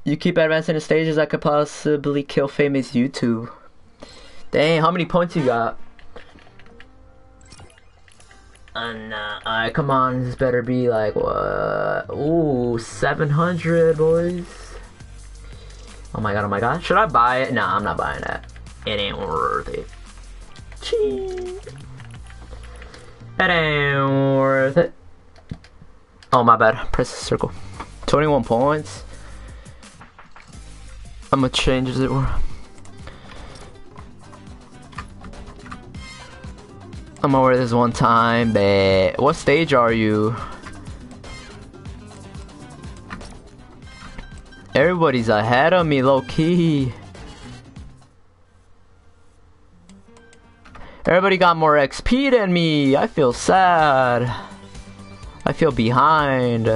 You keep advancing the stages that could possibly kill famous YouTube. Dang, how many points you got? And, uh, alright, come on, this better be like, what? Ooh, seven hundred, boys. Oh my god, oh my god. Should I buy it? Nah, I'm not buying that. It ain't worth it. Chee. It ain't worth it. Oh, my bad. Press the circle. twenty-one points. I'm gonna change it. I'm gonna wear this one time, but what stage are you? Everybody's ahead of me, low key. Everybody got more X P than me. I feel sad. I feel behind.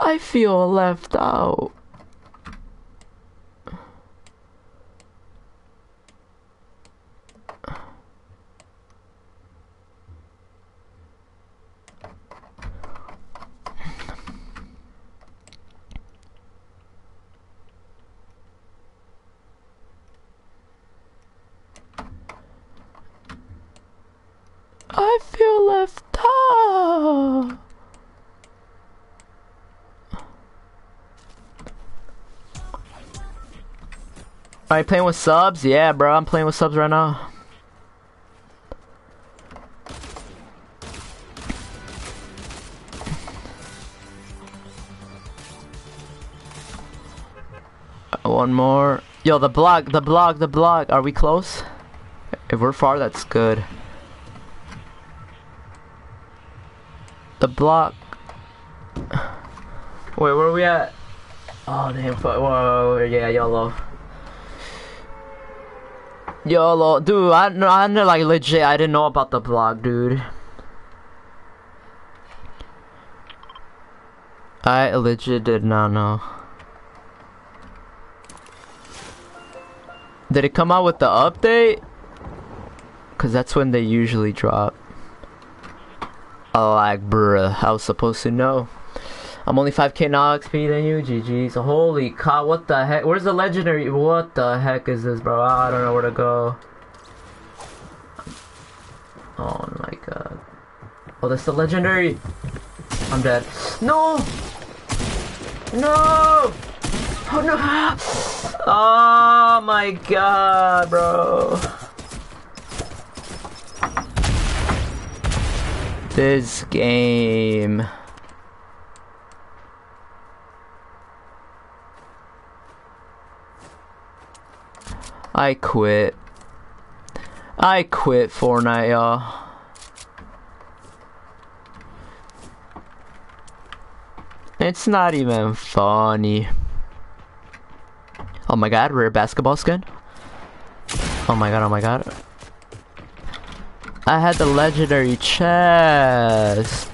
I feel left out. I feel left out. Are you playing with subs? Yeah, bro, I'm playing with subs right now. One more. Yo, the block, the block, the block. Are we close? If we're far, that's good. The block. Wait, where are we at? Oh damn! Fuck. Whoa, yeah, YOLO. YOLO, dude. I know, I know, like legit. I didn't know about the block, dude. I legit did not know. Did it come out with the update? Cause that's when they usually drop. Like, bruh, I was supposed to know. I'm only five K now X P than you, G G. So holy cow, what the heck? Where's the legendary? What the heck is this, bro? I don't know where to go. Oh my god. Oh, that's the legendary. I'm dead. No! No! Oh no! Oh my god, bro. This game. I quit. I quit Fortnite, y'all. It's not even funny. Oh my god, rare basketball skin. Oh my god, oh my god. I had the legendary chest.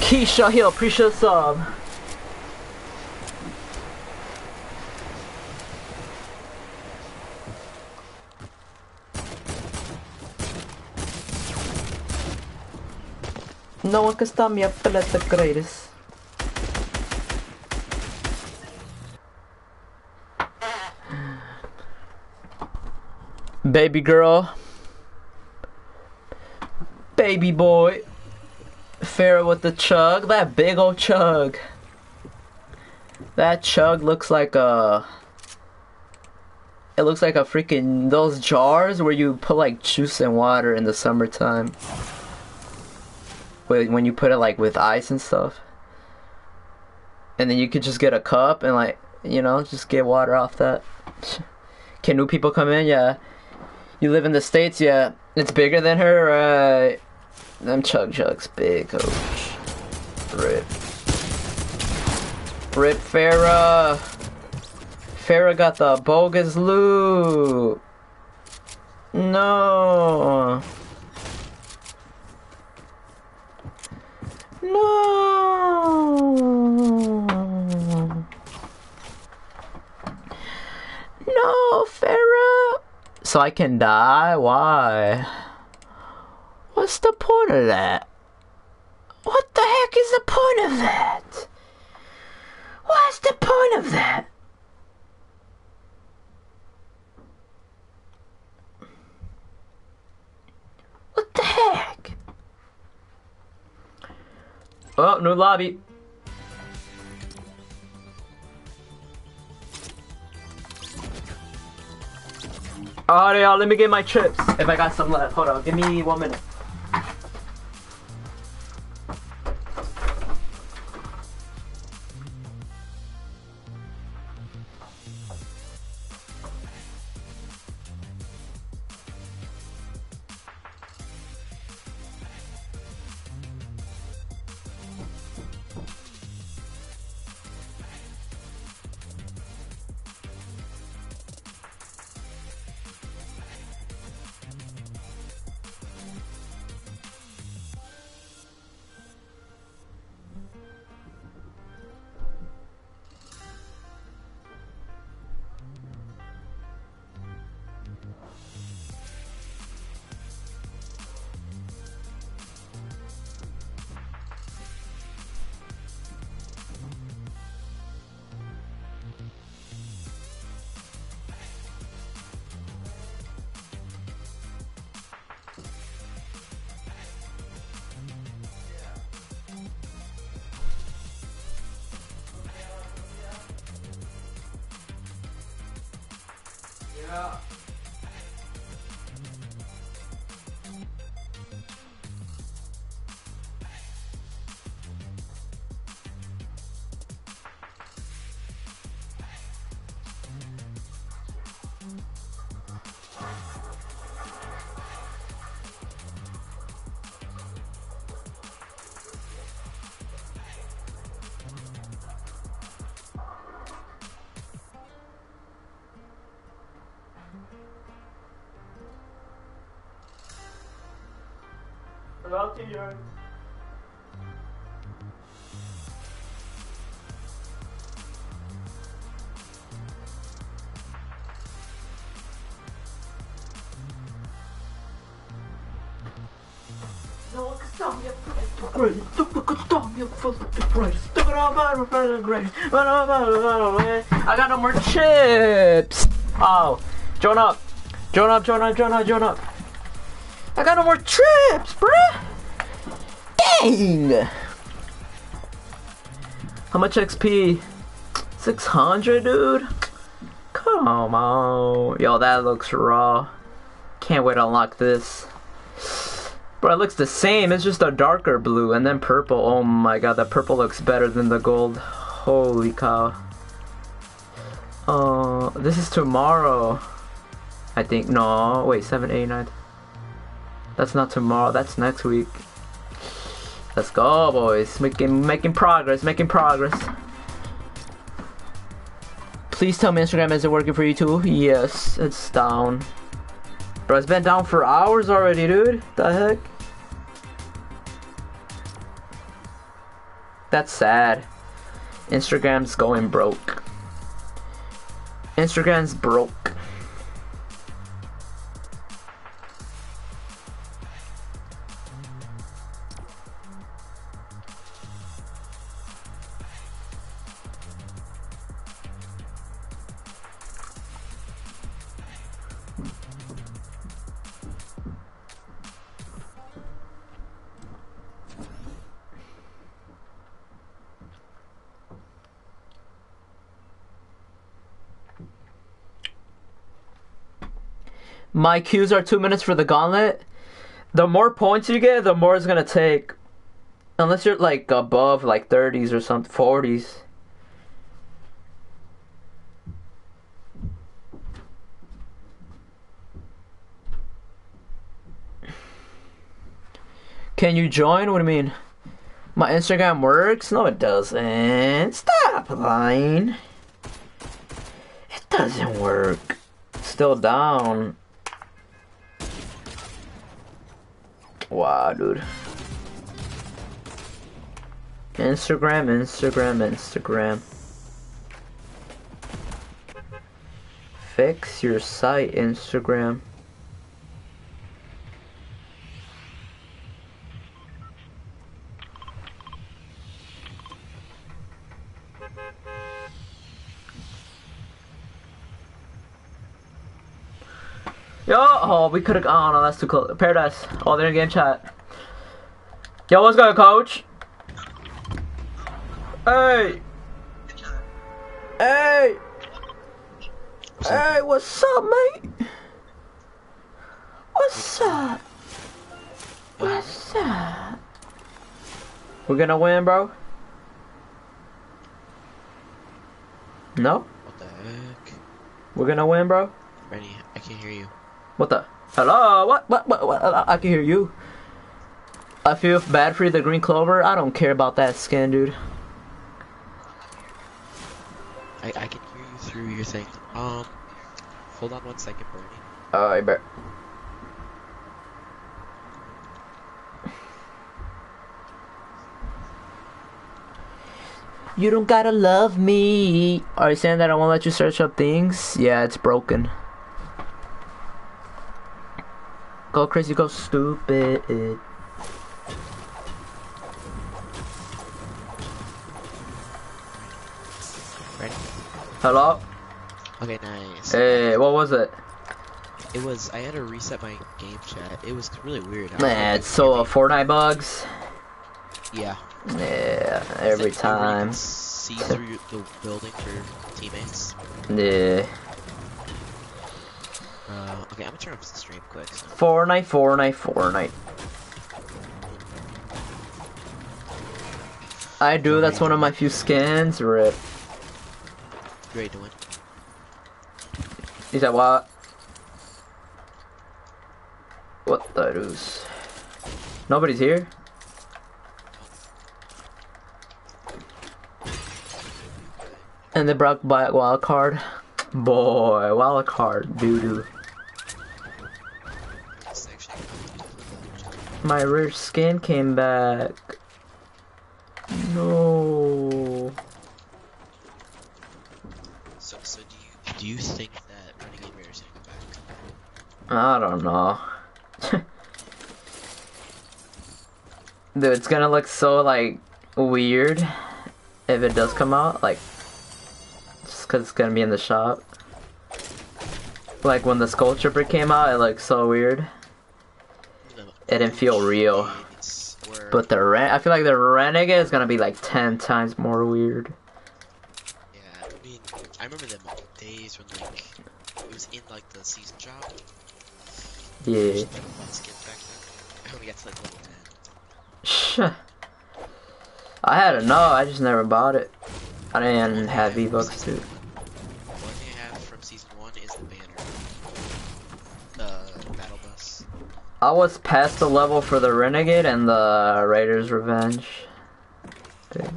Keisha Hill, appreciate the sub. No one can stop me, I feel like the greatest. Baby girl, baby boy, Pharaoh with the chug, that big old chug. That chug looks like a, it looks like a freaking, those jars where you put like juice and water in the summertime. When you put it like with ice and stuff. And then you could just get a cup and like, you know, just get water off that. Can new people come in? Yeah. You live in the States, yeah. It's bigger than her, right? Them chug jugs big, coach. Rip. Rip Farah. Farrah got the bogus loot. No. No. No, Farrah. So I can die? Why? What's the point of that? What the heck is the point of that? What's the point of that? What the heck? Oh, new lobby. Alright, y'all, let me get my chips if I got some left. Hold on, give me one minute. Welcome to yours. No one can stop me from the greatest. No one can stop me from the greatest. Look at all my friends, great. I got no more chips. Oh, join up, join up, join up, join up, join up. I got no more trips, bruh! Dang! How much X P? six hundred, dude? Come on. Yo, that looks raw. Can't wait to unlock this. Bro, it looks the same. It's just a darker blue and then purple. Oh my god, that purple looks better than the gold. Holy cow. Oh, uh, this is tomorrow. I think. No, wait, seven, eight, nine. That's not tomorrow, that's next week. Let's go, boys. Making making progress, making progress. Please tell me Instagram isn't working for you too. Yes, it's down. Bro, it's been down for hours already, dude. The heck? That's sad. Instagram's going broke. Instagram's broke. My cues are two minutes for the gauntlet. The more points you get, the more it's gonna take. Unless you're like above like thirties or something, forties. Can you join? What do you mean? My Instagram works? No, it doesn't. Stop lying. It Doesn't work. Still down. Wow, dude. Instagram, Instagram, Instagram. Fix your site, Instagram. Yo, oh, we could've, oh no, that's too close. Paradise, oh, they're again chat. Yo, what's going, coach? Hey! Hey! What's hey, up? What's up, mate? What's up? What's up? We're gonna win, bro? No? What the heck? We're gonna win, bro? Ready? I can't hear you. What the? Hello? What? What? What? What? I can hear you. I feel bad for you, the green clover. I don't care about that skin, dude. I, I can hear you through your thing. Um, hold on one second, Bernie. Oh, I bet. You don't gotta love me. Are you saying that I won't let you search up things? Yeah, it's broken. Go crazy, go stupid. Hello? Okay, nice. Hey, what was it? It was, I had to reset my game chat. It was really weird. How Man, it's so uh, Fortnite bugs. Yeah. Yeah, every like time. You can see through the building for teammates. Yeah. Uh, okay, I'm gonna turn off the stream quick. So. Fortnite, Fortnite, Fortnite. I do, that's one of my few skins, rip. Great to win. Is that what? What the deuce? Nobody's here? And they brought by Wild Card? Boy, Wild Card, doo doo. My rare skin came back. No. Do you think that Renegade Raider is going to go back? I don't know. Dude, it's gonna look so, like, weird if it does come out. Like, just because it's gonna be in the shop. Like, when the Skull Trooper came out, it looked so weird. No, it didn't feel real. But the Ren- I feel like the Renegade is gonna be, like, ten times more weird. Yeah, I mean, I remember them all. Days when like it was in like the season job. Yeah. Just, like, I only got to like level ten. Shh. I had a no, I just never bought it. I didn't have V-Bucks too. One thing I have from season one is the banner. The battle bus. I was past the level for the Renegade and the Raiders Revenge. Dude.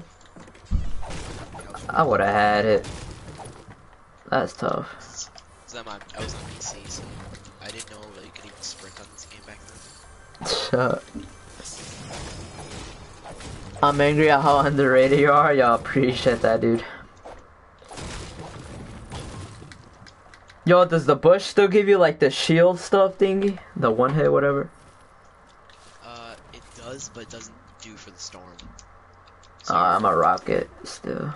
I would have had it. That's tough. I was on P C, so I didn't know that you could even sprint on this game back then. Shut. I'm angry at how underrated you are. Y'all appreciate that, dude. Yo, does the bush still give you like the shield stuff thingy? The one hit, whatever? Uh, it does, but it doesn't do for the storm. So uh, I'm a rocket still.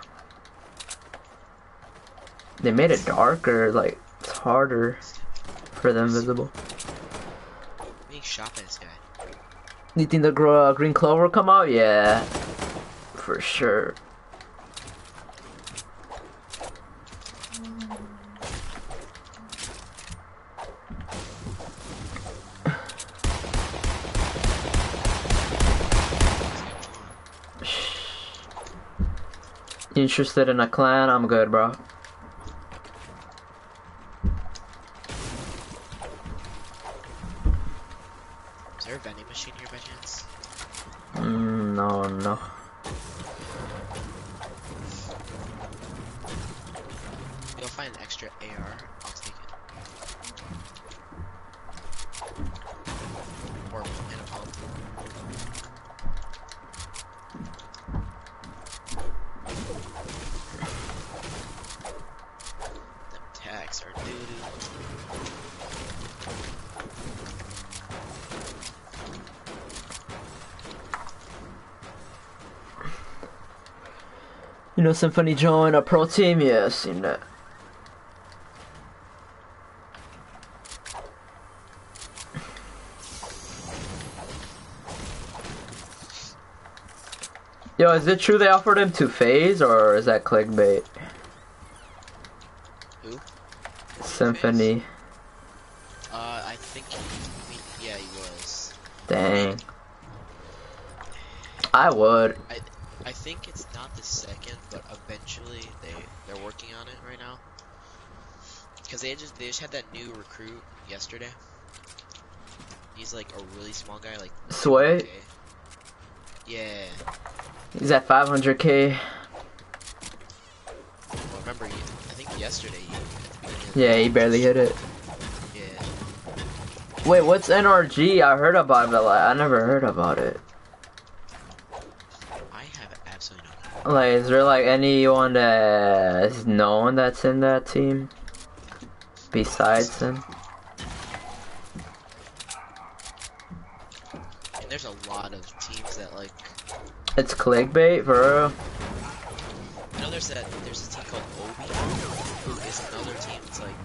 They made it darker, like, it's harder for the invisible. Being shot by this guy. You think the gr uh, green clover come out? Yeah, for sure. Interested in a clan? I'm good, bro. No, no. You'll find extra. extra A R. I'll take it. Or in a pump. The tags are doo-doo. You know, Symphony join a pro team? Yeah, I've seen that. Yo, is it true they offered him to FaZe, or is that clickbait? Who? Symphony. FaZe? Uh, I think he, yeah, he was. Dang. I would. I I think it's not the second, but eventually they they're working on it right now. Cause they just they just had that new recruit yesterday. He's like a really small guy, like Sway. Yeah. He's at five hundred K. Well, remember, he, I think yesterday. He, yeah, he barely hit it. Yeah. Wait, what's N R G? I heard about it. Like, I never heard about it. Like, is there like anyone that is known that's in that team besides him? And there's a lot of teams that like. It's clickbait, bro. I know there's that. There's a team called Obi, who is another team. It's like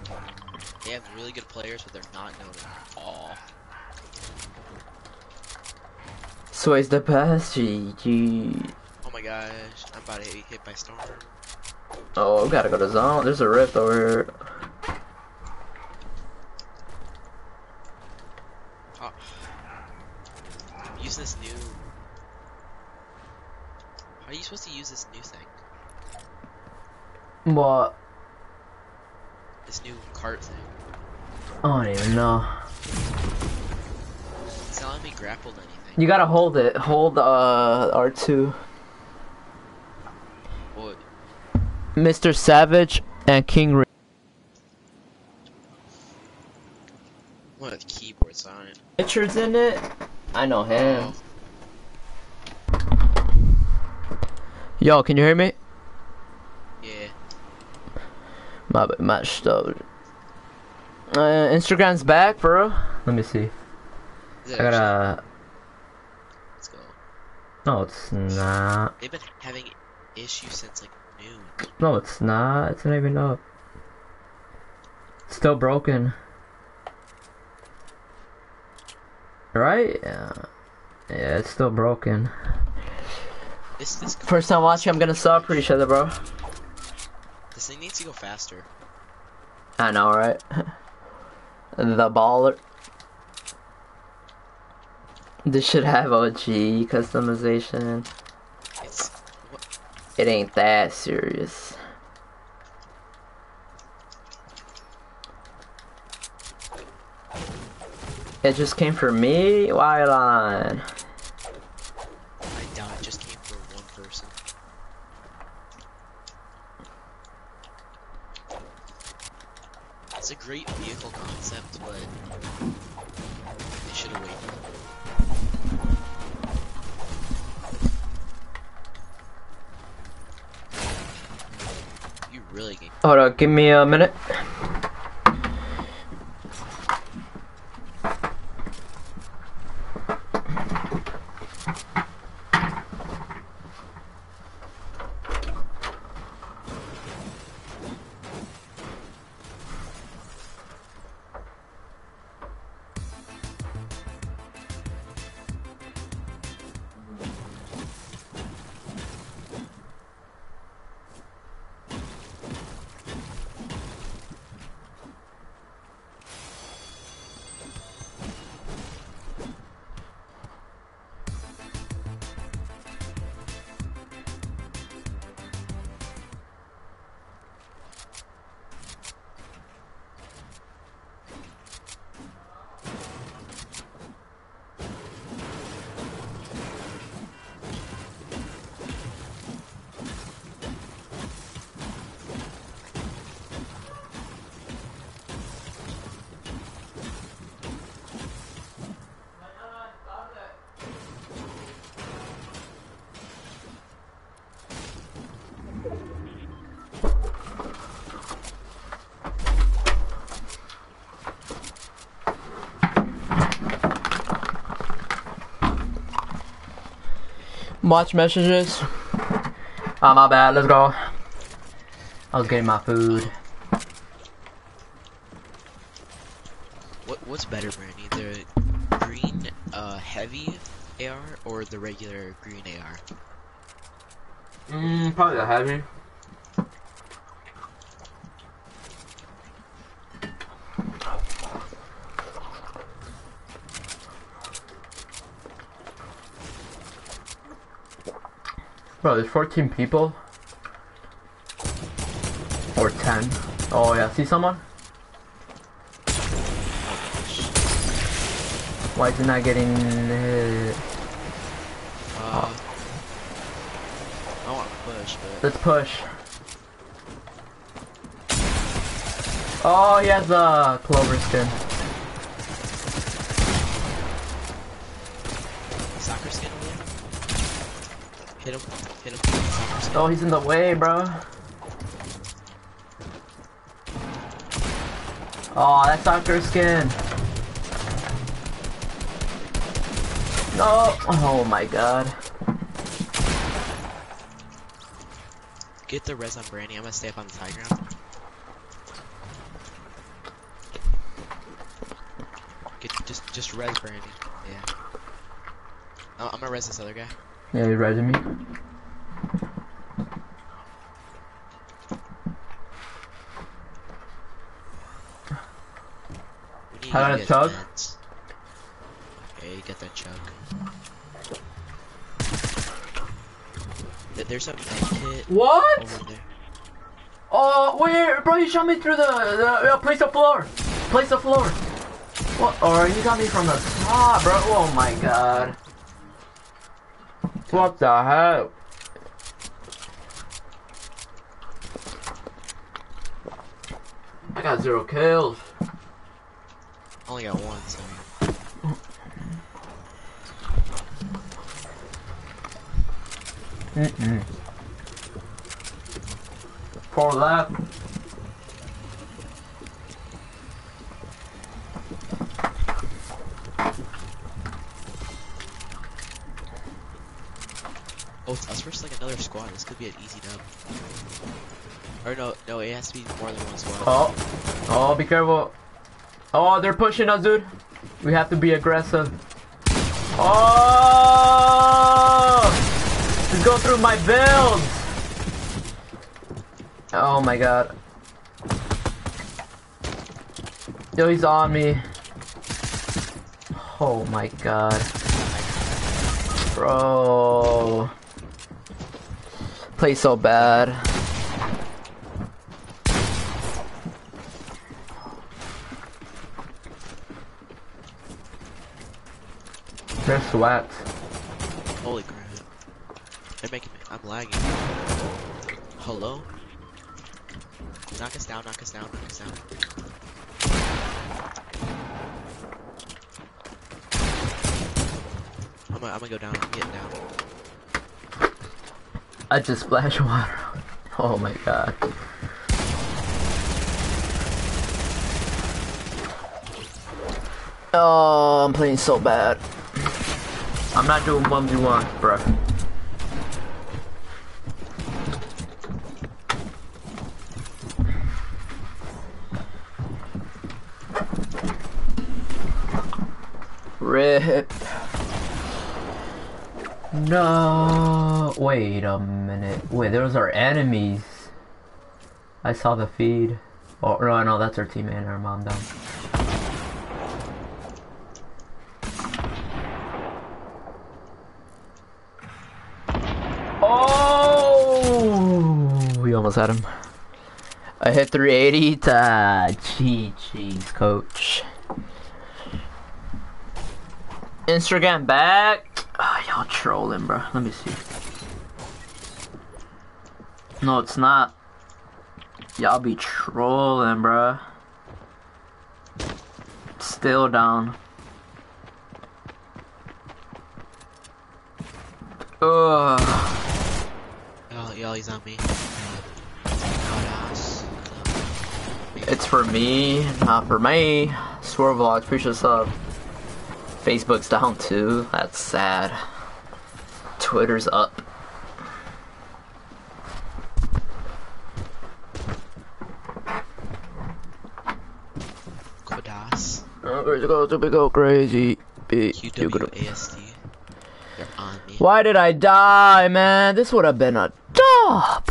they have really good players, but they're not known at all. So he's the best. G G. Oh my gosh, I'm about to get hit by storm. Oh, we gotta go to zone. There's a rift over here. Oh. Use this new. How are you supposed to use this new thing? What? This new cart thing. I don't even know. It's not letting me grapple anything. You gotta hold it. Hold uh R two. Mister Savage and King Re What a keyboard sign. Richard's in it? I know him. Yo, can you hear me? Yeah. My bad, matched up. Uh, Instagram's back, bro. Let me see. I gotta. Let's go. No, it's not. They've been having issues since like. No, it's not. It's not even up. It's still broken. Right? Yeah. Yeah, it's still broken. This, this First time watching, I'm gonna sub for each other, bro. This thing needs to go faster. I know, right? The baller. This should have O G customization. It's It ain't that serious. It just came for me? Why line? I doubt it just came for one person. It's a great vehicle concept, but they should have waited. Really Hold on, give me a minute. Watch messages. Oh, my bad. Let's go. I was getting my food. What What's better, Brandy? The green uh, heavy A R or the regular green A R? Mm, probably the heavy. Bro, there's fourteen people. Or ten. Oh yeah, see someone? Why is it not getting hit? Uh, I wanna push, but... Let's push. Oh, he has a Clover skin. Soccer skin over there. Hit him. Oh, he's in the way, bro. Oh, that's Soccer skin. No. Oh my god. Get the res on Brandy. I'm gonna stay up on the high ground. Get just just res Brandy. Yeah. Oh, I'm gonna res this other guy. Yeah, you're resing me. I got a chug. Okay, you get that chug. There's a kit. What? Over there. Oh, wait, bro, you shot me through the. the uh, place the floor! Place the floor! What? Or you got me from the top, bro. Oh my god. What the hell? I got zero kills. Only got one, so. Mm-mm. Pour that. Oh, it's us versus like another squad. This could be an easy dub. Or no, no, it has to be more than one squad. Oh, oh, be careful. Oh, they're pushing us, dude. We have to be aggressive. Oh! Just go through my builds. Oh my god. Yo, he's on me. Oh my god. Bro. Play so bad. They're sweat. Holy crap. They're making me. I'm lagging. Hello? Knock us down, knock us down, knock us down. I'm gonna, I'm gonna go down. I'm getting down. I just splashed water. Oh my god. Oh, I'm playing so bad. I'm not doing one v one, bruh. RIP. No. Wait a minute. Wait, those are enemies. I saw the feed. Oh, no, no, that's our teammate and our mom down. At him. I hit three eighty to G G's coach. Instagram back. Oh, y'all trolling, bro. Let me see. No, it's not. Y'all be trolling, bro. Still down. Ugh. Y'all, y'all, he's on me. It's for me, not for me. Swear vlog, appreciate the sub. Facebook's down too. That's sad. Twitter's up. Kodas. I'm going to go crazy. Q W A S D. You're on me. Why did I die, man? This would have been a top.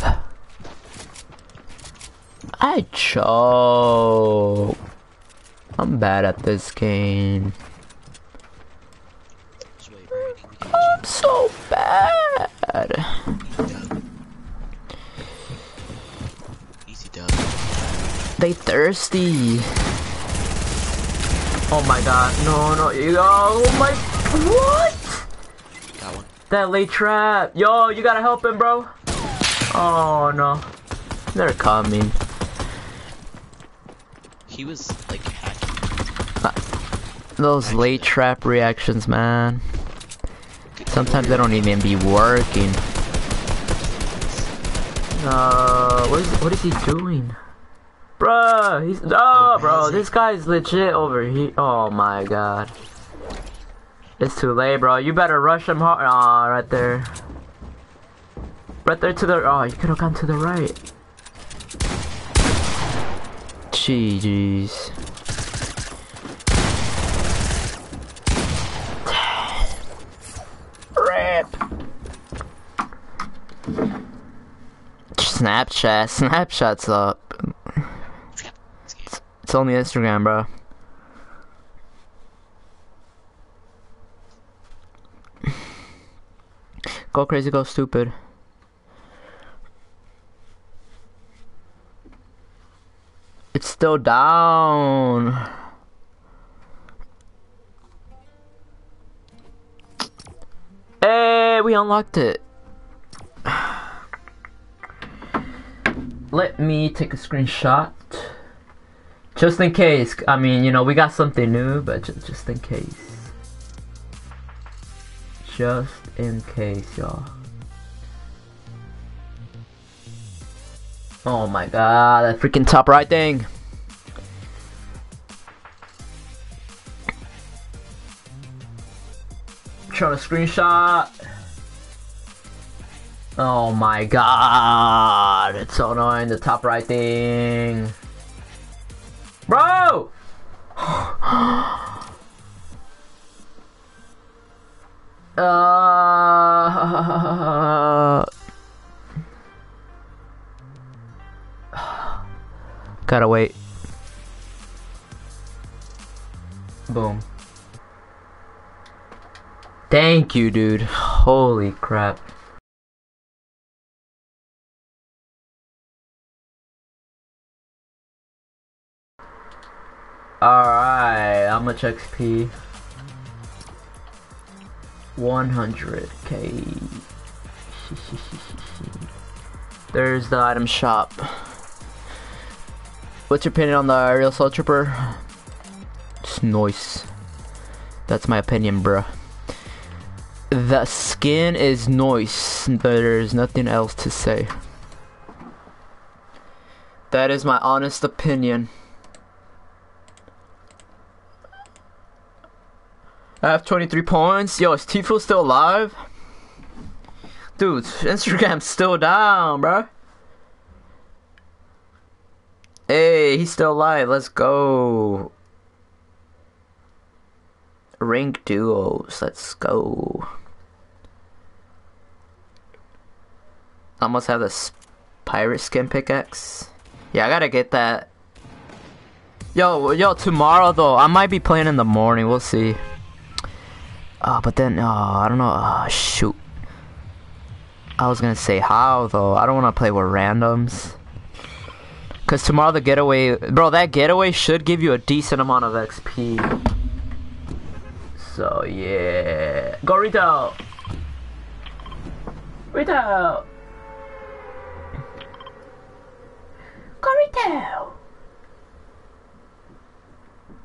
I choke. I'm bad at this game. I'm so bad. Easy dub. They thirsty. Oh my god. No, no. Oh my. What? Got one. That late trap. Yo, you gotta help him, bro. Oh no. They're coming. He was like hacking. Uh, those hacking late trap reactions, man. Sometimes they don't even be working. Uh, what is what is he doing? Bruh, he's oh bro, this guy's legit over here. Oh my god. It's too late, bro. You better rush him hard. Aw, oh, right there. Right there to the oh, you could have gone to the right. G G's. Snapchat, Snapchat's up. It's, it's only Instagram, bro. Go crazy, go stupid. It's still down. Hey, we unlocked it. Let me take a screenshot, just in case. I mean, you know, we got something new, but just, just in case. Just in case, y'all. Oh my god, that freaking top right thing. I'm trying to screenshot. Oh my god, it's so annoying, the top right thing. Bro! uh, gotta wait. Boom. Thank you, dude. Holy crap. Alright, how much X P? one hundred K. There's the item shop. What's your opinion on the real Skull Trooper? It's nice. That's my opinion, bruh. The skin is nice. There's nothing else to say. That is my honest opinion. I have twenty-three points. Yo, is Tfue still alive? Dude, Instagram's still down, bro. Hey, he's still alive. Let's go. Rank duos. Let's go. I must have this pirate skin pickaxe. Yeah, I gotta get that. Yo, yo, tomorrow though. I might be playing in the morning. We'll see. Uh, but then, uh, I don't know, uh, shoot. I was gonna say how, though. I don't wanna play with randoms. Cause tomorrow the getaway, bro, that getaway should give you a decent amount of X P. So, yeah. Go Rito! Rito! Go Rito!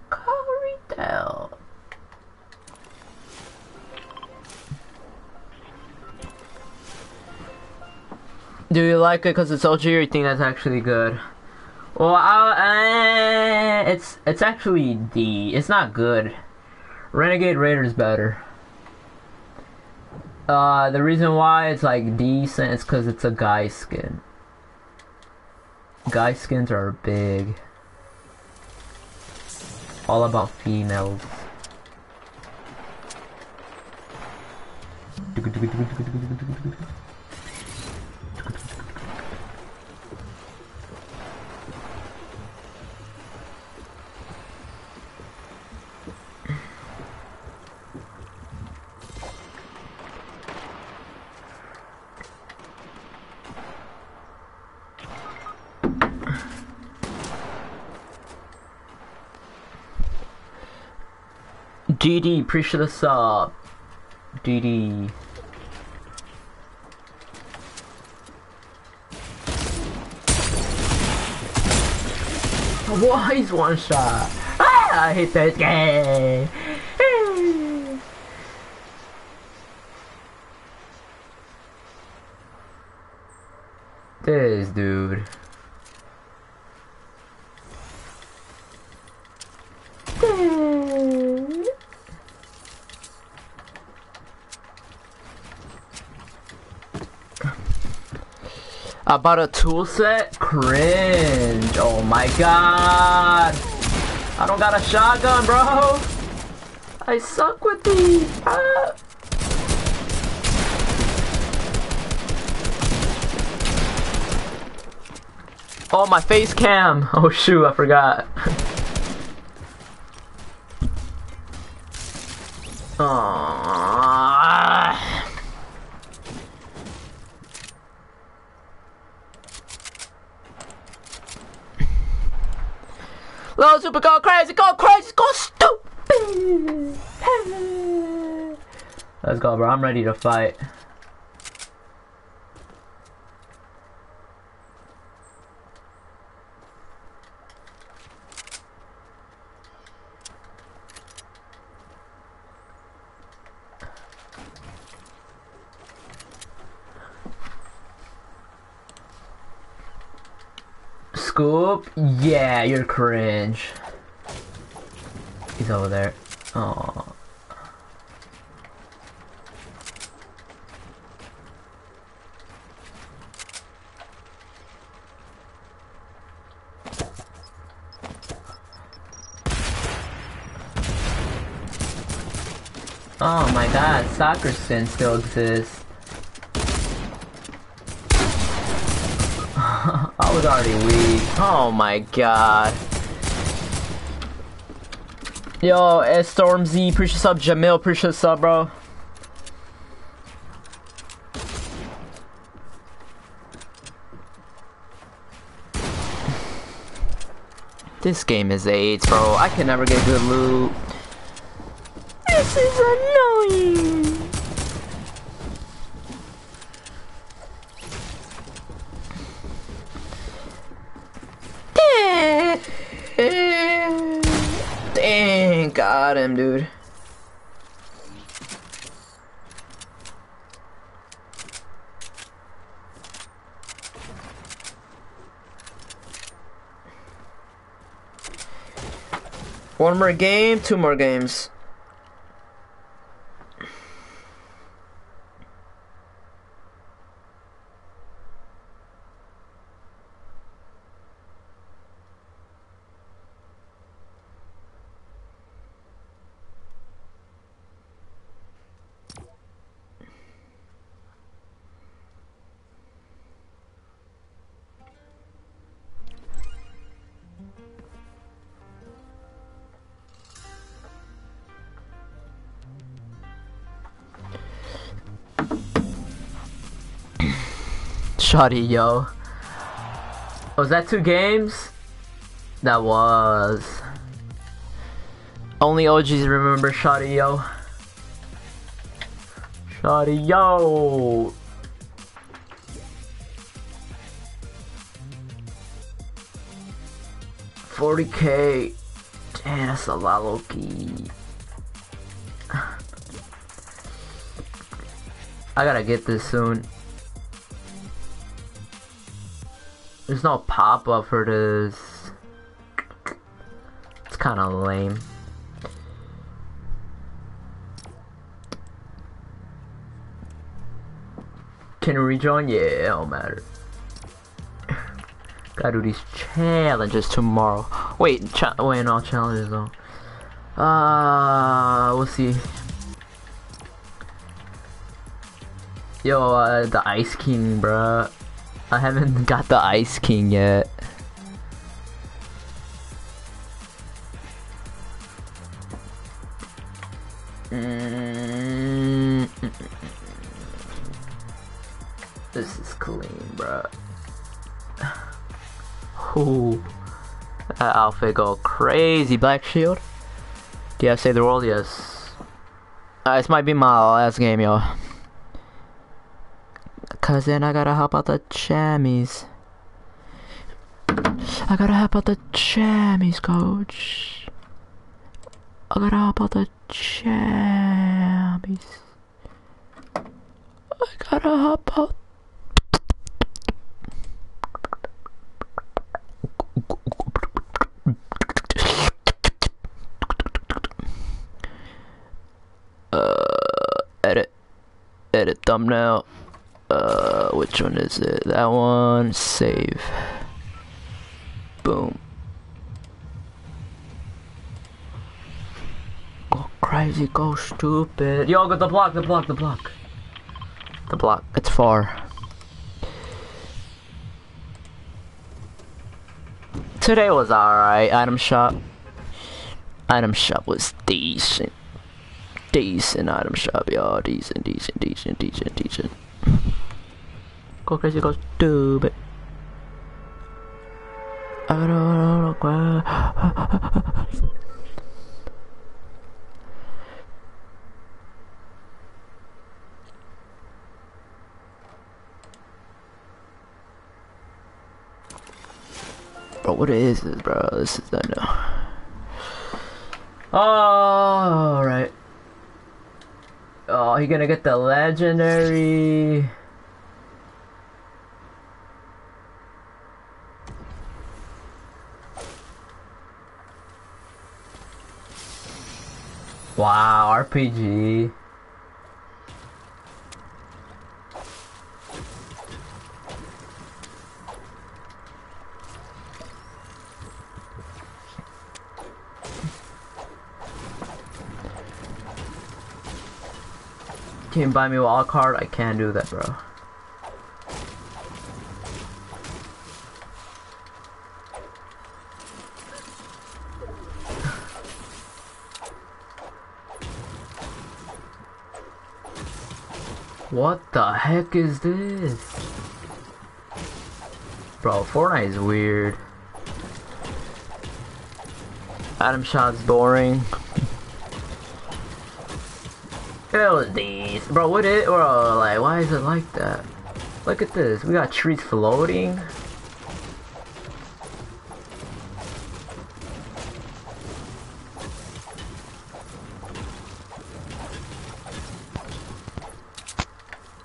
Go Rito! Do you like it because it's O G, or you think that's actually good? Well, I, uh, it's it's actually D. It's not good. Renegade Raider's better. Uh, the reason why it's like decent is because it's a guy skin. Guy skins are big. All about females. D D, appreciate the sub. D D. Why is one shot? Ah, I hate that game. This dude. I bought a tool set? Cringe. Oh my god. I don't got a shotgun, bro. I suck with these. Ah. Oh, my face cam. Oh shoot, I forgot. Aww. Little Super go crazy, go crazy, go stupid! Let's go, bro. I'm ready to fight. Scoop? Yeah, you're cringe. He's over there. Aww. Oh my god, Soccer Skin still exists. I was already weak. Oh my god. Yo, S Stormzy, appreciate sub. Jamil, appreciate sub, bro. This game is AIDS, bro. I can never get good loot. This is annoying. Dang, got him, dude. One more game, two more games. Shotty, yo. Was that two games? That was. Only O Gs remember Shotty, yo. Shotty, yo. forty K. Damn, that's a lot, Loki. I gotta get this soon. There's no pop-up for this. It's kind of lame. Can you rejoin? Yeah, it don't matter. Gotta do these challenges tomorrow. Wait, cha wait, no challenges though. Uh, we'll see. Yo, uh, the Ice King, bruh. I haven't got the Ice King yet. Mm-hmm. This is clean, bruh. Ooh, that outfit go crazy. Black Shield. Do you have Save the World? Yes. Uh, this might be my last game, yo. Cause then I gotta hop out the chammies. I gotta hop out the chammies, coach. I gotta hop out the chammies. I gotta hop out. Uh, edit, edit thumbnail. Uh, which one is it? That one. Save. Boom. Go crazy, go stupid. Yo, get the block, the block, the block. The block. It's far. Today was alright. Item shop. Item shop was decent. Decent item shop, y'all. Decent, decent, decent, decent, decent. Go crazy, go stupid. I don't know why. Bro, what is this, bro? This is that now. All right. Oh, he gonna get the legendary. Wow, R P G. Can you buy me a wild card? I can't do that, bro. What the heck is this? Bro, Fortnite is weird. Adam shot's boring. It was decent. Bro, what it? Bro, like, why is it like that? Look at this. We got trees floating.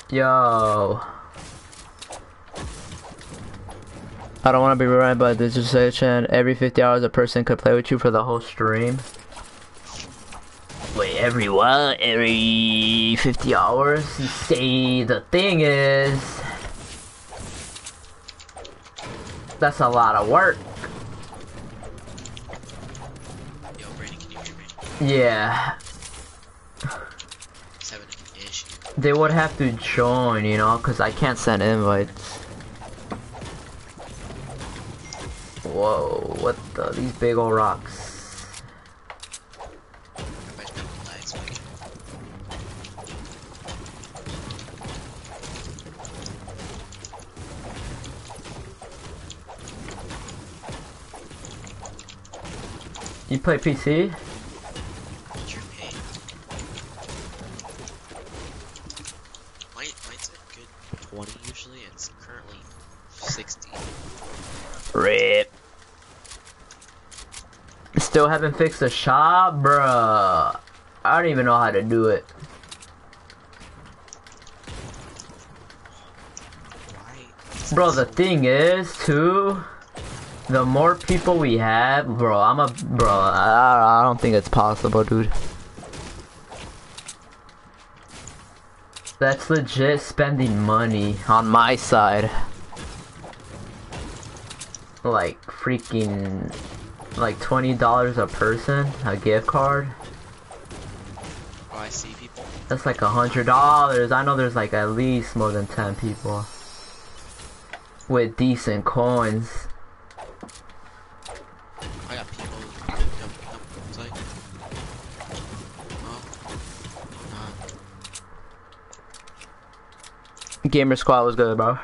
Yo, I don't want to be ruined by digitization. Every fifty hours a person could play with you for the whole stream. Wait, every what? Every fifty hours? You see, the thing is, that's a lot of work. Yo, Brady, can you hear me? Yeah. They would have to join, you know, because I can't send invites. Whoa, what the? These big old rocks. You play P C? Still haven't fixed the shop, bruh. I don't even know how to do it. Bro, the thing is, too, the more people we have, bro, I'm a, bro, I, I don't think it's possible, dude. that's legit spending money on my side. Like freaking like twenty dollars a person, a gift card. Oh, I see people. That's like a hundred dollars. I know there's like at least more than ten people with decent coins. I got people. Yep, yep, it's like, oh, nah. Gamer Squad was good, bro.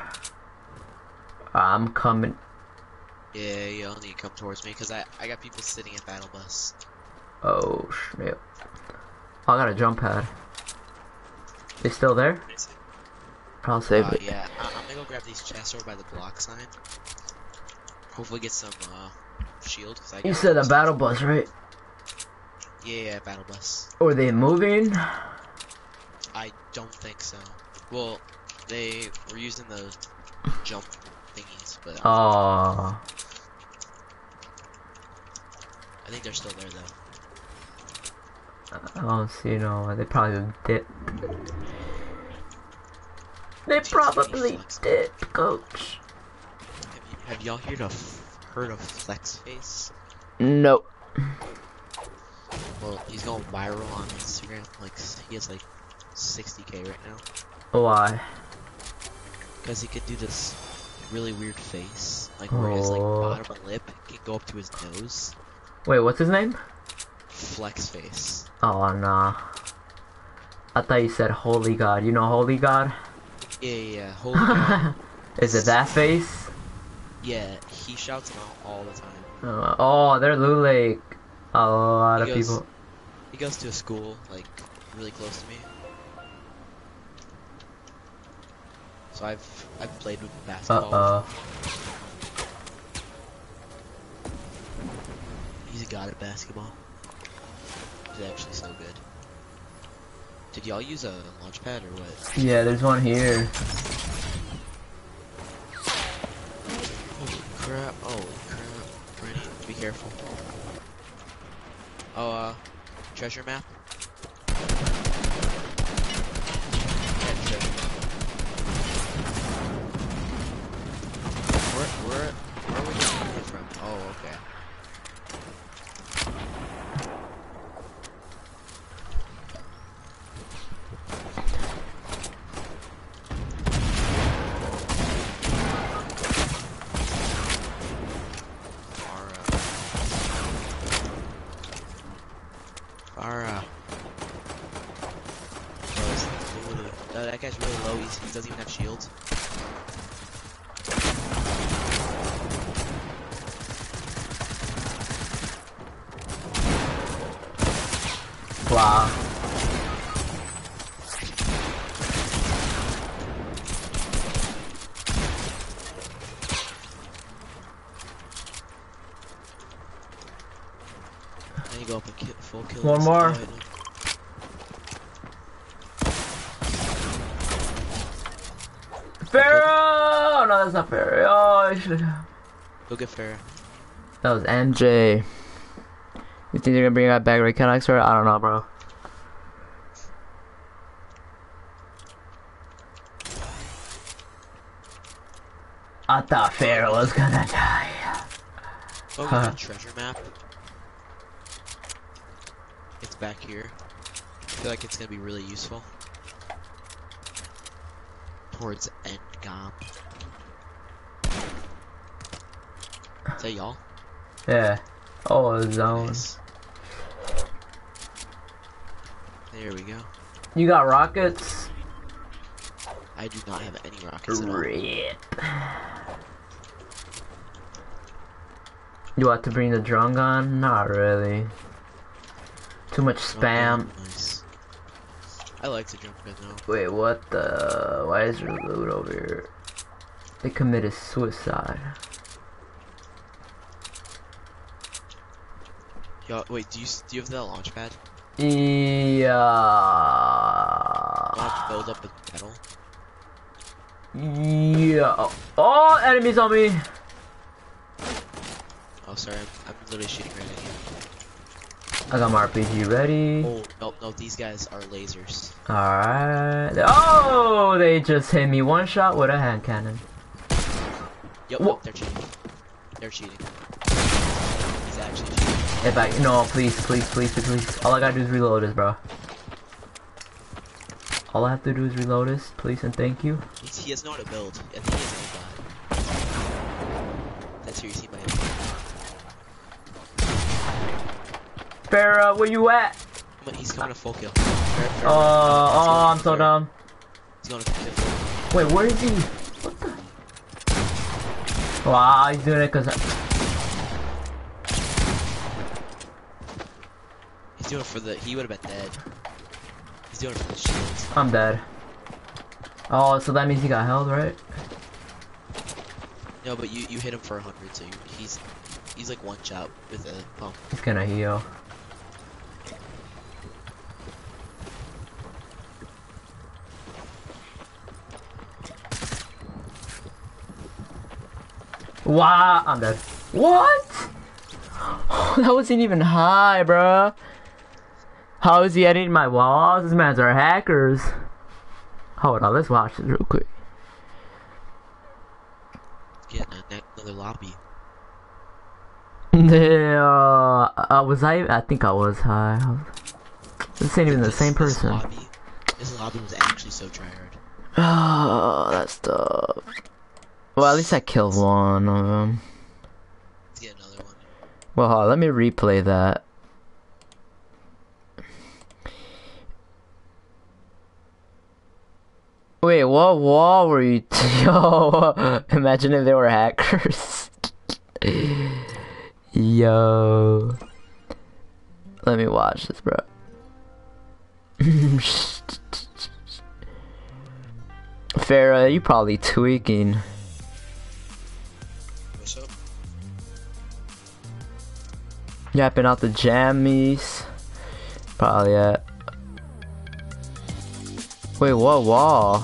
I'm coming. Yeah, you only come towards me because I, I got people sitting in Battle Bus. Oh, shit. I got a jump pad. It's still there? I'll save uh, it. Yeah, I I'm gonna go grab these chests over by the block sign. Hopefully get some uh, shield. Cause I you said a Battle Bus, right? Yeah, yeah, Battle Bus. Are they moving? I don't think so. Well, they were using the jump thingies, but... Oh. I think they're still there, though. I don't see no... They probably did. They probably did, coach. Have y'all heard of, heard of Flex Face? Nope. Well, he's going viral on Instagram. Like, he has like sixty K right now. Why? Because he could do this really weird face, like where oh. his like bottom lip can go up to his nose. Wait, what's his name? Flex Face. Oh nah. I thought you said Holy God. You know Holy God? Yeah, yeah, yeah. Holy God. Is it that face? Yeah, he shouts them out all the time. Uh, oh, they're like a lot he of goes, people. He goes to a school like really close to me. So I've I've played with basketball. Uh oh. He's a god at basketball. He's actually so good. Did y'all use a launch pad or what? Yeah, there's one here. Holy crap! Holy crap! Brandy, be careful. Oh, uh, treasure map. Where, where are we getting it from? Oh, okay. Farah. Farah. No, that guy's really low. He's, he doesn't even have shields. Wow. Then you go up and kill, full kill. One more. Right. Pharaoh! No, that's not Pharaoh. Oh, I should. Go get Pharaoh. That was M J. You think they're gonna bring out back Recon Expert? I don't know, bro. I thought Pharaoh was gonna die. Oh, huh. Treasure map. It's back here. I feel like it's gonna be really useful. Towards end gom. Is that y'all? Yeah. Oh, zones. Nice. There we go. You got rockets? I do not have any rockets at all. Rip. You want to bring the drone gun? Not really. Too much spam. Oh, nice. I like the drone gun though. Wait, what the? Why is there loot over here? They committed suicide. Yo, wait, do you do you have that launch pad? Yeah. I'll have to build up a pedal. Yeah. Oh, enemies on me. Oh, sorry. I'm, I'm literally shooting right at you. I got my R P G ready. Oh, no, no, these guys are lasers. Alright. Oh, they just hit me one shot with a hand cannon. Yep, nope, they're cheating. They're cheating. He's actually cheating. If I, no, please, please, please, please. All I gotta do is reload this, bro. All I have to do is reload this, please and thank you. He has no one to build. I think he has no. That's who you see my head. Farrah, where you at? He's coming to full kill. Farrah, Farrah, uh, oh, I'm so dumb. He's going to kill. Wait, where is he? What the? Wow, he's doing it because I... He's doing it for the... He would have been dead. He's doing it for the shields. I'm dead. Oh, so that means he got held, right? No, but you, you hit him for one hundred, so you, he's... He's like one shot with a pump. He's gonna heal. Wow, I'm dead. What? That wasn't even high, bro. How is he editing my walls? These man's are hackers. Hold on, let's watch this real quick. Get another lobby. Yeah, uh, was I? I think I was high. This ain't even the same person. This lobby, this lobby was actually so tryhard. Oh, that's tough. Well, at least I killed one of them. Let's get another one. Well, hold on, let me replay that. Wait, what wall were you? Yo, imagine if they were hackers. Yo, let me watch this, bro. Farrah, you probably tweaking. What's up? Yapping out the jammies. Probably at. Wait, what wall?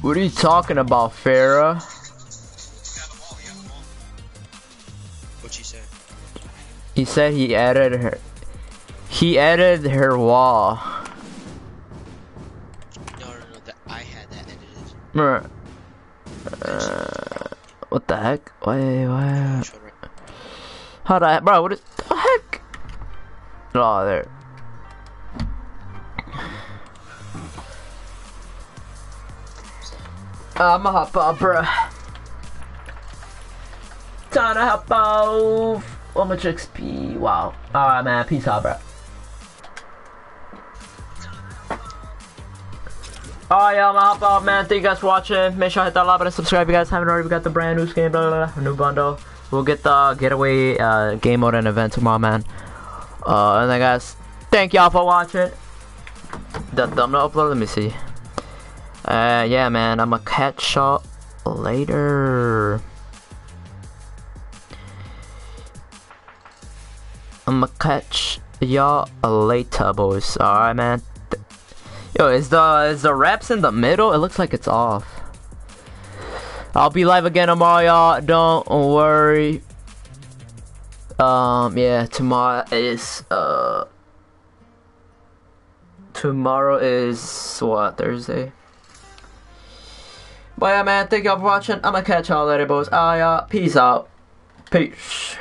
What are you talking about, Farrah? What'd you say? He said he edited her. He edited her wall. No, no, no. That I had that edited. Uh, what the heck? Wait, what? How do I, bro? What is the heck? Oh, there. I'ma hop out, bruh. Time to hop out. How much X P? Wow. Alright, man. Peace out, bruh. Alright, y'all. I'ma hop out, man. Thank you guys for watching. Make sure I hit that like button and subscribe if you guys haven't already. We got the brand new skin, blah, blah, blah. New bundle. We'll get the getaway uh, game mode and event tomorrow, man. Uh, and then, guys, thank y'all for watching. The thumbnail upload. Let me see. Uh, yeah, man, I'm a catch y'all later. I'm a catch y'all later, boys. Alright, man. Yo, is the, is the wraps in the middle? It looks like it's off. I'll be live again tomorrow, y'all. Don't worry. Um, yeah, tomorrow is, uh... Tomorrow is, what, Thursday? But yeah, man, thank y'all for watching. I'ma catch y'all later, boys. Ah, y'all. Peace out. Peace.